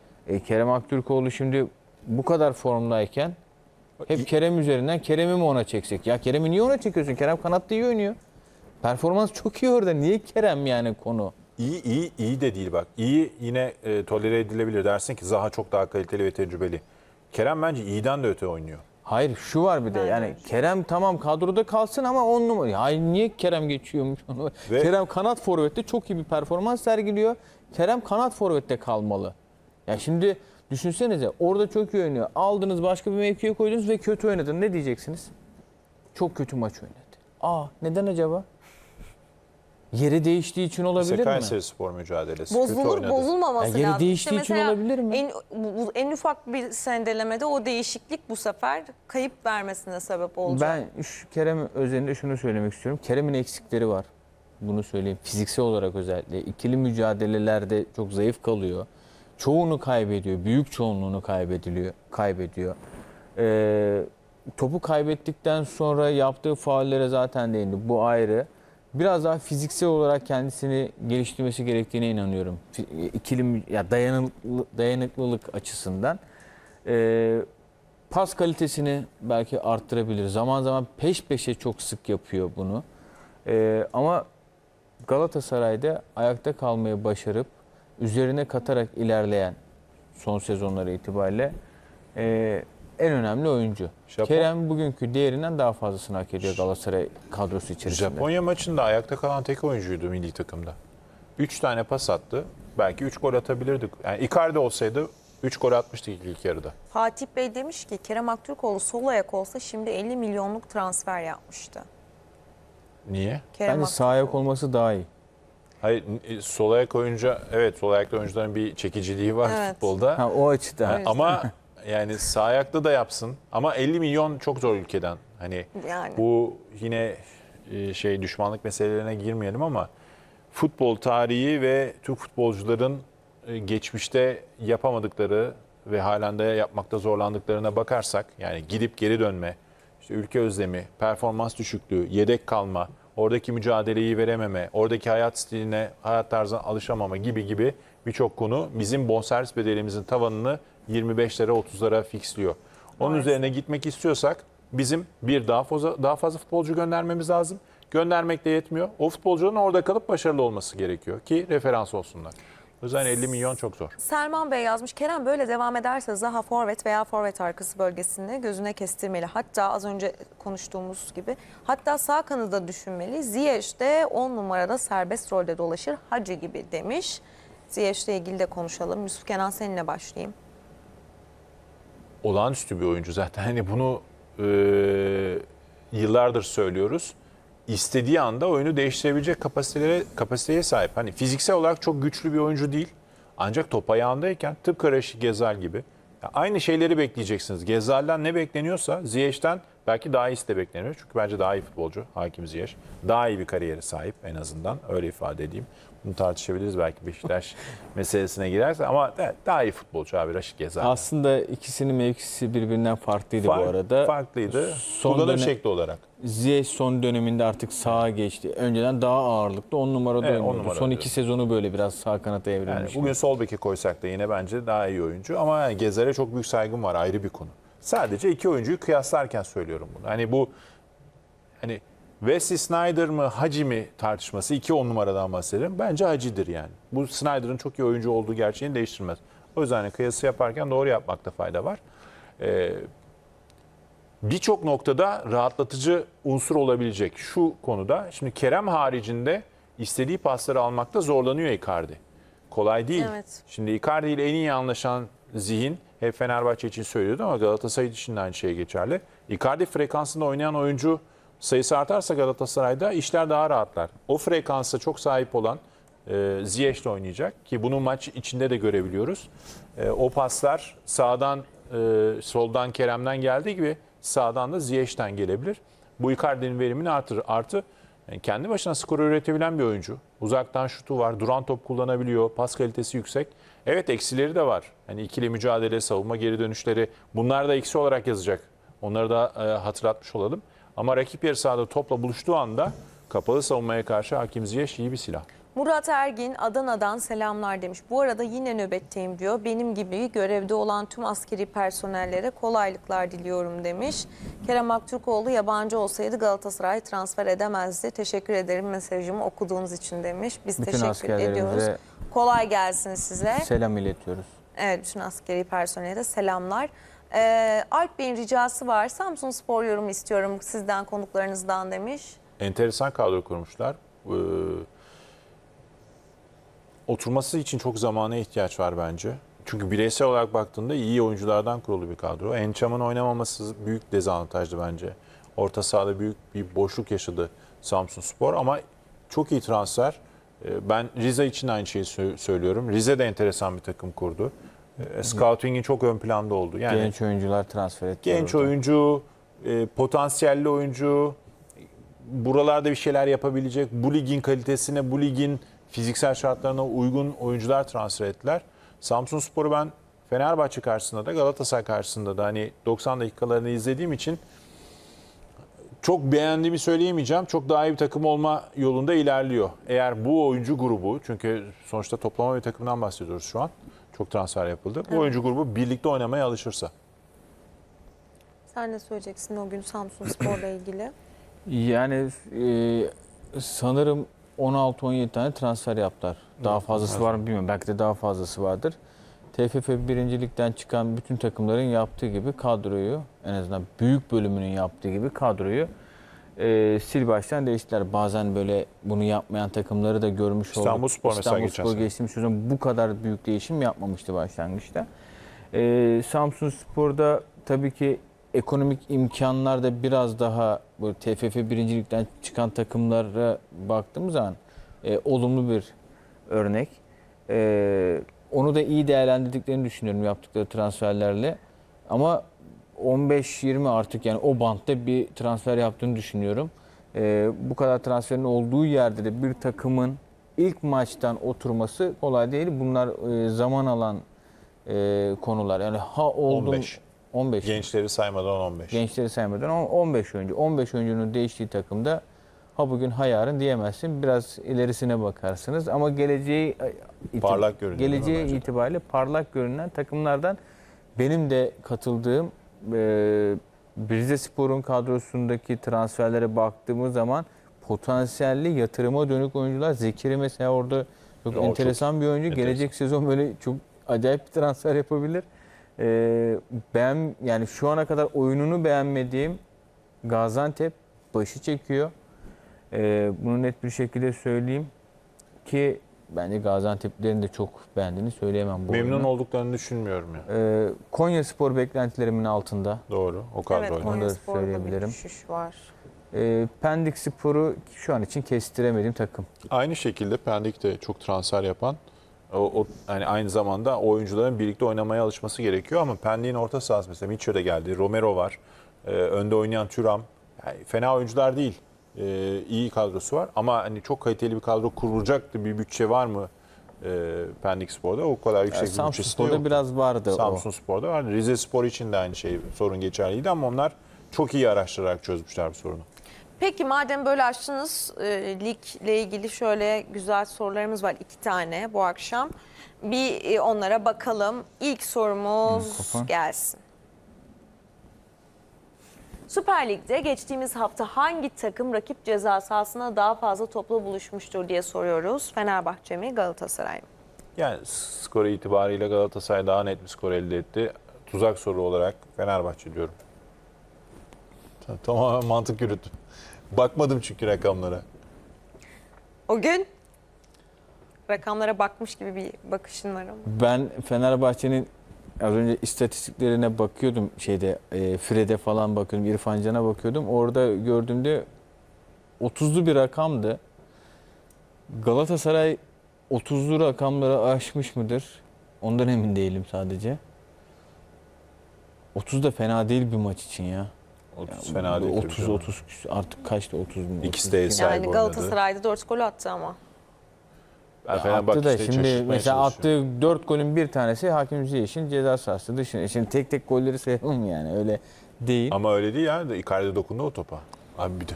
Kerem Aktürkoğlu şimdi bu kadar formdayken hep Kerem üzerinden Kerem'i mi ona çeksek? Ya Kerem'i niye ona çekiyorsun? Kerem kanatta iyi oynuyor. Performans çok iyi orada. Niye Kerem yani konu? İyi de değil bak. İyi yine tolere edilebilir. Dersin ki Zaha çok daha kaliteli ve tecrübeli. Kerem bence iyiden de öte oynuyor. Hayır şu var bir de yani Kerem tamam kadroda kalsın ama 10 numara. Hayır niye Kerem geçiyormuş onu? Ve Kerem kanat forvette çok iyi bir performans sergiliyor. Kerem kanat forvette kalmalı. Ya şimdi düşünsenize orada çok iyi oynuyor. Aldınız başka bir mevkiye koydunuz ve kötü oynadın. Ne diyeceksiniz? Çok kötü maç oynadı. Neden acaba? Yeri değiştiği için olabilir mi? Kayserispor mücadelesi. Bozulmaması lazım. Yeri değiştiği için olabilir mi? En ufak bir sendelemede o değişiklik bu sefer kayıp vermesine sebep olacak. Ben Kerem özelinde şunu söylemek istiyorum. Kerem'in eksikleri var. Bunu söyleyeyim. Fiziksel olarak özellikle. İkili mücadelelerde çok zayıf kalıyor. Çoğunu kaybediyor. Büyük çoğunluğunu kaybediyor. Topu kaybettikten sonra yaptığı faallere zaten değindi. Bu ayrı. Biraz daha fiziksel olarak kendisini geliştirmesi gerektiğine inanıyorum. İkili, ya dayanıklılık açısından. Pas kalitesini belki arttırabilir. Zaman zaman peş peşe çok sık yapıyor bunu. Ama Galatasaray'da ayakta kalmayı başarıp üzerine katarak ilerleyen son sezonları itibariyle en önemli oyuncu. Kerem bugünkü değerinden daha fazlasını hak ediyor Galatasaray kadrosu içerisinde. Japonya maçında ayakta kalan tek oyuncuydu milli takımda. 3 tane pas attı. Belki 3 gol atabilirdik. Yani Icardi olsaydı 3 gol atmıştık ilk yarıda. Fatih Bey demiş ki Kerem Aktürkoğlu sol ayak olsa şimdi 50 milyonluk transfer yapmıştı. Niye? Bence sağ ayak olması daha iyi. Hayır, sol ayak oyuncu, evet sol ayaklı oyuncuların bir çekiciliği var futbolda. O açıdan. Ama yani sağ ayaklı da yapsın. Ama 50 milyon çok zor ülkeden. Hani yani. Bu yine şey düşmanlık meselelerine girmeyelim ama futbol tarihi ve Türk futbolcuların geçmişte yapamadıkları ve Haaland'a yapmakta zorlandıklarına bakarsak, yani gidip geri dönme, işte ülke özlemi, performans düşüklüğü, yedek kalma, oradaki mücadeleyi verememe, oradaki hayat stiline, hayat tarzına alışamama gibi birçok konu bizim bonservis bedelimizin tavanını 25'lere 30'lara fixliyor. Onun üzerine gitmek istiyorsak bizim daha fazla futbolcu göndermemiz lazım. Göndermek de yetmiyor. O futbolcunun orada kalıp başarılı olması gerekiyor ki referans olsunlar. O yüzden 50 milyon çok zor. Selman Bey yazmış. Kerem böyle devam ederse Zaha forvet veya forvet arkası bölgesini gözüne kestirmeli. Hatta az önce konuştuğumuz gibi hatta sağ kanadı da düşünmeli. Ziyech de 10 numarada serbest rolde dolaşır Hacı gibi demiş. Ziyech'le ilgili de konuşalım. Yusuf Kenan, seninle başlayayım. Olağanüstü bir oyuncu zaten. Hani bunu yıllardır söylüyoruz. İstediği anda oyunu değiştirebilecek kapasiteye sahip. Hani fiziksel olarak çok güçlü bir oyuncu değil. Ancak top ayağındayken tıpkı Raşid Gezal gibi. Yani aynı şeyleri bekleyeceksiniz. Gezal'den ne bekleniyorsa Ziyech'ten belki daha iyisi de bekleniyor. Çünkü bence daha iyi futbolcu Hakim Ziyech. Daha iyi bir kariyere sahip en azından. Öyle ifade edeyim. Bunu tartışabiliriz belki Beşiktaş meselesine girerse. Ama daha iyi futbolcu abi Raşid Gezal. Aslında ikisinin mevkisi birbirinden farklıydı bu arada. Farklıydı. Kullanım şekli olarak. Ziyech son döneminde artık sağa geçti. Önceden daha ağırlıklı. 10 numarada oynuyordu. Son 2 sezonu böyle biraz sağ kanata evrilmiş. Yani bugün sol beke koysak da yine bence daha iyi oyuncu. Ama yani Gezal'e çok büyük saygım var. Ayrı bir konu. Sadece iki oyuncuyu kıyaslarken söylüyorum bunu. Hani bu Wesley Sneijder mı Hacı mı tartışması, 2-10 numaradan bahsedelim. Bence Hacı'dır yani. Bu Snyder'ın çok iyi oyuncu olduğu gerçeğini değiştirmez. O yüzden kıyası yaparken doğru yapmakta fayda var. Birçok noktada rahatlatıcı unsur olabilecek şu konuda. Şimdi Kerem haricinde istediği pasları almakta zorlanıyor Icardi. Kolay değil. Evet. Şimdi Icardi ile en iyi anlaşan zihin, hep Fenerbahçe için söylüyordu ama Galatasaray için de aynı şey geçerli. Icardi frekansında oynayan oyuncu sayısı artarsa Galatasaray'da işler daha rahatlar. O frekansa çok sahip olan Ziyech'le oynayacak ki bunu maç içinde de görebiliyoruz. O paslar sağdan, soldan Kerem'den geldiği gibi sağdan da Ziyech'ten gelebilir. Bu Icardi'nin verimini artırır. Artı yani kendi başına skoru üretebilen bir oyuncu. Uzaktan şutu var, duran top kullanabiliyor, pas kalitesi yüksek. Evet, eksileri de var. Yani ikili mücadele, savunma geri dönüşleri, bunlar da eksi olarak yazacak. Onları da hatırlatmış olalım. Ama rakip yarı sahada topla buluştuğu anda kapalı savunmaya karşı Hakim Ziyech iyi bir silah. Murat Ergin Adana'dan selamlar demiş. Bu arada yine nöbetteyim diyor. Benim gibi görevde olan tüm askeri personellere kolaylıklar diliyorum demiş. Kerem Aktürkoğlu yabancı olsaydı Galatasaray transfer edemezdi. Teşekkür ederim mesajımı okuduğunuz için demiş. Biz bütün teşekkür ediyoruz. Kolay gelsin size. Selam iletiyoruz. Evet, bütün askeri personele de selamlar. Alp Bey'in ricası var. Samsun Spor yorumu istiyorum sizden, konuklarınızdan demiş. Enteresan kadro kurmuşlar. Oturması için çok zamana ihtiyaç var bence. Çünkü bireysel olarak baktığında iyi oyunculardan kurulu bir kadro. Encham'ın oynamaması büyük dezavantajdı bence. Orta sahada büyük bir boşluk yaşadı Samsun Spor ama çok iyi transfer. Ben Rize için aynı şeyi söylüyorum. Rize de enteresan bir takım kurdu. Scouting'in çok ön planda oldu. Yani genç oyuncular transfer etti. Genç oyuncu, potansiyelli oyuncu, buralarda bir şeyler yapabilecek, bu ligin kalitesine, bu ligin fiziksel şartlarına uygun oyuncular transfer ettiler. Samsunspor'u ben Fenerbahçe karşısında da Galatasaray karşısında da hani 90 dakikalarını izlediğim için çok beğendiğimi söyleyemeyeceğim. Çok daha iyi bir takım olma yolunda ilerliyor. Eğer bu oyuncu grubu, çünkü sonuçta toplama bir takımdan bahsediyoruz şu an. Çok transfer yapıldı. Evet. Bu oyuncu grubu birlikte oynamaya alışırsa. Sen ne söyleyeceksin o gün Samsunspor'la ilgili? Yani sanırım 16-17 tane transfer yaptılar. Daha fazlası var mı bilmiyorum. Belki de daha fazlası vardır. TFF 1. Lig'den çıkan bütün takımların yaptığı gibi kadroyu, en azından büyük bölümünün yaptığı gibi kadroyu sil baştan değiştiler. Bazen böyle bunu yapmayan takımları da görmüş olduk. İstanbulspor mesela geçtiğimiz sezon bu kadar büyük değişim yapmamıştı başlangıçta. Samsunspor'da tabii ki ekonomik imkanlar da biraz daha bu TFF 1. Lig'den çıkan takımlara baktığımız zaman olumlu bir örnek. Onu da iyi değerlendirdiklerini düşünüyorum yaptıkları transferlerle. Ama 15-20 artık yani o bantta bir transfer yaptığını düşünüyorum. Bu kadar transferin olduğu yerde de bir takımın ilk maçtan oturması kolay değil. Bunlar zaman alan konular. Yani ha oldum 15. Gençleri saymadan 15. Gençleri saymadan 15 oyuncu. 15 oyuncunun değiştiği takımda ha bugün ha yarın diyemezsin. Biraz ilerisine bakarsınız ama geleceği parlak geleceği itibariyle parlak görünen takımlardan benim de katıldığım Rizespor'un kadrosundaki transferlere baktığımız zaman potansiyelli yatırıma dönük oyuncular, Zekiri mesela orada çok enteresan çok bir oyuncu. Enteresan. Gelecek sezon böyle çok acayip bir transfer yapabilir. Ben yani şu ana kadar oyununu beğenmediğim Gaziantep başı çekiyor. Bunu net bir şekilde söyleyeyim ki bence Gaziantep'lerin de çok beğendiğini söyleyemem. Bu memnun oyunu olduklarını düşünmüyorum ya. Konyaspor beklentilerimin altında. Doğru. O kadar evet, Konyaspor'da bir düşüş var. Pendikspor'u şu an için kestiremediğim takım. Aynı şekilde Pendik de çok transfer yapan. Yani aynı zamanda oyuncuların birlikte oynamaya alışması gerekiyor ama Pendik'in orta sahası mesela Micho'da geldi. Romero var. Önde oynayan Thuram. Yani fena oyuncular değil. İyi kadrosu var ama hani çok kaliteli bir kadro kurulacaktı. Bir bütçe var mı Pendikspor'da? O kadar yüksek bir bütçesi yok. Biraz vardı. Samsunspor'da vardı. Rizespor için de aynı şey sorun geçerliydi ama onlar çok iyi araştırarak çözmüşler bu sorunu. Peki madem böyle açtınız, ligle ilgili şöyle güzel sorularımız var. 2 tane bu akşam. Bir onlara bakalım. İlk sorumuz gelsin. Süper Lig'de geçtiğimiz hafta hangi takım rakip ceza sahasına daha fazla topla buluşmuştur diye soruyoruz. Fenerbahçe mi, Galatasaray mı? Yani skoru itibariyle Galatasaray daha net bir skor elde etti. Tuzak soru olarak Fenerbahçe diyorum. Tamamen mantık yürüttüm. Bakmadım çünkü rakamlara. O gün rakamlara bakmış gibi bir bakışın var ama. Ben Fenerbahçe'nin az önce istatistiklerine bakıyordum şeyde, Fred'e falan bakıyordum, İrfan Can'a bakıyordum. Orada gördüğümde 30'lu bir rakamdı. Galatasaray 30'lu rakamları aşmış mıdır? Ondan emin değilim sadece. 30 da fena değil bir maç için ya. 30 fena değil. 30 artık kaçtı 30 mu? İkisi de eser yani Galatasaray'da 4 gol attı ama. Attı da işte şimdi mesela attığı 4 golün bir tanesi Hakim Ziyech'in ceza sahası dışında. Şimdi tek tek golleri sayalım yani öyle değil. Ama öyle değil yani. Icardi dokundu o topa. Abi bir de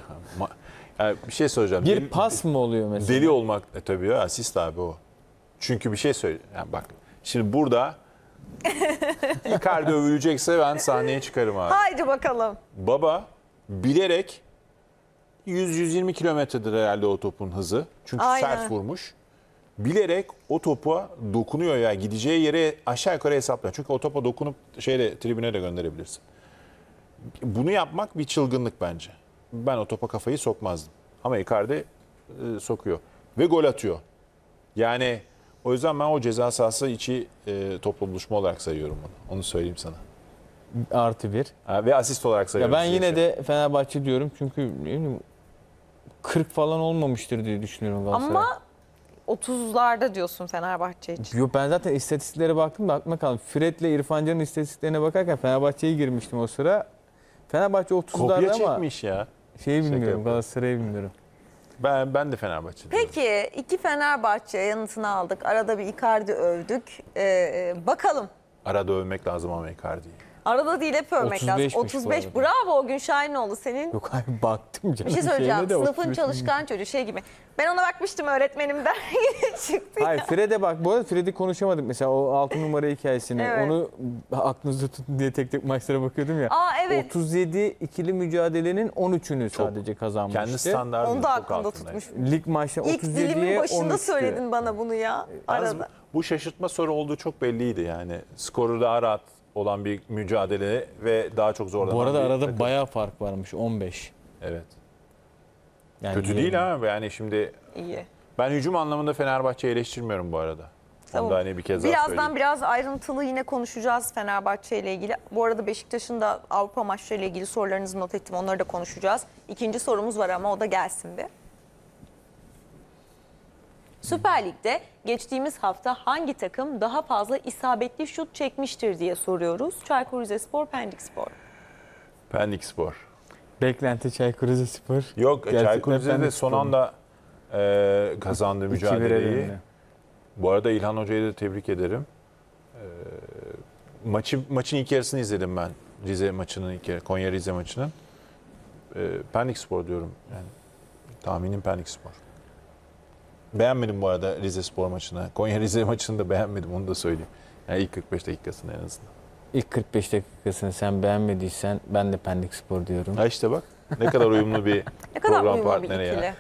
yani bir şey söyleyeceğim. Bir pas mı oluyor mesela? Deli olmak tabii ya, asist abi o. Çünkü bir şey söyle. Yani bak şimdi burada Icardi övülecekse ben sahneye çıkarım abi. Haydi bakalım. Baba bilerek 100-120 kilometredir herhalde o topun hızı. Çünkü aynen, sert vurmuş. Bilerek o topa dokunuyor ya, gideceği yere aşağı yukarı hesaplıyor. Çünkü o topa dokunup şeyle tribüne de gönderebilirsin. Bunu yapmak bir çılgınlık bence. Ben o topa kafayı sokmazdım. Ama Icardi sokuyor ve gol atıyor. Yani o yüzden ben o ceza sahası içi toplu buluşma olarak sayıyorum onu. Onu söyleyeyim sana. +1. Ve asist olarak sayıyorum. Ya ben yine de Fenerbahçe diyorum çünkü 40 falan olmamıştır diye düşünüyorum Galatasaray. Ama 30'larda diyorsun Fenerbahçe için. Yok ben zaten istatistiklere baktım da aklıma kaldı. Fred'le İrfan Can'ın istatistiklerine bakarken Fenerbahçe'ye girmiştim o sıra. Fenerbahçe 30'larda ama... Kopya çekmiş ya. Şeyi bilmiyorum, Galatasaray'ı bilmiyorum. Ben de Fenerbahçe diyorum. Peki 2 Fenerbahçe yanıtını aldık. Arada bir Icardi övdük. Bakalım. Arada övmek lazım ama Icardi'yi. Arada değil hep övmek lazım. 35 bravo o gün Şahinoğlu senin. Yok hayır baktım canım. Bir şey söyleyeceğim. Sınıfın çalışkan çocuğu şey gibi. Ben ona bakmıştım öğretmenim der çıktı. Hayır Fred'e bak. Bu arada Fred'i konuşamadık mesela o 6 numara hikayesini. Evet. Onu aklınızda tutun diye tek tek maçlara bakıyordum ya. Evet. 37 ikili mücadelenin 13'ünü sadece kazanmıştı. Kendi standartını çok aklında tutmuş. Lig maçta 37'ye 13'tü. İlk dilimin başında söyledin bana bunu ya. Arada. Bu şaşırtma soru olduğu çok belliydi yani. Skoru daha rahat olan bir mücadele ve daha çok zorlanan. Bu arada arada bayağı fark varmış. 15. Evet. Yani kötü değil ha. Yani şimdi iyi. Ben hücum anlamında Fenerbahçe'yi eleştirmiyorum bu arada. Tamam. Onu da hani bir kez daha söyleyeyim. Biraz ayrıntılı yine konuşacağız Fenerbahçe ile ilgili. Bu arada Beşiktaş'ın da Avrupa maçları ile ilgili sorularınızı not ettim. Onları da konuşacağız. 2. sorumuz var ama o da gelsin bir. Süper Lig'de geçtiğimiz hafta hangi takım daha fazla isabetli şut çekmiştir diye soruyoruz. Çaykur Rizespor, Pendikspor. Pendikspor. Beklenti Çaykur Rizespor. Yok Çaykur Rizespor son anda kazandığı mücadeleyi. Bu arada İlhan Hoca'yı da tebrik ederim. maçın ilk yarısını izledim ben. Rize maçının ilk yarı, Konya Rize maçının. Pendik Spor diyorum. Yani tahminim Pendik Spor. Beğenmedim bu arada Rize Spor maçını. Konya Rize maçını da beğenmedim, onu da söyleyeyim. Yani ilk 45 dakikasını en azından. İlk 45 dakikasını sen beğenmediysen ben de Pendik Spor diyorum. Ha işte bak, ne kadar uyumlu bir program partneri ya.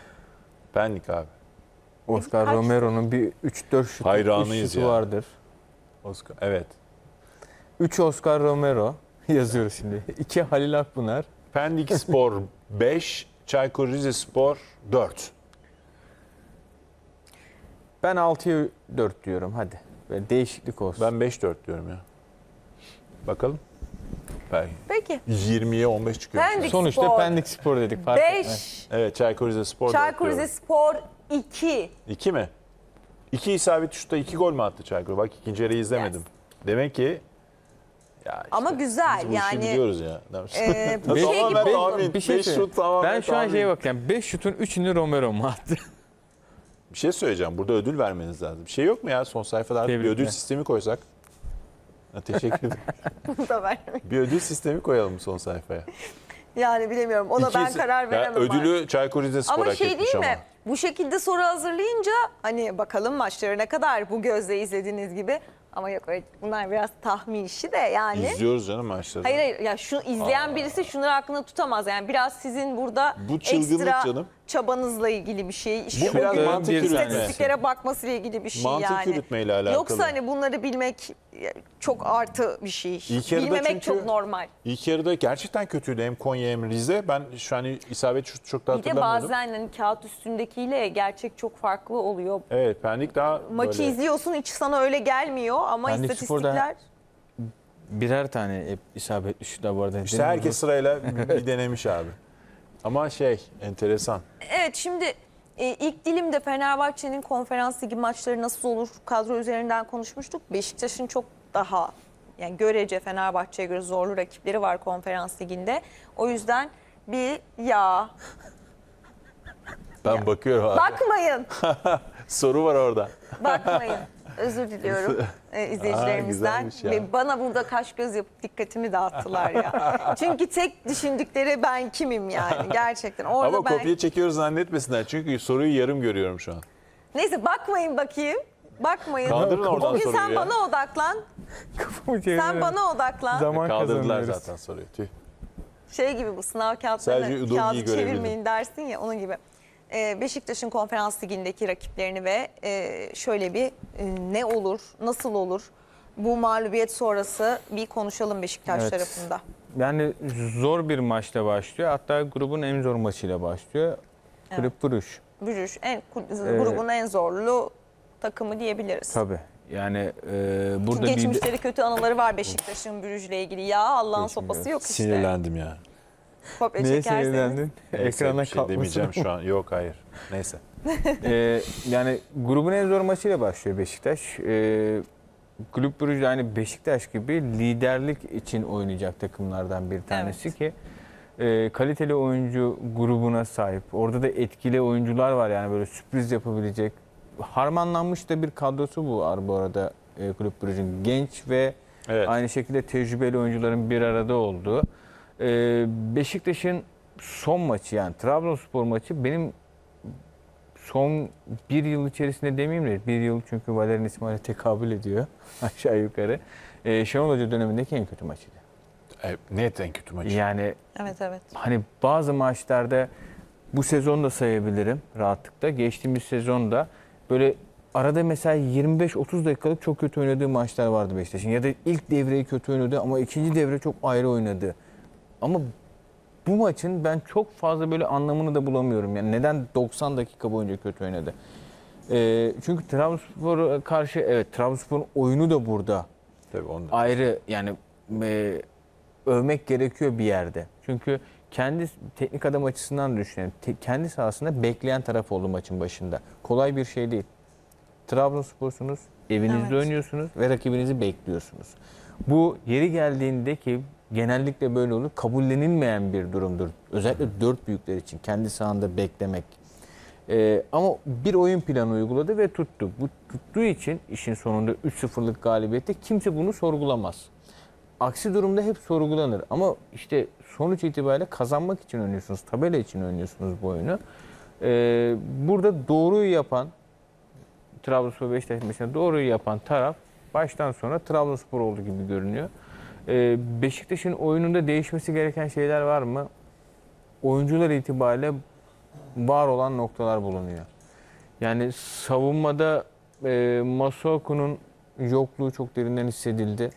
Pendik abi. Oscar Romero'nun bir 3-4 şutu vardır. Oscar, evet. 3 Oscar Romero yazıyoruz şimdi. 2 Halil Akpınar. Pendik Spor 5, Çaykur Rizespor 4. Ben 6'ya 4 diyorum hadi. Böyle değişiklik olsun. Ben 5-4 diyorum ya. Bakalım. Peki. 20'ye 15 çıkıyor. Sonuçta Pendik Spor dedik. 5. Evet, Çaykur Rizespor. Çaykur Rizespor 2. 2 mi? 2 isabet şutta 2 gol mü attı Çaykur? Bak ikinci yarıyı izlemedim. Yes. Demek ki işte, ama güzel yani. Biliyoruz ya. Ben şu an şeye bakıyorum. 5 şutun 3'ünü Romero mu attı? Bir şey söyleyeceğim. Burada ödül vermeniz lazım. Bir şey yok mu ya? Son sayfalarda bir ödül sistemi koysak. Ha, teşekkür ederim. Bunu da vermeyeyim. Bir ödül sistemi koyalım son sayfaya. Yani bilemiyorum. Ona ben karar veremem. Ödülü Çaykur Rizespor'a hak etmiş ama. Ama şey değil mi? Bu şekilde soru hazırlayınca hani bakalım maçları ne kadar bu gözle izlediğiniz gibi. Ama yok, bunlar biraz tahmin işi de yani. İzliyoruz canım maçları. Hayır hayır ya, şu izleyen birisi şunları aklına tutamaz yani, biraz sizin burada bu ekstra canım çabanızla ilgili bir şey. İşte bu biraz mantık yürütme. İstatistiklere bakmasıyla ilgili bir şey mantık yani. Mantık yürütmeyle alakalı. Yoksa hani bunları bilmek çok artı bir şey. Bilmemek çünkü, çok normal. İlk yarıda gerçekten kötüydü hem Konya hem Rize. Ben şu an isabet şutu çok da hatırlamıyorum. Bir de bazen hani kağıt üstündekiyle gerçek çok farklı oluyor. Evet, Pendik daha maçı böyle izliyorsun, hiç sana öyle gelmiyor ama Pendik istatistikler... Birer tane isabetli şutu bu arada. İşte herkes sırayla bir denemiş abi. Ama şey, enteresan. Evet, şimdi ilk dilimde Fenerbahçe'nin konferans ligi maçları nasıl olur kadro üzerinden konuşmuştuk. Beşiktaş'ın çok daha yani görece Fenerbahçe'ye göre zorlu rakipleri var konferans liginde. O yüzden bir Ben bakıyorum abi. Bakmayın. Soru var orada. Bakmayın. Özür diliyorum izleyicilerimizden. Ve bana burada kaş göz yapıp dikkatimi dağıttılar ya. Çünkü tek düşündükleri ben kimim yani gerçekten. Orada ama ben... kopya çekiyoruz zannetmesinler. Çünkü soruyu yarım görüyorum şu an. Neyse bakmayın bakayım. Bakmayın. Kaldırın oradan soruyu. Bugün sen ya bana odaklan. Sen bana odaklan. Zaman kaldırdılar zaten soruyu. Tüh. Şey gibi bu sınav kağıtlarını kağıdı çevirmeyin dersin ya, onun gibi. Beşiktaş'ın konferans ligindeki rakiplerini ve şöyle bir ne olur, nasıl olur bu mağlubiyet sonrası bir konuşalım Beşiktaş tarafında. Yani zor bir maçla başlıyor. Hatta grubun en zor maçıyla başlıyor. Bruges. Bruges grubun en zorlu takımı diyebiliriz. Tabii. Yani burada geçmişleri kötü anıları var Beşiktaş'ın Bruges'le ilgili. Ya Allah'ın sopası yok işte. Sinirlendim ya. Neye sinirlendin? Ekrana şey demeyeceğim şu an. Yok hayır. Neyse. Yani grubun en zor maçıyla başlıyor Beşiktaş. Kulüp Brugge yani Beşiktaş gibi liderlik için oynayacak takımlardan bir tanesi ki kaliteli oyuncu grubuna sahip. Orada da etkili oyuncular var yani böyle sürpriz yapabilecek. Harmanlanmış da bir kadrosu bu arada Kulüp Brugge'nin. Genç ve aynı şekilde tecrübeli oyuncuların bir arada olduğu. Beşiktaş'ın son maçı yani Trabzonspor maçı benim son bir yıl içerisinde demeyeyim de bir yıl çünkü Valerian İsmail'e tekabül ediyor aşağı yukarı. Şenol Hoca dönemindeki en kötü maçıydı. Net en kötü maçı. Yani evet. Hani bazı maçlarda bu sezonda sayabilirim rahatlıkla. Geçtiğimiz sezonda böyle arada mesela 25-30 dakikalık çok kötü oynadığı maçlar vardı Beşiktaş'ın. Ya da ilk devreyi kötü oynadı ama ikinci devre çok ayrı oynadı. Ama bu maçın ben çok fazla böyle anlamını da bulamıyorum. Yani neden 90 dakika boyunca kötü oynadı? Çünkü Trabzonspor'a karşı Trabzonspor'un oyunu da burada. Tabii onda. Ayrı yani övmek gerekiyor bir yerde. Çünkü kendi teknik adam açısından düşünelim. Kendi sahasında bekleyen taraf oldu maçın başında. Kolay bir şey değil. Trabzonspor'sunuz, evinizde oynuyorsunuz ve rakibinizi bekliyorsunuz. Bu yeri geldiğinde ki genellikle böyle olur. Kabullenilmeyen bir durumdur. Özellikle dört büyükler için kendi sahanda beklemek. Ama bir oyun planı uyguladı ve tuttu. Bu tuttuğu için işin sonunda 3-0'lık galibiyette kimse bunu sorgulamaz. aksi durumda hep sorgulanır. Ama işte sonuç itibariyle kazanmak için oynuyorsunuz, tabela için oynuyorsunuz bu oyunu. Burada doğruyu yapan, Trabzonspor Beşiktaş maçında doğruyu yapan taraf baştan sonra Trabzonspor olduğu gibi görünüyor. Beşiktaş'ın oyununda değişmesi gereken şeyler var mı? Oyuncular itibariyle var olan noktalar bulunuyor. Yani savunmada Masuaku'nun yokluğu çok derinden hissedildi.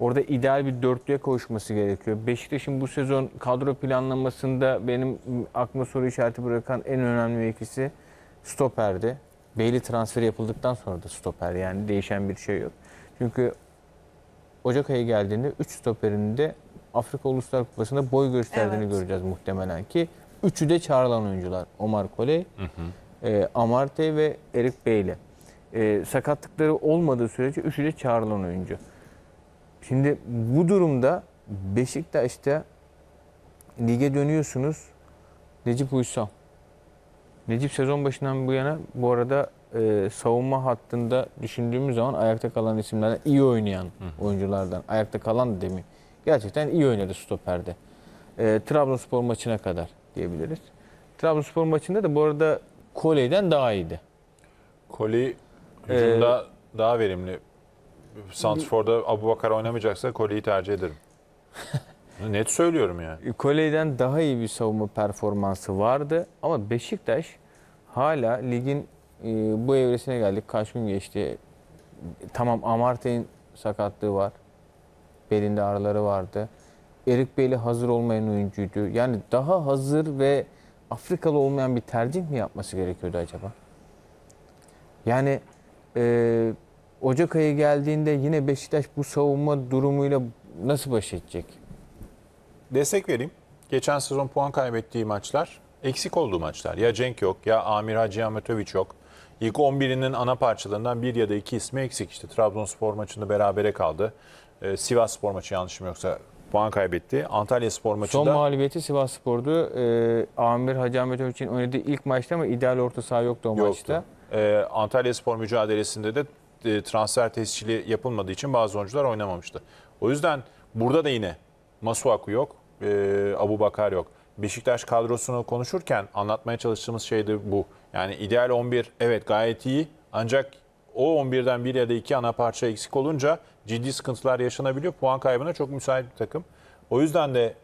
Orada ideal bir dörtlüye koşması gerekiyor. Beşiktaş'ın bu sezon kadro planlamasında benim aklıma soru işareti bırakan en önemli ikisi stoperdi. Bailey transferi yapıldıktan sonra da stoper, yani değişen bir şey yok. Çünkü Ocak ayı geldiğinde 3 stoperin de Afrika Uluslar Kupası'nda boy gösterdiğini göreceğiz muhtemelen ki. Üçü de çağrılan oyuncular. Omar Koley, Amartey ve Eric Bailey. Sakatlıkları olmadığı sürece üçü de çağrılan oyuncu. Şimdi bu durumda Beşiktaş'ta lige dönüyorsunuz. Necip Uysal. Necip sezon başından bu yana bu arada savunma hattında düşündüğümüz zaman ayakta kalan isimlerden, iyi oynayan oyunculardan, ayakta kalan da demeyeyim. Gerçekten iyi oynadı stoperde. Trabzonspor maçına kadar diyebiliriz. Trabzonspor maçında da bu arada Koley'den daha iyiydi. Koley hücumda daha verimli. Santrfor'da Aboubakar oynamayacaksa Koley'i tercih ederim. Net söylüyorum yani. Koley'den daha iyi bir savunma performansı vardı. Ama Beşiktaş hala ligin bu evresine geldik. Kaç gün geçti. Tamam, Amartey'in sakatlığı var. Belinde ağrıları vardı. Eric Bailey hazır olmayan oyuncuydu. Yani daha hazır ve Afrikalı olmayan bir tercih mi yapması gerekiyordu acaba? Yani Ocak ayı geldiğinde yine Beşiktaş bu savunma durumuyla nasıl baş edecek? Destek vereyim. Geçen sezon puan kaybettiği maçlar, eksik olduğu maçlar. Ya Cenk yok, ya Amir Hacıahmetoviç yok. İlk 11'inin ana parçalarından bir ya da iki ismi eksik. İşte Trabzonspor maçında berabere kaldı. Sivasspor maçı yanlışım yoksa puan kaybetti. Antalyaspor maçında... Son mağlubiyeti Sivasspor'du. Amir Hacıahmetoviç'in oynadığı ilk maçta, ama ideal orta saha yoktu o maçta. Antalyaspor mücadelesinde de transfer tescili yapılmadığı için bazı oyuncular oynamamıştı. O yüzden burada da yine Masuaku yok, Aboubakar yok. Beşiktaş kadrosunu konuşurken anlatmaya çalıştığımız şey de bu. Yani ideal 11 evet gayet iyi, ancak o 11'den bir ya da iki ana parça eksik olunca ciddi sıkıntılar yaşanabiliyor. Puan kaybına çok müsait bir takım. O yüzden de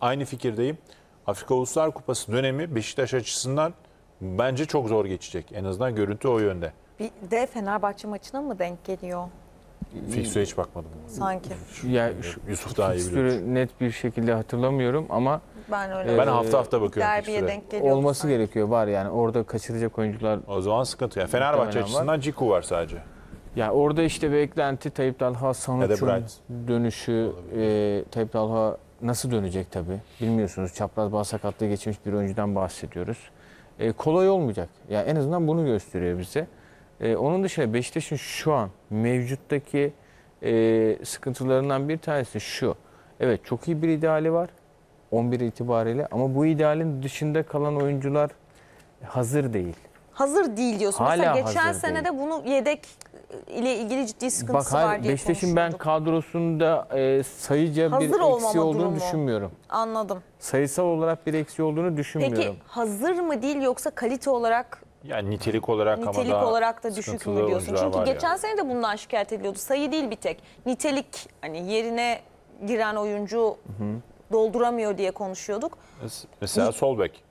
aynı fikirdeyim. Afrika Uluslar Kupası dönemi Beşiktaş açısından bence çok zor geçecek. En azından görüntü o yönde. Bir de Fenerbahçe maçına mı denk geliyor? Fikstüre hiç bakmadım. Sanki. Yani Yusuf daha iyi biliyor. Fikstürü net bir şekilde hatırlamıyorum ama ben hafta hafta bakıyorum fikstüre. Olması sanki gerekiyor, var yani. Orada kaçıracak oyuncular. O zaman sıkıntı. Yani Fenerbahçe açısından Ciku var sadece. Yani orada işte beklenti Tayyip Talha Sanuç'un dönüşü. Tayyip Talha nasıl dönecek tabii bilmiyorsunuz. Çapraz bağ sakatlığı geçirmiş bir oyuncudan bahsediyoruz. Kolay olmayacak. Yani en azından bunu gösteriyor bize. Onun dışında Beşiktaş'ın şu an mevcuttaki sıkıntılarından bir tanesi şu. Evet, çok iyi bir ideali var 11 itibariyle, ama bu idealin dışında kalan oyuncular hazır değil. Hazır değil diyorsun. Hala mesela geçen sene de bunu yedek ile ilgili ciddi sıkıntısı var diye Beşiktaş'ın ben kadrosunda sayıca hazır bir eksi olduğunu düşünmüyorum. Anladım. Sayısal olarak bir eksi olduğunu düşünmüyorum. Peki hazır mı değil, yoksa kalite olarak... Yani nitelik olarak da düşük mü diyorsun? Çünkü geçen sene de bundan şikayet ediliyordu. Sayı değil bir tek. Nitelik, hani yerine giren oyuncu dolduramıyor diye konuşuyorduk. Mesela sol bek.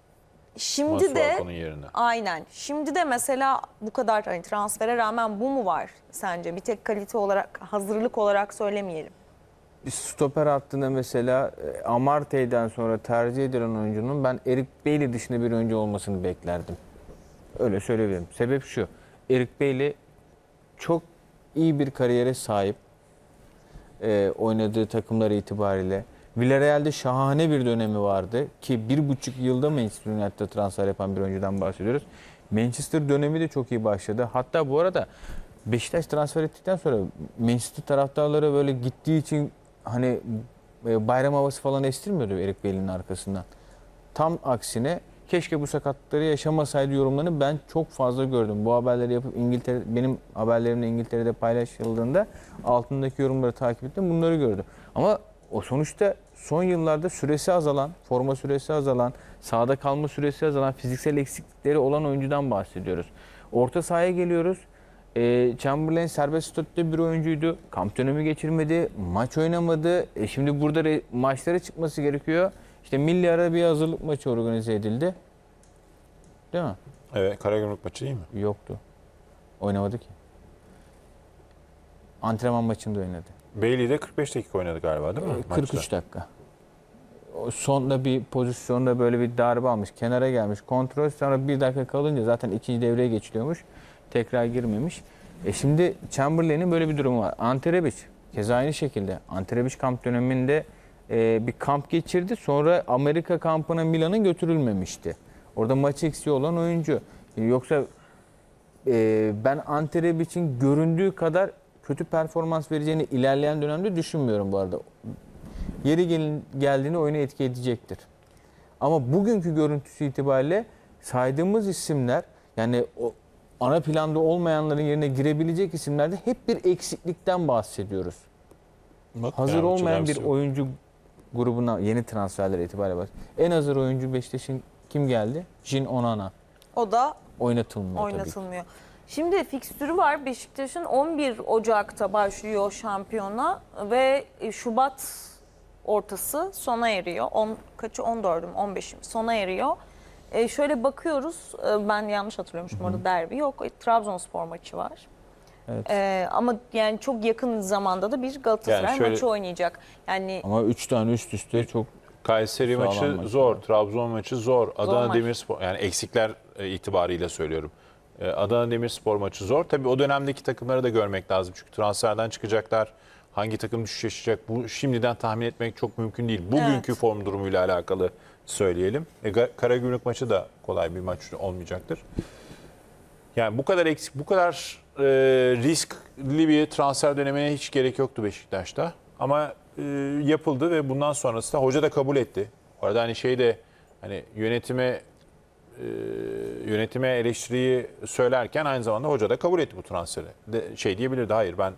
Şimdi de aynen. Şimdi de mesela bu kadar hani transfere rağmen bu mu var sence? Bir tek kalite olarak, hazırlık olarak söylemeyelim. Stoper hattında mesela Amartey'den sonra tercih edilen oyuncunun ben Eric Bailey dışında bir oyuncu olmasını beklerdim. Öyle söyleyebilirim. Sebep şu. Eric Bailey çok iyi bir kariyere sahip. Oynadığı takımları itibariyle. Villarreal'de şahane bir dönemi vardı. Ki 1,5 yılda Manchester United'da transfer yapan bir oyuncudan bahsediyoruz. Manchester dönemi de çok iyi başladı. Hatta bu arada Beşiktaş transfer ettikten sonra Manchester taraftarları böyle gittiği için hani bayram havası falan estirmiyordu Eric Bailey'nin arkasından. Tam aksine keşke bu sakatlıkları yaşamasaydı yorumlarını ben çok fazla gördüm. Bu haberleri yapıp İngiltere, benim haberlerimle İngiltere'de paylaşıldığında altındaki yorumları takip ettim, bunları gördüm. Ama o sonuçta son yıllarda süresi azalan, forma süresi azalan, sahada kalma süresi azalan, fiziksel eksiklikleri olan oyuncudan bahsediyoruz. Orta sahaya geliyoruz. Chamberlain serbest statüde bir oyuncuydu. Kamp dönemi geçirmedi, maç oynamadı. Şimdi burada maçlara çıkması gerekiyor. İşte milli ara bir hazırlık maçı organize edildi. Değil mi? Evet, Karagümrük maçı değil mi? Yoktu. Oynamadı ki. Antrenman maçında oynadı. Bailey'de 45 dakika oynadı galiba değil mi? 43 maçta. Dakika. Sonda bir pozisyonda böyle bir darbe almış. Kenara gelmiş. Kontrol, sonra bir dakika kalınca zaten ikinci devreye geçiliyormuş. Tekrar girmemiş. Şimdi Chamberlain'in böyle bir durumu var. Ante Rebic keza aynı şekilde. Ante Rebic kamp döneminde bir kamp geçirdi. Sonra Amerika kampına Milan'ın götürülmemişti. Orada maç eksiği olan oyuncu. Yoksa ben Ante Rebic'in göründüğü kadar kötü performans vereceğini ilerleyen dönemde düşünmüyorum bu arada. Yeri geldiğinde oyuna etki edecektir. Ama bugünkü görüntüsü itibariyle saydığımız isimler, yani o ana planda olmayanların yerine girebilecek isimlerde hep bir eksiklikten bahsediyoruz. Bak, hazır olmayan bir oyuncu grubuna, yeni transferler itibariyle bak. En hazır oyuncu Beşiktaş'ın kim geldi? Jin Onana. O da oynatılmıyor. Şimdi fikstürü var. Beşiktaş'ın 11 Ocak'ta başlıyor şampiyona ve Şubat ortası sona eriyor. 14'üm, 15'im sona eriyor. Şöyle bakıyoruz, ben yanlış hatırlıyormuşum, orada derbi yok. Trabzonspor maçı var. Evet. Ama yani çok yakın zamanda da bir Galatasaray yani şöyle, maçı oynayacak. Yani ama 3 tane üst üste çok... Kayseri maçı zor, Trabzon maçı zor, Adana Demirspor... Yani eksikler itibariyle söylüyorum. Adana Demirspor maçı zor. Tabii o dönemdeki takımları da görmek lazım. Çünkü transferden çıkacaklar. Hangi takım düşüş yaşayacak? Bu şimdiden tahmin etmek çok mümkün değil. Bugünkü form durumuyla alakalı söyleyelim. Karagümrük maçı da kolay bir maç olmayacaktır. Yani bu kadar eksik, bu kadar riskli bir transfer dönemine hiç gerek yoktu Beşiktaş'ta. Ama yapıldı ve bundan sonrası da hoca da kabul etti. Orada hani şey de, hani yönetime eleştiriyi söylerken aynı zamanda hoca da kabul etti bu transferi. Şey diyebilirdi, hayır ben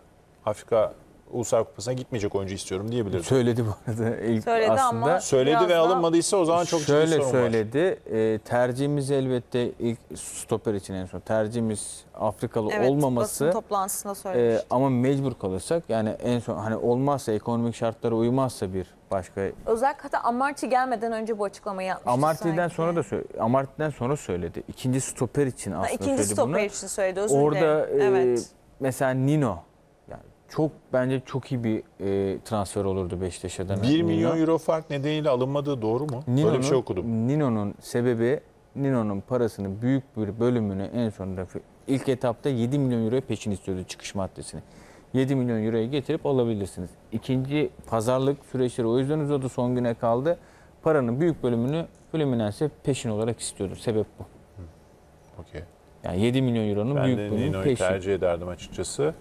Afrika Uluslar Kupası'na gitmeyecek oyuncu istiyorum diyebilirdi. Söyledi bu arada. Söyledi ve alınmadıysa o zaman çok ciddi sorun var. Şöyle söyledi. Tercihimiz elbette ilk stoper için en son. Tercihimiz Afrikalı olmaması. Evet, basın toplantısında söylemişti. Ama mecbur kalırsak, yani en son hani olmazsa, ekonomik şartlara uymazsa bir başka. Özellikle hatta Amartey gelmeden önce bu açıklamayı yapmıştı. Amartey'den sonra söyledi. İkinci stoper için aslında söyledi bunu. İkinci stoper için söyledi. Orada mesela Nino. Çok, bence çok iyi bir transfer olurdu Beşiktaş'a. 1 milyon euro fark nedeniyle alınmadığı doğru mu? Böyle bir şey okudum. Nino'nun sebebi, Nino'nun parasının büyük bir bölümünü en sonunda, ilk etapta 7 milyon euroya peşin istiyordu çıkış maddesini. 7 milyon euroya getirip alabilirsiniz. İkinci pazarlık süreçleri o yüzden uzadı, son güne kaldı. Paranın büyük bölümünü Fluminense peşin olarak istiyordu. Sebep bu. Okey. Yani 7 milyon euronun büyük bölümü peşin. Ben de Nino'yu tercih ederdim açıkçası.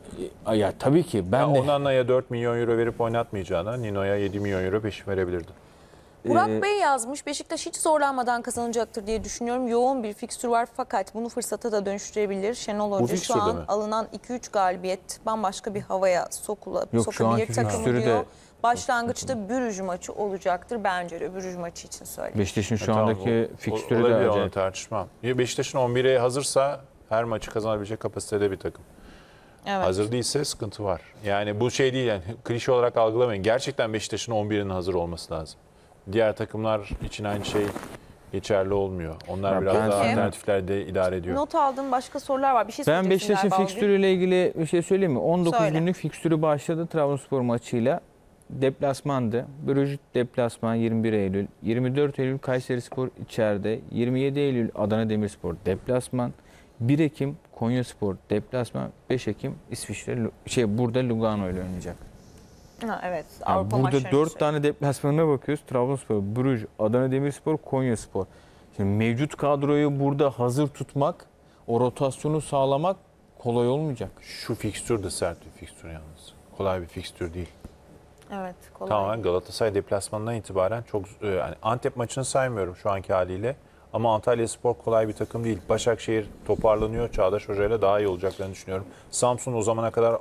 Ya tabii ki ben ya de. Onana'ya 4 milyon euro verip oynatmayacağına Nino'ya 7 milyon euro peşin verebilirdim. Burak Bey yazmış, Beşiktaş hiç zorlanmadan kazanacaktır diye düşünüyorum. Yoğun bir fikstür var fakat bunu fırsata da dönüştürebilir. Şenol Hoca şu an alınan 2-3 galibiyet bambaşka bir havaya sokabilir takımı diyor. Başlangıçta Bruges maçı olacaktır bence de. Bruges maçı için söyleyeyim. Beşiktaş'ın şu andaki fikstürü de acayip. Tartışmam. Beşiktaş'ın 11'e hazırsa her maçı kazanabilecek kapasitede bir takım. Evet. Hazır değilse sıkıntı var. Yani bu şey değil, yani klişe olarak algılamayın. Gerçekten Beşiktaş'ın 11'inin hazır olması lazım. Diğer takımlar için aynı şey geçerli olmuyor. Onlar biraz daha alternatiflerde idare ediyor. Not aldım, başka sorular var. Bir şey söyleyeceksin. Ben Beşiktaş'ın fikstürüyle ilgili bir şey söyleyeyim mi? 19 günlük fikstürü başladı Trabzonspor maçıyla. Deplasmandı. Brüjit deplasman 21 Eylül. 24 Eylül Kayserispor içeride. 27 Eylül Adana Demirspor deplasman. 1 Ekim Konyaspor deplasman. 5 Ekim İsviçre burada Lugano ile oynayacak. Evet. Yani burada 4 tane deplasmanına bakıyoruz. Trabzonspor, Brüj, Adana Demirspor, Konyaspor. Şimdi mevcut kadroyu burada hazır tutmak, o rotasyonu sağlamak kolay olmayacak. Şu fikstür de sert bir fikstür yalnız. Kolay bir fikstür değil. Evet, kolay. Tamamen Galatasaray deplasmanından itibaren çok, yani Antep maçını saymıyorum şu anki haliyle. Ama Antalyaspor kolay bir takım değil. Başakşehir toparlanıyor. Çağdaş Hoca ile daha iyi olacaklarını düşünüyorum. Samsun o zamana kadar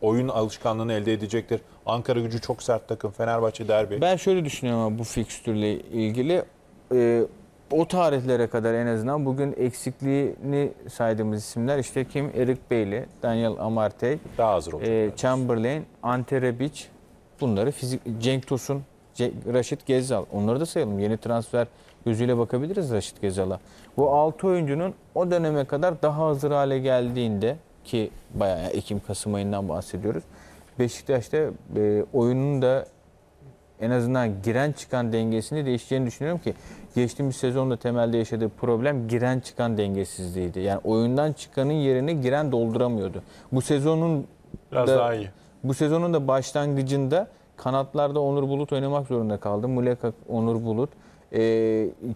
oyun alışkanlığını elde edecektir. Ankaragücü çok sert takım. Fenerbahçe derbi. Ben şöyle düşünüyorum ama bu fikstürle ilgili o tarihlere kadar en azından bugün eksikliğini saydığımız isimler işte kim? Eric Bailly, Daniel Amartey, daha hazır Chamberlain, Ante Rebic, bunları Cenk Tosun, Raşit Gezzal, onları da sayalım. Yeni transfer gözüyle bakabiliriz Raşit Gezzal'a. Bu 6 oyuncunun o döneme kadar daha hazır hale geldiğinde ki bayağı Ekim-Kasım ayından bahsediyoruz. Beşiktaş'ta oyunun da en azından giren çıkan dengesini değişeceğini düşünüyorum ki geçtiğimiz sezonda temelde yaşadığı problem giren çıkan dengesizliğiydi. Yani oyundan çıkanın yerine giren dolduramıyordu. Bu sezonun da başlangıcında kanatlarda Onur Bulut oynamak zorunda kaldı. Muleka, Onur Bulut.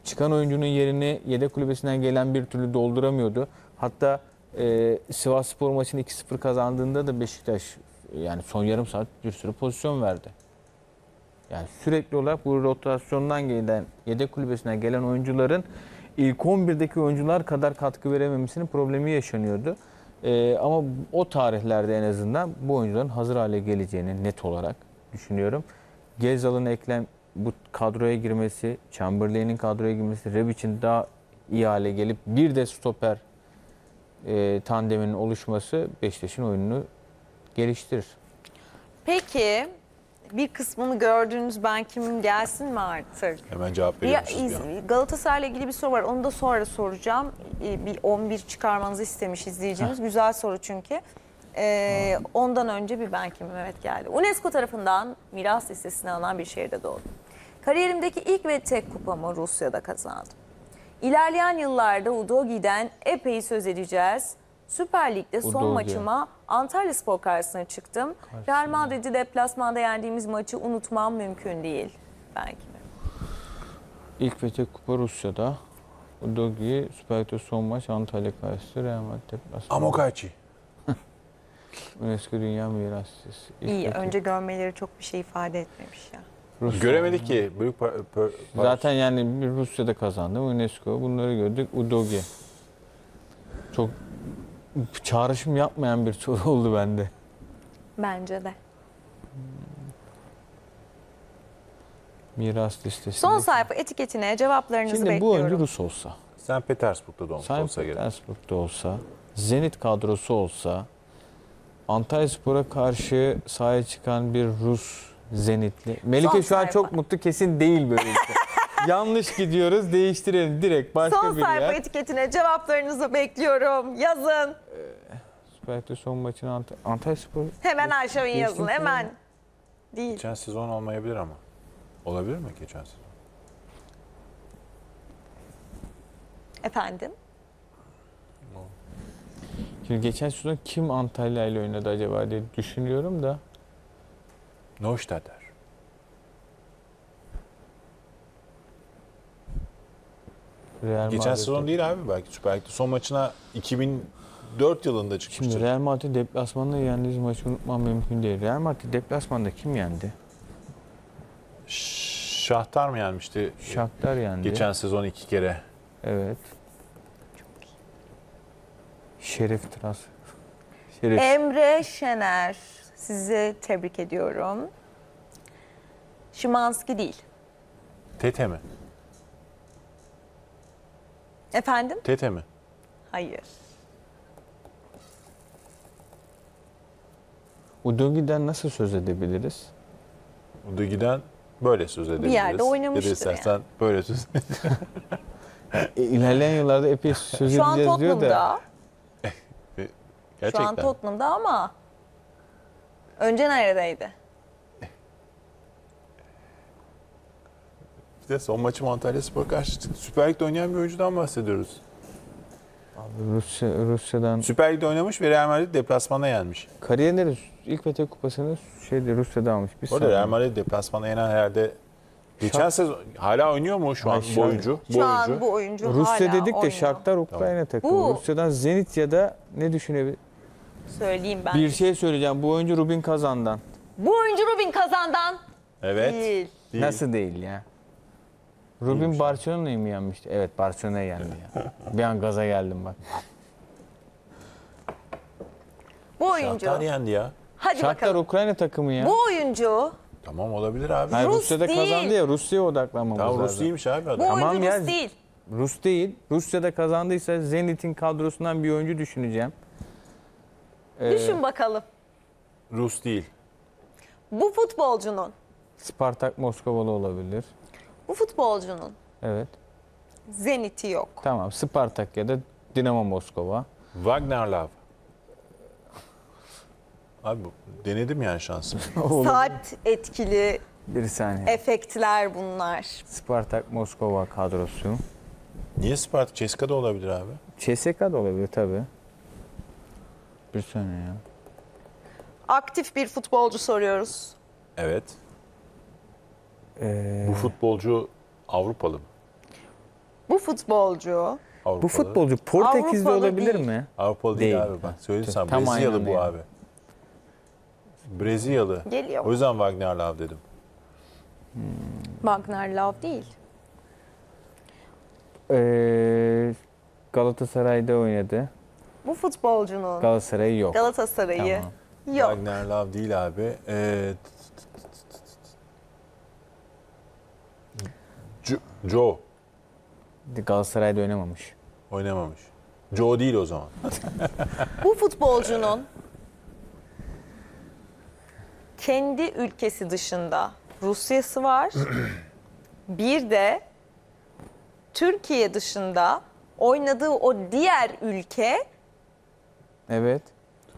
Çıkan oyuncunun yerini yedek kulübesinden gelen bir türlü dolduramıyordu. Hatta Sivasspor maçını 2-0 kazandığında da Beşiktaş yani son yarım saat bir sürü pozisyon verdi. Yani sürekli olarak bu rotasyondan gelen, yedek kulübesine gelen oyuncuların ilk 11'deki oyuncular kadar katkı verememesinin problemi yaşanıyordu. Ama o tarihlerde en azından bu oyuncuların hazır hale geleceğini net olarak düşünüyorum. Gezzal'ın bu kadroya girmesi, Chamberlain'in kadroya girmesi, Rebic'in daha iyi hale gelip bir de stoper tandeminin oluşması Beşiktaş'ın oyununu geliştirir. Peki bir kısmını gördünüz, ben kimim gelsin mi artık? Hemen cevap veriyoruz. Galatasaray'la ilgili bir soru var, onu da sonra soracağım. Bir 11 çıkarmanızı istemiş izleyicimiz. Güzel soru çünkü. Ondan önce bir ben kimim, evet geldi. UNESCO tarafından miras listesine alınan bir şehirde doğdum. Kariyerimdeki ilk ve tek kupamı Rusya'da kazandım. İlerleyen yıllarda Udogi'den epey söz edeceğiz. Süper Lig'de son maçıma Antalyaspor karşısına çıktım. Real Madrid'i deplasmanda yendiğimiz maçı unutmam mümkün değil. Ben kimim? İlk ve tek kupa Rusya'da. Udogi, Süper Lig'de son maç Antalya karşısına Real Madrid deplasmanda. Amokachi. UNESCO Dünya Miras Listesi. İyi, önce görmeleri çok bir şey ifade etmemiş ya. Rusya. Göremedik ki. Zaten yani Rusya'da kazandı UNESCO. Bunları gördük. Udogi. Çok çağrışım yapmayan bir soru oldu bende. Bence de. Miras listesi. Son sayfa etiketine cevaplarınızı bekliyorum. Şimdi bu oyuncu Rus olsa. Sankt Petersburg'da doğmuş olsa gerek. Sankt Petersburg'da olsa. Zenit kadrosu olsa. Antalyaspor'a karşı sahaya çıkan bir Rus Zenitli. Melike şu an çok mutlu, kesin değil böyle işte. Yanlış gidiyoruz, değiştirelim direkt başka bir yer. Son sayfa etiketine cevaplarınızı bekliyorum. Yazın. Süper Lig'de son maçını Antalyaspor. Hemen Ayşe'nin yazın hemen. Değil. Geçen sezon olmayabilir ama. Olabilir mi geçen sezon? Efendim? Şimdi geçen sezon kim Antalya ile oynadı acaba diye düşünüyorum da. Neustadter. Geçen sezon değil abi, belki Süper Lig'de son maçına 2004 yılında çıkmıştı. Şimdi Real Madrid deplasmanında yendiğiniz maçı unutmam mümkün değil. Real Madrid deplasmanında kim yendi? Şahtar mı yenmişti? Şahtar yendi. Geçen sezon 2 kere. Evet. Şerif. Emre Şener, sizi tebrik ediyorum. Szymanski değil. Tete mi? Efendim? Tete mi? Hayır. Udogi'den nasıl söz edebiliriz? Udogi'den böyle söz edebiliriz. Bir yerde oynamıştır yani. Böyle söz İlerleyen yıllarda epey söz edeceğiz diyor da. Şu an Tottenham'da. Gerçekten. Şu an Tottenham'da ama önce neredeydi? İşte son maçım Antalyaspor karşı Süper Lig'de oynayan bir oyuncudan bahsediyoruz. Abi Rusya'dan. Süper Lig'de oynamış ve Real Madrid deplasmana yenmiş. Kariyerinde ilk ve tek kupasını Rusya'da almış. Orada Real Madrid deplasmana yenen herhalde geçen sezon hala oynuyor mu şu an bu oyuncu? Şu an bu oyuncu hala oynuyor. Rusya dedik de Shakhtar Ukrayna takımı. Rusya'dan Zenit ya da ne düşünebilir? Söyleyeyim ben. Bir şey söyleyeceğim. Bu oyuncu Rubin Kazan'dan. Bu oyuncu Rubin Kazan'dan. Evet. Değil. Nasıl değil ya? Rubin Barcelona'yı mı yenmişti? Evet, Barcelona'ya yendi ya. Bir an gaza geldim bak. Bu oyuncu. Şahtar yendi ya. Hadi Şahtar bakalım. Ukrayna takımı ya. Bu oyuncu. Tamam olabilir abi. Yani Rus Rusya'da değil. Kazandı ya, Rusya'ya odaklanmamız lazım. Tamam Rus değilmiş abi. Adam. Bu tamam, oyuncu Rus değil. Rus değil. Rusya'da kazandıysa Zenit'in kadrosundan bir oyuncu düşüneceğim. Düşün bakalım. Rus değil. Bu futbolcunun. Spartak Moskovalı olabilir. Bu futbolcunun. Evet. Zenit'i yok. Tamam, Spartak ya da Dinamo Moskova. Wagner'la. Abi denedim yani şansım. Saat etkili bir saniye. Efektler bunlar. Spartak Moskova kadrosu. Niye Spartak? CSKA'da olabilir abi. CSKA'da olabilir tabii. Bir saniye ya. Aktif bir futbolcu soruyoruz. Evet. Bu futbolcu Avrupalı mı? Bu futbolcu... Avrupalı. Bu futbolcu Portekizli olabilir değil. Mi? Avrupalı değil abi bak. Söylesem Brezilyalı bu yani. Abi. Brezilyalı. Geliyor. O yüzden Wagner Love dedim. Hmm. Wagner Love değil. Galatasaray'da oynadı. Bu futbolcunun. Galatasaray'ı yok. Galatasaray'ı tamam. Yok. Wagner Love değil abi. Joe. Galatasaray'da oynamamış. Oynamamış. Joe değil o zaman. Bu futbolcunun kendi ülkesi dışında Rusya'sı var. Bir de Türkiye dışında oynadığı o diğer ülke. Evet.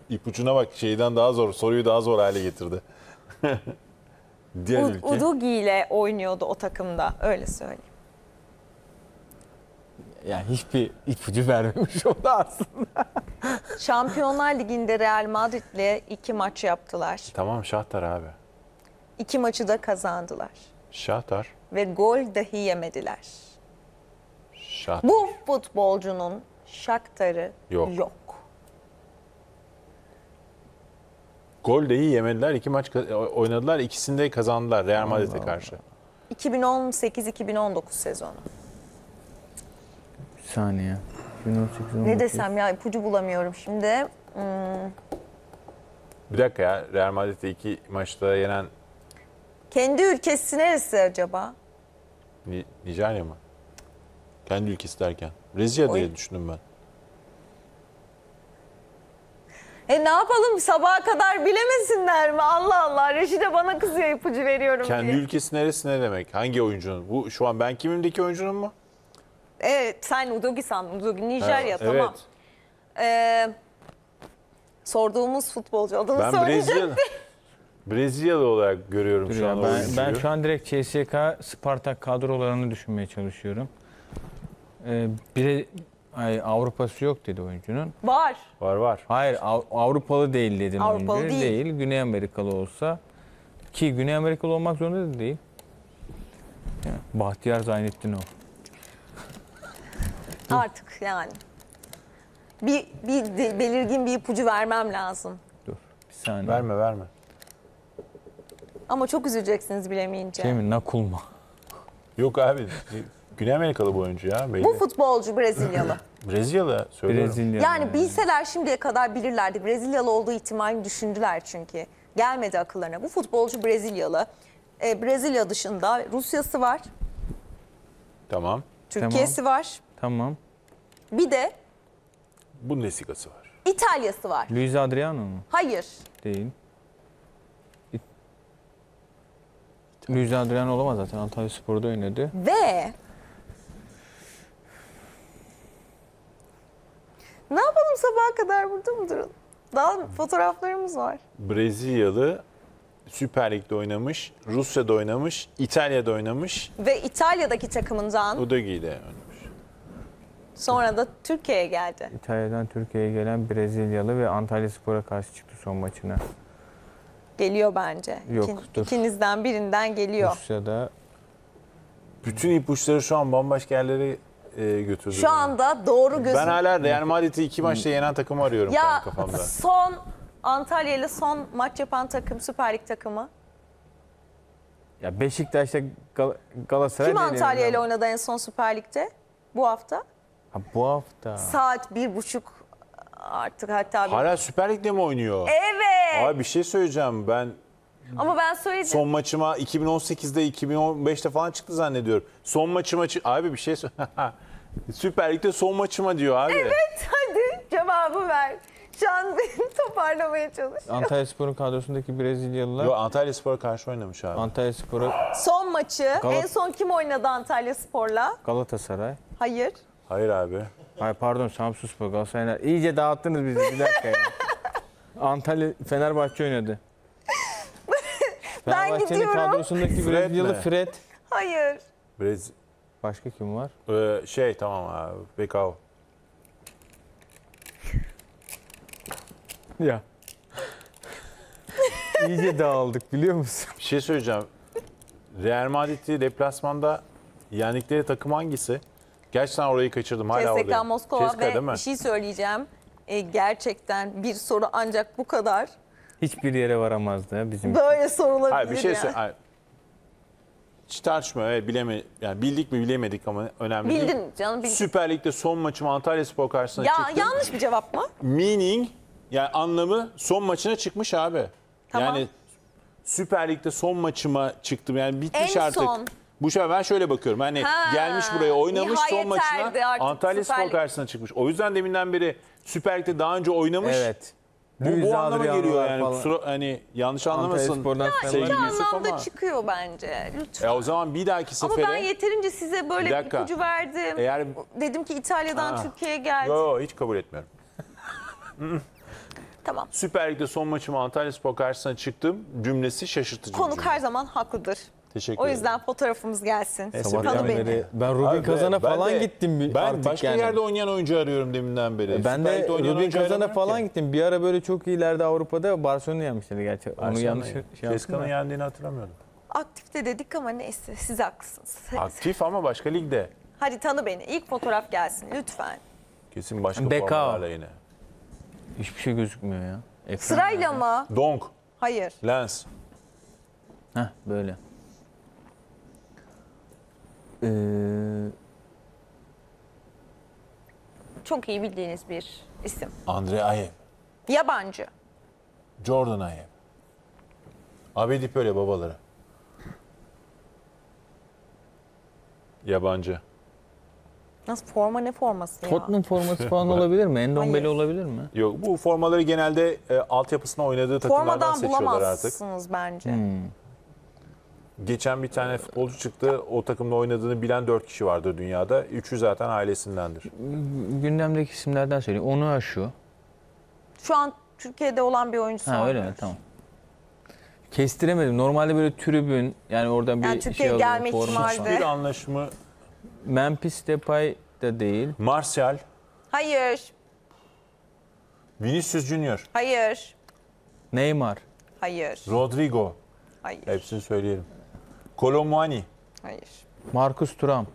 İpucuna bak, şeyden daha zor, soruyu daha zor hale getirdi. Diğer ülke. Udugi ile oynuyordu o takımda, öyle söyleyeyim. Yani hiçbir ipucu vermemiş o da aslında. Şampiyonlar Ligi'nde Real Madrid'le 2 maç yaptılar. Tamam Şahtar abi. 2 maçı da kazandılar. Şahtar. Ve gol dahi yemediler. Şahtar. Bu futbolcunun Şaktar'ı yok. Yok. Gol dahi yemediler. 2 maç oynadılar. İkisinde kazandılar Real Madrid'e karşı. 2018-2019 sezonu. Bir saniye. 2018-19. Ne desem ya, ipucu bulamıyorum şimdi. Bir dakika ya. Real Madrid'e 2 maçta yenen... Kendi ülkesi neresi acaba? Nijerya mı? Kendi ülkesi derken. Brezilya diye düşündüm ben. Ne yapalım, sabaha kadar bilemesinler mi? Allah Allah, Reşide bana kızıyor ipucu veriyorum kendi diye. Kendi ülkesi neresi ne demek? Hangi oyuncunun? Bu şu an ben kimimdeki oyuncunun mu? Evet, sen Udogi sandın. Udogi Nijerya, evet, tamam. Evet. Sorduğumuz futbolcu adını söyleyecekti. Brezilyalı olarak görüyorum dur şu an. Ben şu an direkt CSK, Spartak kadrolarını düşünmeye çalışıyorum. Avrupası yok dedi oyuncunun. Var. Var var. Hayır, Avrupalı değil dedim. Avrupalı oyuncu. Değil. Güney Amerikalı olsa, ki Güney Amerikalı olmak zorunda da değil. Yani Bahtiyar Zaynettin o. Artık yani. Bir belirgin bir ipucu vermem lazım. Dur. Bir saniye. Verme verme. Ama çok üzüleceksiniz bilemeyince. Değil mi? Nakulma. Yok abi. Güney Amerikalı bu oyuncu ya. Belli. Bu futbolcu Brezilyalı. Brezilyalı söylüyorum. Brezilyalı yani bilseler şimdiye kadar bilirlerdi. Brezilyalı olduğu ihtimalini düşündüler çünkü. Gelmedi akıllarına. Bu futbolcu Brezilyalı. Brezilya dışında Rusya'sı var. Tamam. Türkiye'si tamam. Var. Tamam. Bir de... Bundesliga'sı var. İtalya'sı var. Luis Adriano mu? Hayır. Değil. Luis Adriano olamaz zaten. Antalyaspor'da oynadı. Ve... Ne yapalım, sabaha kadar burada mı durun? Daha fotoğraflarımız var. Brezilyalı, Süper Lig'de oynamış, Rusya'da oynamış, İtalya'da oynamış. Ve İtalya'daki takımından... Udogi'de oynamış. Sonra da Türkiye'ye geldi. İtalya'dan Türkiye'ye gelen Brezilyalı ve Antalyaspor'a karşı çıktı son maçına. Geliyor bence. Yok, dur. İkinizden birinden geliyor. Rusya'da... Bütün ipuçları şu an bambaşka yerlere... götürdüm. Şu anda doğru gözüm. Ben hala Real Madrid'i 2 maçta yenen takımı arıyorum ya, kafamda. Son Antalya ile son maç yapan takım Süper Lig takımı. Ya Beşiktaş'ta Galatasaray kim Antalya ile oynadı en son Süper Lig'de bu hafta? Ha, bu hafta. Saat 1.30 artık hatta. Hala Süper Lig'de mi oynuyor? Evet. Abi bir şey söyleyeceğim ben. Ama ben söyledim. Son maçıma 2018'de 2015'te falan çıktı zannediyorum. Son maçıma abi bir şey söyle. Süper Lig'de son maçıma diyor abi. Evet hadi cevabı ver. Şu an benim toparlamaya çalışıyorum. Antalyaspor'un kadrosundaki Brezilyalılar. Yok Antalyaspor'a karşı oynamış abi. Antalyaspor'a son maçı en son kim oynadı Antalyaspor'la? Galatasaray. Hayır. Hayır abi. Hayır pardon Samsunspor Galatasaray. İyice dağıttınız bizi bir dakika ya. Antalya Fenerbahçe oynadı. Ben gidiyorum. Kadrosundaki Brezilyalı Fred. Hayır. Başka kim var? Tamam abi. Bekao. Ya. İyice dağıldık biliyor musun? Bir şey söyleyeceğim. Real Madrid'i deplasmanda yendikleri takım hangisi? Gerçi sen orayı kaçırdım. Hala oradayım. CSKA Moskova ve bir şey söyleyeceğim. Gerçekten bir soru ancak bu kadar. Hiçbir yere varamazdı ya bizim. Böyle sorulabilir hayır, bir şey yani. Hiç tartışma bileme yani bildik mi bilemedik ama önemli bildin, değil. Canım, bildin. Süper Lig'de son maçım Antalyaspor karşısına çıktı. Yanlış bir cevap mı? Meaning yani anlamı son maçına çıkmış abi. Tamam. Yani Süper Lig'de son maçıma çıktım yani bitmiş en artık. Son. Bu sefer ben şöyle bakıyorum hani gelmiş buraya oynamış son maçına Antalyaspor karşısına çıkmış. O yüzden deminden beri Süper Lig'de daha önce oynamış. Evet. Bu anlama geliyor yani. Kusura, hani yanlış anlamasın. Sevgili Yusuf ama. Çıkıyor bence. Lütfen. O zaman bir dahaki sefere. Ama ben yeterince size böyle bir ipucu verdim. Eğer... Dedim ki İtalya'dan Türkiye'ye geldi. Yok hiç kabul etmiyorum. Tamam. Süper Lig'de son maçıma Antalyaspor karşısına çıktım. Cümlesi şaşırtıcı. Konuk her zaman haklıdır. Teşekkür ederim. O yüzden fotoğrafımız gelsin. Ben Rubin Kazan'a falan gittim. Ben başka yerde oynayan oyuncu arıyorum deminden beri. Ben de Rubin Kazan'a falan gittim. Bir ara böyle çok iyilerde Avrupa'da Barcelona'ya yenmişlerdi gerçi. Onu yanlış Ceska'nın yendiğini hatırlamıyorum. Aktifte dedik ama neyse siz haklısınız. Aktif ama başka ligde. Hadi tanı beni. İlk fotoğraf gelsin lütfen. Kesin başka formalarla yine. Hiçbir şey gözükmüyor ya. Sırayla mı? Donk. Hayır. Lens. Heh böyle. Çok iyi bildiğiniz bir isim. Andre Ayew. Yabancı. Jordan Ayew. Abedi Pöle babaları. Yabancı. Nasıl forma ne forması ya? Tottenham forması falan olabilir mi? Endombele olabilir mi? Yok bu formaları genelde altyapısına oynadığı takımlardan seçiyorlar artık. Formadan bulamazsınız bence. Geçen bir tane futbolcu çıktı. O takımda oynadığını bilen 4 kişi vardır dünyada. 3'ü zaten ailesindendir. Gündemdeki isimlerden söyleyeyim. Onu aşıyor. Şu an Türkiye'de olan bir oyuncusu var. Öyle mi? Tamam. Kestiremedim. Normalde böyle tribün yani oradan yani bir Türkiye'ye şey alıyor. Hiçbir anlaşma. Memphis Depay da değil. Martial. Hayır. Vinicius Junior. Hayır. Neymar. Hayır. Rodrigo. Hayır. Hepsini söyleyelim. Kolo Muani. Hayır. Marcus Thuram.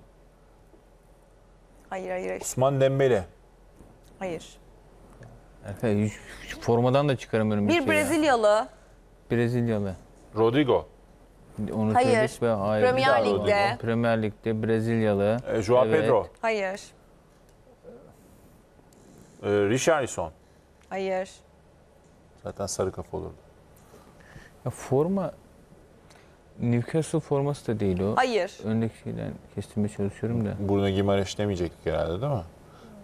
Hayır. Ousmane Dembele. Hayır. Efendim, formadan da çıkaramıyorum. Bir Brezilyalı. Ya. Brezilyalı. Rodrigo. Onu hayır. Hayır. Premier Lig'de. Premier Lig'de Brezilyalı. Joao Pedro. Hayır. Richarlison. Hayır. Zaten sarı kafa olurdu. Ya, forma... Newcastle forması da değil o. Hayır. Öndeki şeyden kestirmeye çalışıyorum da. Bruno Guimaraes demeyecektik herhalde değil mi?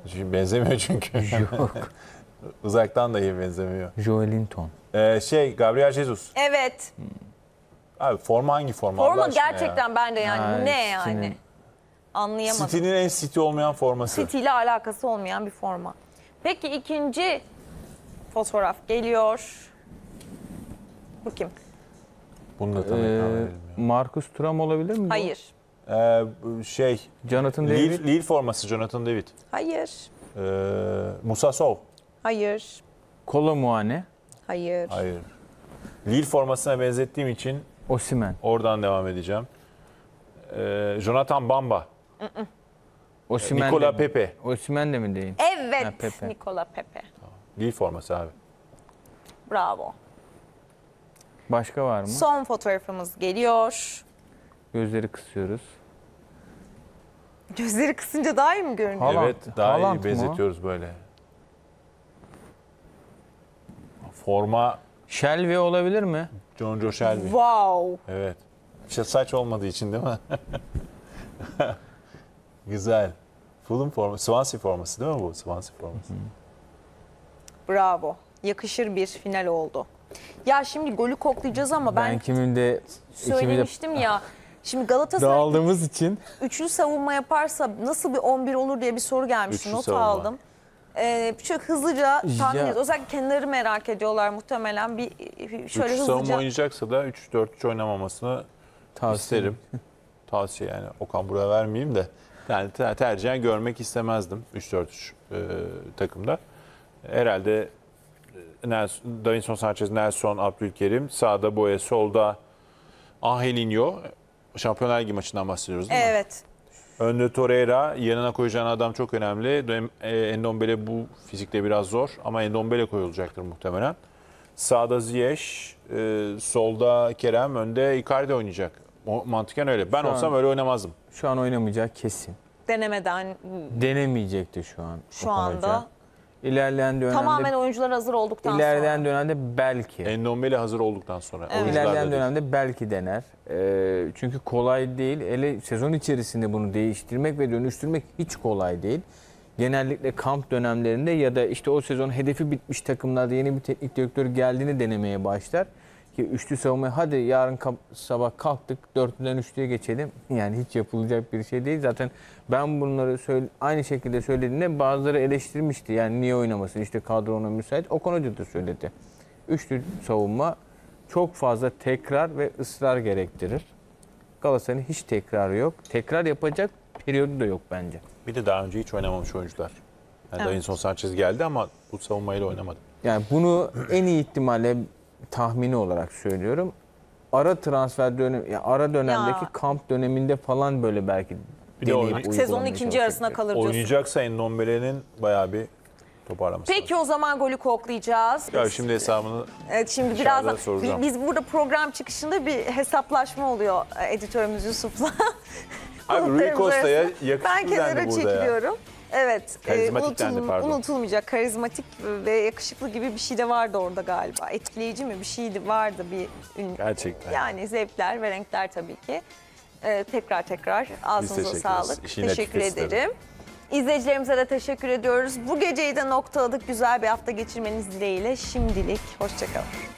Şimdi benzemiyor çünkü. Yok. Uzaktan da iyi benzemiyor. Joelinton. Gabriel Jesus. Evet. Abi forma hangi forma? Forma gerçekten ya. Ben de yani ne yani? Anlayamadım. City'nin en City olmayan forması. City ile alakası olmayan bir forma. Peki ikinci fotoğraf geliyor. Bu kim? Bunu da Marcus Thuram olabilir mi? Hayır. Jonathan David. Lille forması Jonathan David. Hayır. Moussa Sow. Hayır. Kolo Muani. Hayır. Lille formasına benzettiğim için Osimhen. Oradan devam edeceğim. Jonathan Bamba. Osimhen. Nicola Pepe. Osimhen de mi değil? Evet. Pepe. Nicola Pepe. Tamam. Lille forması abi. Bravo. Başka var mı? Son fotoğrafımız geliyor. Gözleri kısıyoruz. Gözleri kısınca daha iyi mi görünüyor? Evet, daha iyi benzetiyoruz mu? Böyle. Forma... Shelby olabilir mi? Jonjo Shelby. Wow. Evet. İşte saç olmadığı için değil mi? Güzel. Fulham forması, Swansea forması değil mi bu? Swansea forması. Bravo. Yakışır bir final oldu. Ya şimdi golü koklayacağız ama ben kimin de söylemiştim ya. Şimdi Galatasaray dağıldığımız için üçlü savunma yaparsa nasıl bir 11 olur diye bir soru gelmişti. Not aldım. Çok hızlıca tahmin ediyoruz. Özellikle kendileri merak ediyorlar muhtemelen. Bir şöyle hızlıca. Savunma oynayacaksa da 3-4-3 oynamamasını tavsiye isterim. Tavsiye yani. Okan buraya vermeyeyim de. Yani tercihen görmek istemezdim 3-4-3 takımda. Herhalde Davinson Sanchez, Nelson, Abdülkerim, sağda Boye, solda Angelinho. Şampiyonlar Ligi maçından bahsediyoruz değil mi? Evet. Önde Torreira, yanına koyacağın adam çok önemli. Ndombele bu fizikte biraz zor ama Ndombele koyulacaktır muhtemelen. Sağda Ziyech, solda Kerem, önde Icardi oynayacak. Mantıken öyle. Ben olsam öyle oynamazdım. Şu an oynamayacak kesin. Denemeden... Denemeyecekti şu an. Şu anda. İlerleyen dönemde... Tamamen oyuncular hazır olduktan sonra. İlerleyen dönemde belki. Ndombele hazır olduktan sonra. Evet. İlerleyen dönemde belki dener. Çünkü kolay değil. Hele sezon içerisinde bunu değiştirmek ve dönüştürmek hiç kolay değil. Genellikle kamp dönemlerinde ya da işte o sezon hedefi bitmiş takımlarda yeni bir teknik direktör geldiğini denemeye başlar. Ki üçlü savunma, hadi yarın sabah kalktık, dörtlüden üçlüye geçelim. Yani hiç yapılacak bir şey değil. Zaten ben bunları aynı şekilde söylediğimde bazıları eleştirmişti. Yani niye oynamasın, işte kadro ona müsait. Okan Hoca da söyledi. Üçlü savunma çok fazla tekrar ve ısrar gerektirir. Galatasaray'ın hiç tekrarı yok. Tekrar yapacak periyodu da yok bence. Bir de daha önce hiç oynamamış oyuncular. Yani evet. Davinson Sanchez geldi ama bu savunmayla oynamadı. Yani bunu en iyi ihtimalle... tahmini olarak söylüyorum. Ara transfer dönemi, yani ara dönemdeki kamp döneminde falan böyle belki deneyip sezonun ikinci yarısına kalır diyorsun. Oynayacaksa Ndombele'nin bayağı bir toparlaması Peki lazım. O zaman golü koklayacağız. Ya şimdi hesabını evet, şimdi birazdan soracağım. Biz burada program çıkışında bir hesaplaşma oluyor editörümüz Yusuf'la. Abi Rui Costa'ya yakışıklı denli burada çekiliyorum. Evet, unutulmayacak, karizmatik ve yakışıklı gibi bir şey de vardı orada galiba. Etkileyici mi bir şey vardı bir ün. Gerçekten. Yani zevkler ve renkler tabii ki. Tekrar ağzınıza sağlık. Teşekkür ederim. İzleyicilerimize de teşekkür ediyoruz. Bu geceyi de noktaladık. Güzel bir hafta geçirmeniz dileğiyle. Şimdilik hoşça kalın.